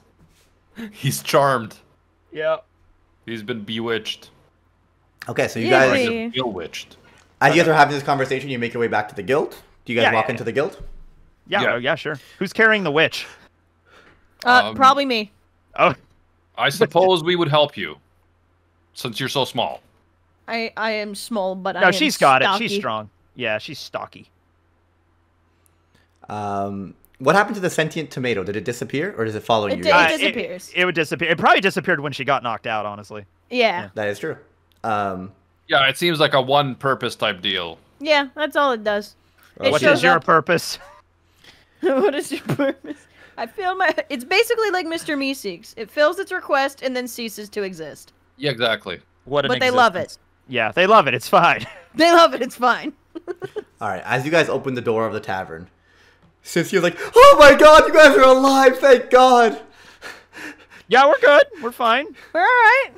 he's charmed. Yeah. He's been bewitched. Okay, so you yeah, guys are bewitched. As you guys are having this conversation, you make your way back to the guild. Do you guys yeah, walk yeah, into yeah. the guild? Yeah, yeah, yeah, sure. Who's carrying the witch? Uh, um, probably me. Oh, I suppose we would help you, since you're so small. I I am small, but no, I am she's got stocky. it. She's strong. Yeah, she's stocky. Um. What happened to the sentient tomato? Did it disappear, or does it follow it you? Did, it disappears. Uh, it, it would disappear. It probably disappeared when she got knocked out. Honestly. Yeah. yeah. That is true. Um, yeah, it seems like a one-purpose type deal. Yeah, that's all it does. It what is your up. purpose? What is your purpose? I feel my... It's basically like Mister Meeseeks. It fills its request and then ceases to exist. Yeah, exactly. What an but existence. They love it. Yeah, they love it. It's fine. They love it. It's fine. All right, as you guys open the door of the tavern, Cynthia's like, oh my god, you guys are alive, thank god. Yeah, we're good. We're fine. We're all right.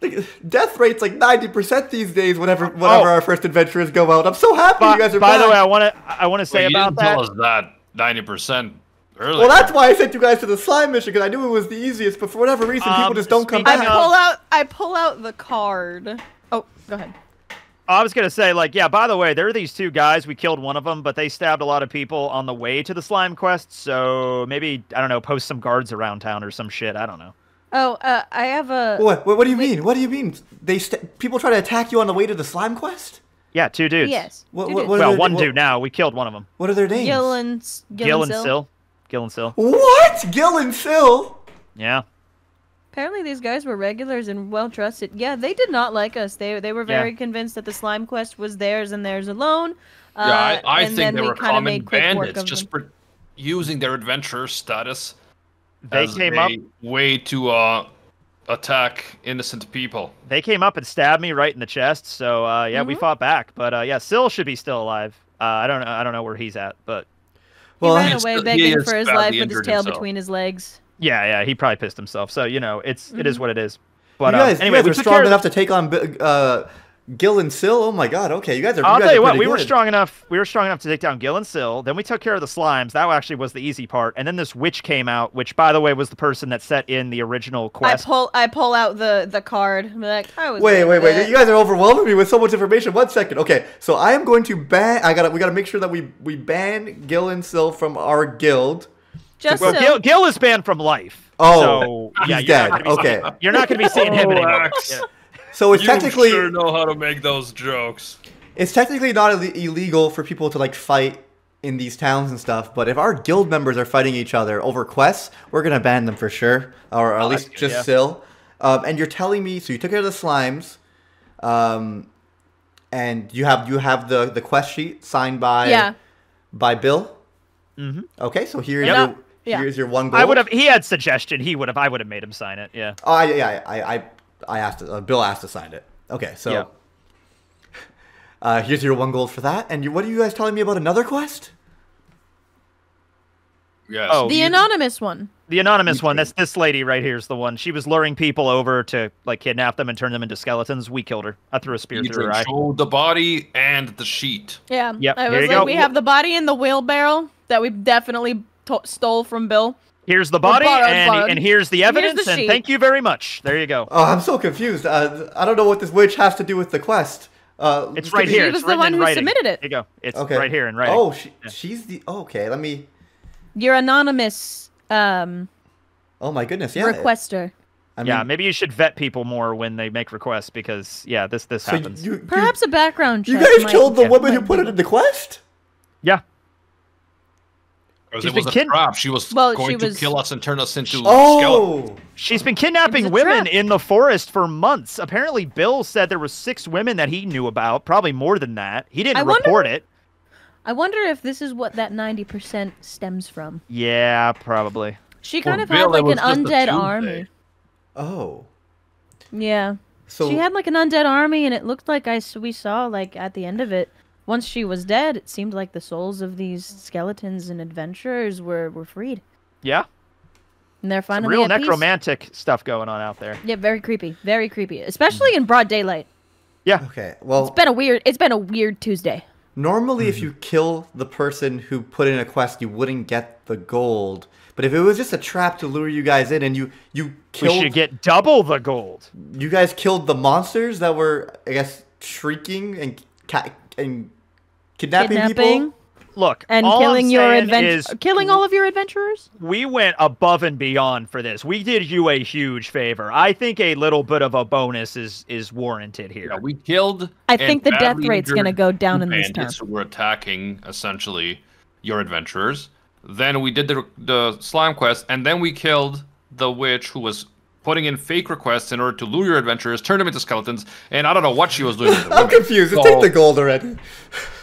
Like, death rate's like ninety percent these days. Whenever, whenever oh. our first adventurers go out, I'm so happy by, you guys are. By back. the way, I want to, I want to say well, you about didn't that. Tell us that ninety percent earlier. Well, that's why I sent you guys to the slime mission because I knew it was the easiest. But for whatever reason, um, people just don't come back. I pull out, I pull out the card. Oh, go ahead. I was gonna say, like, yeah. By the way, there are these two guys. We killed one of them, but they stabbed a lot of people on the way to the slime quest. So maybe I don't know, post some guards around town or some shit. I don't know. Oh, uh, I have a... What, what, what do you mean? What do you mean? They st People try to attack you on the way to the slime quest? Yeah, two dudes. Yes. What, two what, what well, one what, dude now. We killed one of them. What are their names? Gil and... Gil, Gil and Syl. Syl. Gil and Syl. What? Gil and Syl? Yeah. Apparently these guys were regulars and well-trusted. Yeah, they did not like us. They they were very yeah. convinced that the slime quest was theirs and theirs alone. Uh, yeah, I, I and think they we were common bandits just for using their adventurer status. They as came a up way to uh, attack innocent people. They came up and stabbed me right in the chest. So uh, yeah, mm-hmm. we fought back. But uh, yeah, Syl should be still alive. Uh, I don't I don't know where he's at, but well, he ran away still, begging for his life with his tail himself. between his legs. Yeah, yeah, he probably pissed himself. So you know, it's mm-hmm. it is what it is. But you guys, uh, anyway, you guys we were strong enough to take on uh, Gil and Syl. Oh my God! Okay, you guys are. I'll you guys tell you what, we good. were strong enough. We were strong enough to take down Gil and Syl. Then we took care of the slimes. That actually was the easy part. And then this witch came out, which, by the way, was the person that set in the original quest. I pull, I pull out the the card. I'm like, I was. Wait, wait, wait! That. You guys are overwhelming me with so much information. One second. Okay, so I am going to ban. I got. We got to make sure that we we ban Gil and Syl from our guild. Just well, so. Gil, Gil is banned from life. Oh, so, yeah, he's dead. Okay, seeing, you're not going to be seeing him anymore. Yeah. So it's you technically sure know how to make those jokes. It's technically not Ill illegal for people to like fight in these towns and stuff. But if our guild members are fighting each other over quests, we're going to ban them for sure, or at oh, least just yeah. Syl. Um, and you're telling me, so you took care of the slimes, um, and you have you have the the quest sheet signed by yeah. by Bill. Mm-hmm. Okay, so here you. Yeah. Here's your one goal. I would have. He had suggestion. He would have. I would have made him sign it. Yeah. Oh, yeah. I, I, I, I asked. Uh, Bill asked to sign it. Okay. So, yeah. uh, here's your one goal for that. And you, what are you guys telling me about another quest? Yes. Oh, the you, anonymous one. The anonymous one. That's this lady right here. Is the one. She was luring people over to like kidnap them and turn them into skeletons. We killed her. I threw a spear you through her eye. Show the body and the sheet. Yeah. Yeah. I was like, go. we have the body in the wheelbarrow that we definitely stole from Bill. Here's the body, borrowed, and, borrowed. and here's the evidence, here's the and thank you very much. There you go. Oh, I'm so confused. Uh, I don't know what this witch has to do with the quest. Uh, it's right here. She was it's the one who writing. submitted it. There you go. It's okay. right here in writing. Oh, she, yeah. she's the... Oh, okay, let me... You're anonymous. Um, oh, my goodness. Yeah. Requester. I mean, yeah, maybe you should vet people more when they make requests, because, yeah, this, this so happens. You, you, Perhaps you, a background check. You guys might, killed the yeah, woman who put it in the quest? Yeah. It was a trap. She was well, going she was... to kill us and turn us into oh. skeletons. She's been kidnapping women trap. in the forest for months. Apparently, Bill said there were six women that he knew about, probably more than that. He didn't I report wonder... it. I wonder if this is what that ninety percent stems from. Yeah, probably. She kind For of Bill, had like an undead army. Oh. Yeah. So... She had like an undead army, and it looked like I, we saw like at the end of it. Once she was dead, it seemed like the souls of these skeletons and adventurers were, were freed. Yeah. And they're finally Some real at necromantic peace. stuff going on out there. Yeah, very creepy. Very creepy. Especially in broad daylight. Yeah. Okay. Well, it's been a weird it's been a weird Tuesday. Normally mm-hmm. if you kill the person who put in a quest, you wouldn't get the gold. But if it was just a trap to lure you guys in and you, you killed We should get double the gold. You guys killed the monsters that were, I guess, shrieking and ca and Kidnapping, kidnapping people? Look, and all killing your is, killing all of your adventurers? We went above and beyond for this. We did you a huge favor. I think a little bit of a bonus is is warranted here. Yeah, we killed. I think the death rate's going to go down in this town. We're attacking essentially your adventurers. Then we did the the slime quest, and then we killed the witch who was putting in fake requests in order to lure your adventurers, turn them into skeletons, and I don't know what she was doing. I'm confused. So, take the gold already.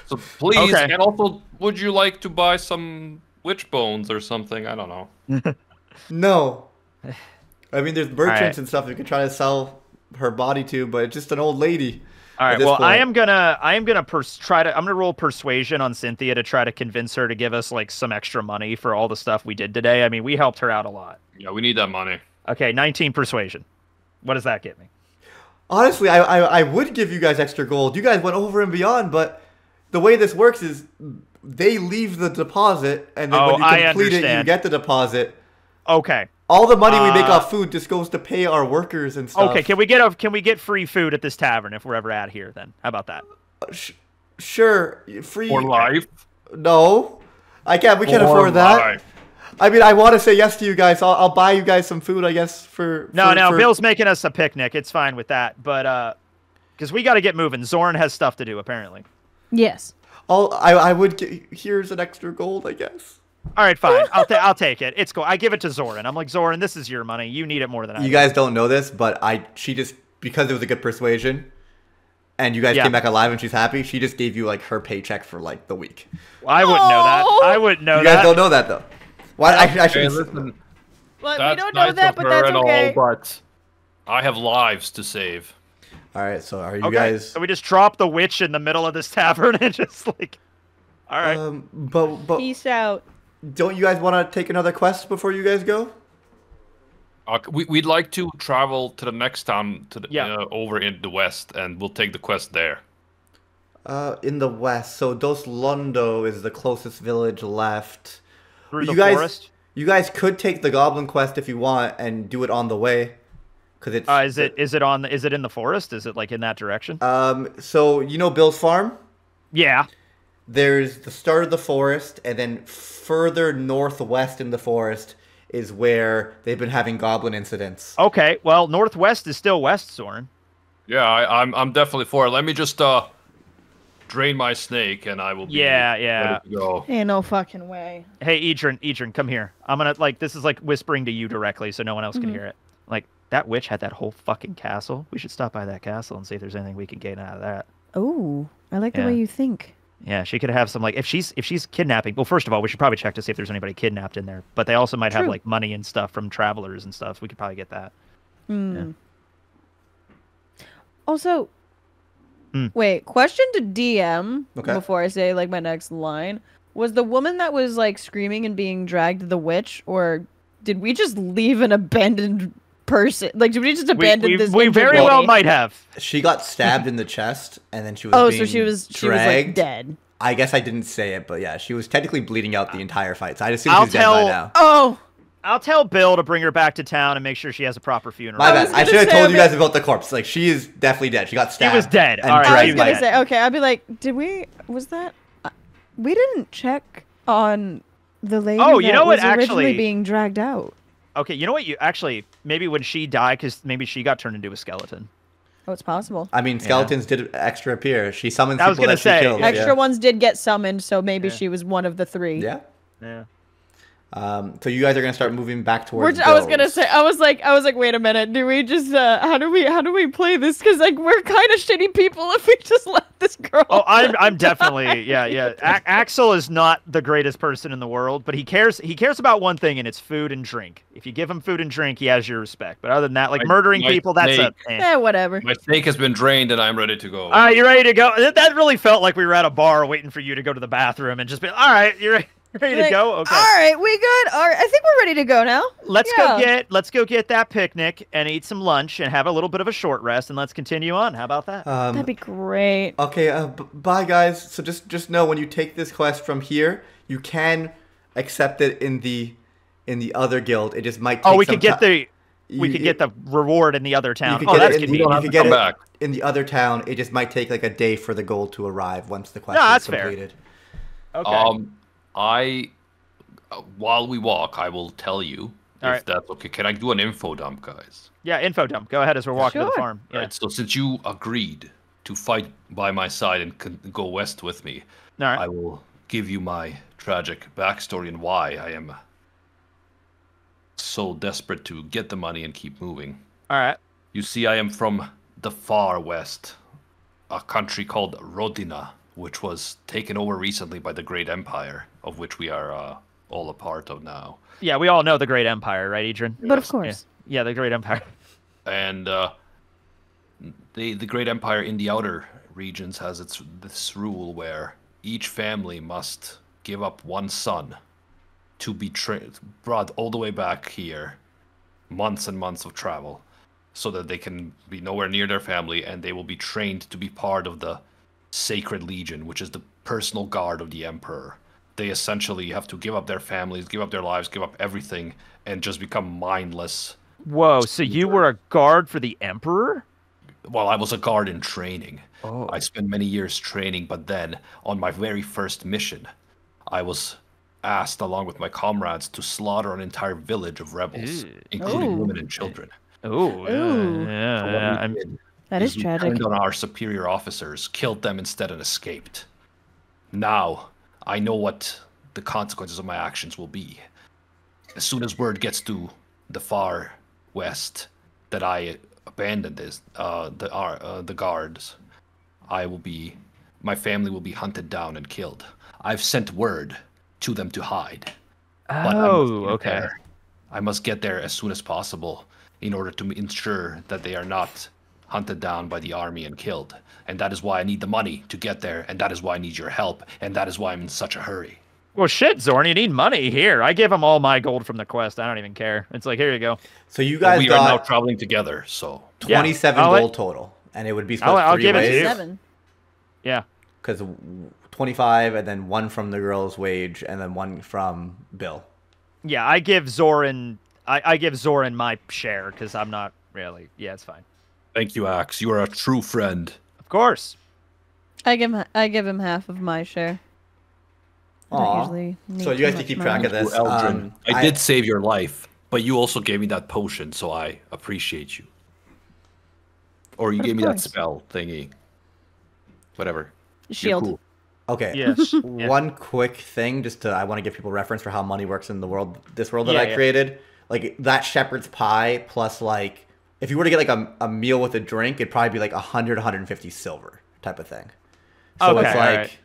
So please, okay. and also, would you like to buy some witch bones or something? I don't know. No. I mean, there's merchants right. and stuff you could try to sell her body to, but it's just an old lady. All right. Well, point. I am gonna, I am gonna pers try to, I'm gonna roll persuasion on Cynthia to try to convince her to give us like some extra money for all the stuff we did today. I mean, we helped her out a lot. Yeah, we need that money. Okay, nineteen persuasion. What does that get me? Honestly, I, I, I would give you guys extra gold. You guys went over and beyond, but. The way this works is they leave the deposit, and then oh, when you complete it, you get the deposit. Okay. All the money uh, we make off food just goes to pay our workers and stuff. Okay, can we get a, can we get free food at this tavern if we're ever out here? Then how about that? Uh, sh sure, free. For life? No, I can't. We can't for afford that. Life. I mean, I want to say yes to you guys. I'll, I'll buy you guys some food, I guess. For no, for, no, for... Bill's making us a picnic. It's fine with that, but uh, because we got to get moving. Zoran has stuff to do apparently. Yes. All I I would get, here's an extra gold, I guess. All right, fine. I'll, ta I'll take it. It's cool. I give it to Zoran. I'm like, Zoran, this is your money. You need it more than I do. You guys don't know this, but I she just, because it was a good persuasion, and you guys yeah. came back alive and she's happy, she just gave you, like, her paycheck for, like, the week. Well, I wouldn't Aww. know that. I wouldn't know that. You guys that. don't know that, though. Why? I, I should listen. Well, we don't know nice that, but that's okay. All, but I have lives to save. All right, so are you okay. guys... So we just drop the witch in the middle of this tavern and just, like... All right. Um, but, but... Peace out. Don't you guys want to take another quest before you guys go? Uh, we, we'd like to travel to the next town to the, yeah. uh, over in the west, and we'll take the quest there. Uh, in the west. So Dos Londo is the closest village left. Through the you guys, forest? You guys could take the goblin quest if you want and do it on the way. Cause it's, uh, is, it, is, it on, is it in the forest? Is it like in that direction? Um, so you know Bill's farm? Yeah. There's the start of the forest, and then further northwest in the forest is where they've been having goblin incidents. Okay, well, northwest is still west, Zoran. Yeah, I, I'm I'm definitely for it. Let me just uh, drain my snake, and I will be yeah, yeah. ready to go. Ain't no fucking way. Hey, Edrin, Edrin, come here. I'm gonna, like, this is like whispering to you directly so no one else mm-hmm. can hear it. Like, that witch had that whole fucking castle. We should stop by that castle and see if there's anything we can gain out of that. Oh, I like yeah. the way you think. Yeah, she could have some, like, if she's if she's kidnapping. Well, first of all, we should probably check to see if there's anybody kidnapped in there. But they also might True. have, like, money and stuff from travelers and stuff. We could probably get that. Mm. Yeah. Also, mm. wait, question to D M okay. before I say, like, my next line. Was the woman that was, like, screaming and being dragged the witch? Or did we just leave an abandoned person? Like, did we just abandon we, we, this? We very well might have. She got stabbed in the chest, and then she was oh, being so she was dragged. She was like dead. I guess I didn't say it, but yeah, she was technically bleeding out the entire fight. So I assume I'll she's tell, dead by now. Oh, I'll tell Bill to bring her back to town and make sure she has a proper funeral. My bad. I, I should have told you guys about the corpse. Like, she is definitely dead. She got stabbed. She was dead. All right. I was gonna say, okay. I'd be like, did we? Was that? Uh, we didn't check on the lady. Oh, you that know what? Was actually, being dragged out. Okay, you know what? You actually maybe when she died, because maybe she got turned into a skeleton. Oh, it's possible. I mean, skeletons yeah. did extra appear. She summoned people that say, she killed. Extra yeah. ones did get summoned, so maybe yeah. she was one of the three. Yeah, yeah. Um, so you guys are gonna start moving back towards. We're, I was gonna say, I was like, I was like, wait a minute. Do we just? Uh, how do we? How do we play this? Because, like, we're kind of shitty people if we just let this girl. Oh, I'm, I'm definitely, yeah, yeah. A Axel is not the greatest person in the world, but he cares. He cares about one thing, and it's food and drink. If you give him food and drink, he has your respect. But other than that, like my, murdering my people, snake. that's a eh, whatever. My snake has been drained, and I'm ready to go. All right, you're ready to go. That really felt like we were at a bar waiting for you to go to the bathroom and just be. All right, you're ready. Ready like, to go? Okay. All right, we good. All right, I think we're ready to go now. Let's yeah. go get let's go get that picnic and eat some lunch and have a little bit of a short rest and let's continue on. How about that? Um, That'd be great. Okay, uh, b bye guys. So just just know when you take this quest from here, you can accept it in the in the other guild. It just might. Take oh, we some could get the we you, could get the reward in the other town. You could oh, get that's it, in, you could get it in the other town. It just might take like a day for the gold to arrive once the quest no, is completed. Fair. Okay. Um, I, uh, while we walk, I will tell you All if right. that's okay. Can I do an info dump, guys? Yeah, info dump. Go ahead as we're walking sure. to the farm. Yeah. All right, so since you agreed to fight by my side and go west with me, All right. I will give you my tragic backstory and why I am so desperate to get the money and keep moving. All right. You see, I am from the far west, a country called Rodina, which was taken over recently by the Great Empire, of which we are uh, all a part of now. Yeah, we all know the Great Empire, right, Adrian? Yes. But of course. Yeah, yeah, the Great Empire. And uh, the the Great Empire in the outer regions has its this rule where each family must give up one son to be tra- brought all the way back here, months and months of travel, so that they can be nowhere near their family, and they will be trained to be part of the Sacred Legion, which is the personal guard of the Emperor. They essentially have to give up their families, give up their lives, give up everything, and just become mindless. Whoa, so you were a guard for the Emperor? Well, I was a guard in training. Oh. I spent many years training, but then, on my very first mission, I was asked, along with my comrades, to slaughter an entire village of rebels, Ew. including Ooh. women and children. Oh, yeah, yeah, yeah. That is tragic. We turned on our superior officers, killed them instead, and escaped. Now, I know what the consequences of my actions will be. As soon as word gets to the far west that I abandoned this, uh, the uh, the guards, I will be, my family will be hunted down and killed. I've sent word to them to hide. Oh, okay. There. I must get there as soon as possible in order to ensure that they are not hunted down by the army and killed. And that is why I need the money to get there, and that is why I need your help, and that is why I'm in such a hurry. Well, shit, Zorn, you need money. Here, I give them all my gold from the quest. I don't even care. It's like, here you go. So you guys we got are now traveling together, so... twenty-seven yeah. gold total, and it would be split I'll, three I'll give ways. It seven. Yeah. Because twenty-five, and then one from the girl's wage, and then one from Bill. Yeah, I give Zoran... I, I give Zoran my share, because I'm not really... Yeah, it's fine. Thank you, Axe. You are a true friend. Of course. I give him, I give him half of my share. Aww. So you guys can keep track of this. Um, I did I, save your life, but you also gave me that potion, so I appreciate you. Or you gave me that spell thingy. Whatever. Shield. Cool. Okay. Yes. Yeah. One quick thing, just to, I want to give people reference for how money works in the world, this world that yeah, I yeah. created. Like, that shepherd's pie plus, like, if you were to get, like, a, a meal with a drink, it'd probably be, like, one hundred, one hundred fifty silver type of thing. So okay, it's, like... Right.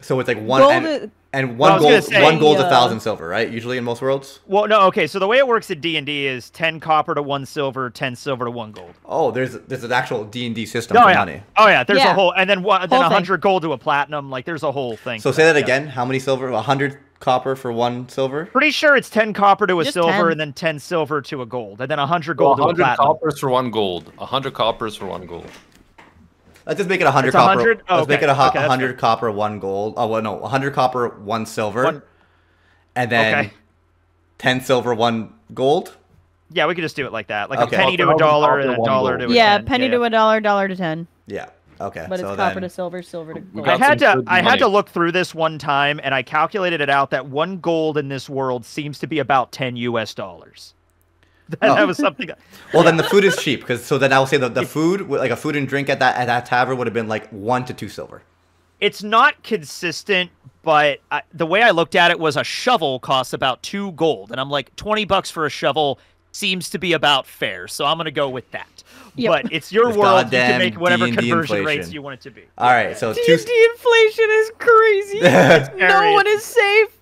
So it's like one gold and, is, and one gold, say, one gold's yeah. a thousand silver, right? Usually in most worlds. Well, no, okay. So the way it works at D and D is ten copper to one silver, ten silver to one gold. Oh, there's there's an actual D and D system oh, for yeah. money. Oh yeah, there's yeah. a whole, and then one, whole then a hundred gold to a platinum. Like there's a whole thing. So say that, that again. Yeah. How many silver? A hundred copper for one silver. Pretty sure it's ten copper to a Just silver, ten. And then ten silver to a gold, and then a hundred gold well, to a platinum. Hundred coppers for one gold. A hundred coppers for one gold. Let's just make it one hundred copper. one hundred? Oh, let's okay. make it a okay, one hundred copper, one gold. Oh, well, no, one hundred copper, one silver. One... And then okay. ten silver, one gold. Yeah, we could just do it like that. Like okay. a penny well, to a dollar and a dollar gold. to a yeah, ten. Penny yeah, penny to a dollar, dollar to ten. Yeah. Okay. But it's so copper then... to silver, silver to gold. I had to I had to look through this one time and I calculated it out that one gold in this world seems to be about ten U S dollars. That, oh. that was something. Well, then the food is cheap, because so then I will say that the food, like a food and drink at that at that tavern, would have been like one to two silver. It's not consistent, but I, the way I looked at it was a shovel costs about two gold, and I'm like twenty bucks for a shovel seems to be about fair, so I'm gonna go with that. Yep. But it's your world; you can make whatever D and D conversion inflation. rates you want it to be. All right, so D and D two... inflation is crazy. No one is safe.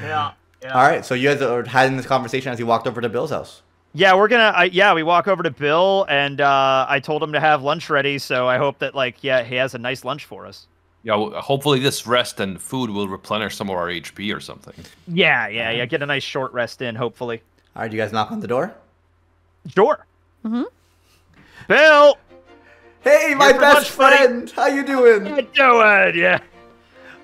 Yeah. yeah. All right, so you guys are having this conversation as you walked over to Bill's house. Yeah, we're gonna. I, yeah, we walk over to Bill, and uh, I told him to have lunch ready. So I hope that, like, yeah, he has a nice lunch for us. Yeah, well, hopefully this rest and food will replenish some of our H P or something. Yeah, yeah, yeah. Get a nice short rest in, hopefully. All right, you guys knock on the door. Sure. Mm-hmm. Bill. Hey, my best friend. How you doing? How you doing? Yeah.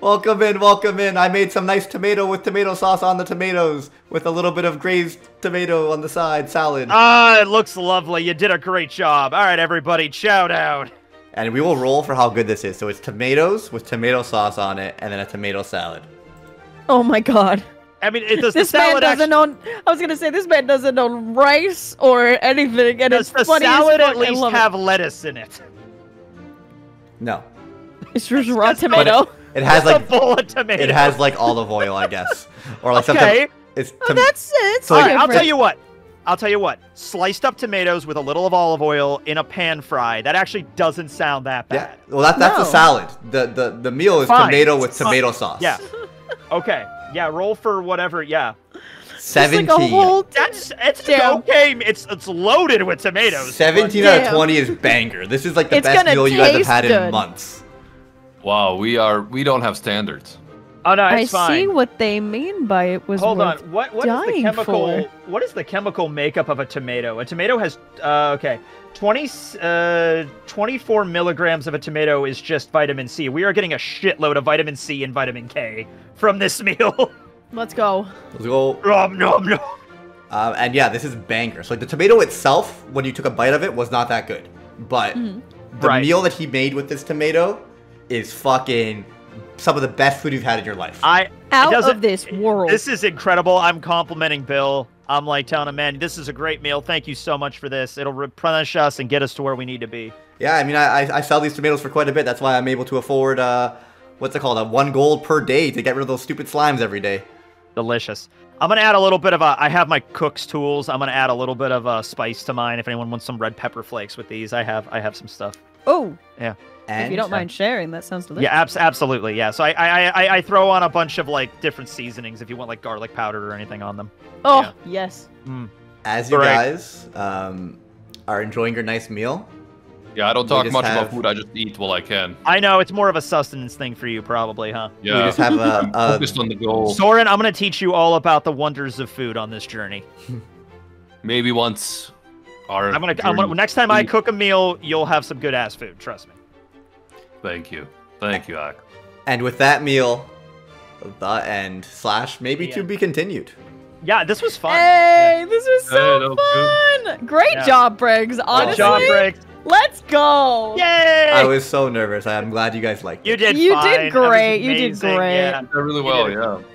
Welcome in, welcome in. I made some nice tomato with tomato sauce on the tomatoes with a little bit of grazed tomato on the side salad. Ah, it looks lovely. You did a great job. All right, everybody, chow down. And we will roll for how good this is. So it's tomatoes with tomato sauce on it and then a tomato salad. Oh, my God. I mean, it does this the salad man doesn't own. I was gonna say this man doesn't own rice or anything. And does it's the funny salad at least have it. lettuce in it? No. It's just raw tomato. It has like a bowl of tomatoes. It has like olive oil, I guess, or like okay. something. It's oh, that's it. So, all right, I'll tell you what. I'll tell you what. Sliced up tomatoes with a little of olive oil in a pan fry. That actually doesn't sound that bad. Yeah. Well, that that's no. a salad. The the the meal is Fine. tomato with tomato Fine. sauce. Yeah. Okay. Yeah. Roll for whatever. Yeah. seventeen. Like a whole that's it's okay. It's it's loaded with tomatoes. seventeen out of twenty is banger. This is like the it's best meal you guys have had good. in months. Wow, we are we don't have standards. Oh no, it's I fine. I see what they mean by it was Hold worth on. What what dying is the chemical for? What is the chemical makeup of a tomato? A tomato has uh, okay, twenty uh twenty-four milligrams of a tomato is just vitamin C. We are getting a shitload of vitamin C and vitamin K from this meal. Let's go. Let's go. Nom, nom, nom. Uh, and yeah, this is banger. So like the tomato itself when you took a bite of it was not that good. But mm. the right. meal that he made with this tomato is fucking some of the best food you've had in your life. I out of this world. This is incredible. I'm complimenting Bill. I'm like telling him, man, this is a great meal. Thank you so much for this. It'll replenish us and get us to where we need to be. Yeah, I mean, I, I sell these tomatoes for quite a bit. That's why I'm able to afford uh, what's it called, a one gold per day to get rid of those stupid slimes every day. Delicious. I'm going to add a little bit of a, I have my cook's tools. I'm going to add a little bit of a spice to mine. If anyone wants some red pepper flakes with these, I have, I have some stuff. Oh, yeah. And if you don't mind sharing, that sounds delicious. Yeah, abs absolutely. Yeah. So I, I, I, I throw on a bunch of like different seasonings if you want like garlic powder or anything on them. Oh, yeah. Yes. Mm. As you right. guys um, are enjoying your nice meal. Yeah, I don't talk much have... about food. I just eat while I can. I know. It's more of a sustenance thing for you probably, huh? Yeah. We just have a, a... focused on the goal. Zoran, I'm going to teach you all about the wonders of food on this journey. Maybe once. Our I'm going to... Next time I cook a meal, you'll have some good-ass food. Trust me. Thank you. Thank you, Ak. And with that meal, the end slash maybe yeah. to be continued. Yeah, this was fun. Hey, yeah. this was so hey, fun. Good. Great yeah. job, Briggs. Honestly. Good job, Briggs. Let's go! Yay! I was so nervous. I'm glad you guys liked it. You did. You fine. did great. You did great. Yeah, really well. You did. Yeah.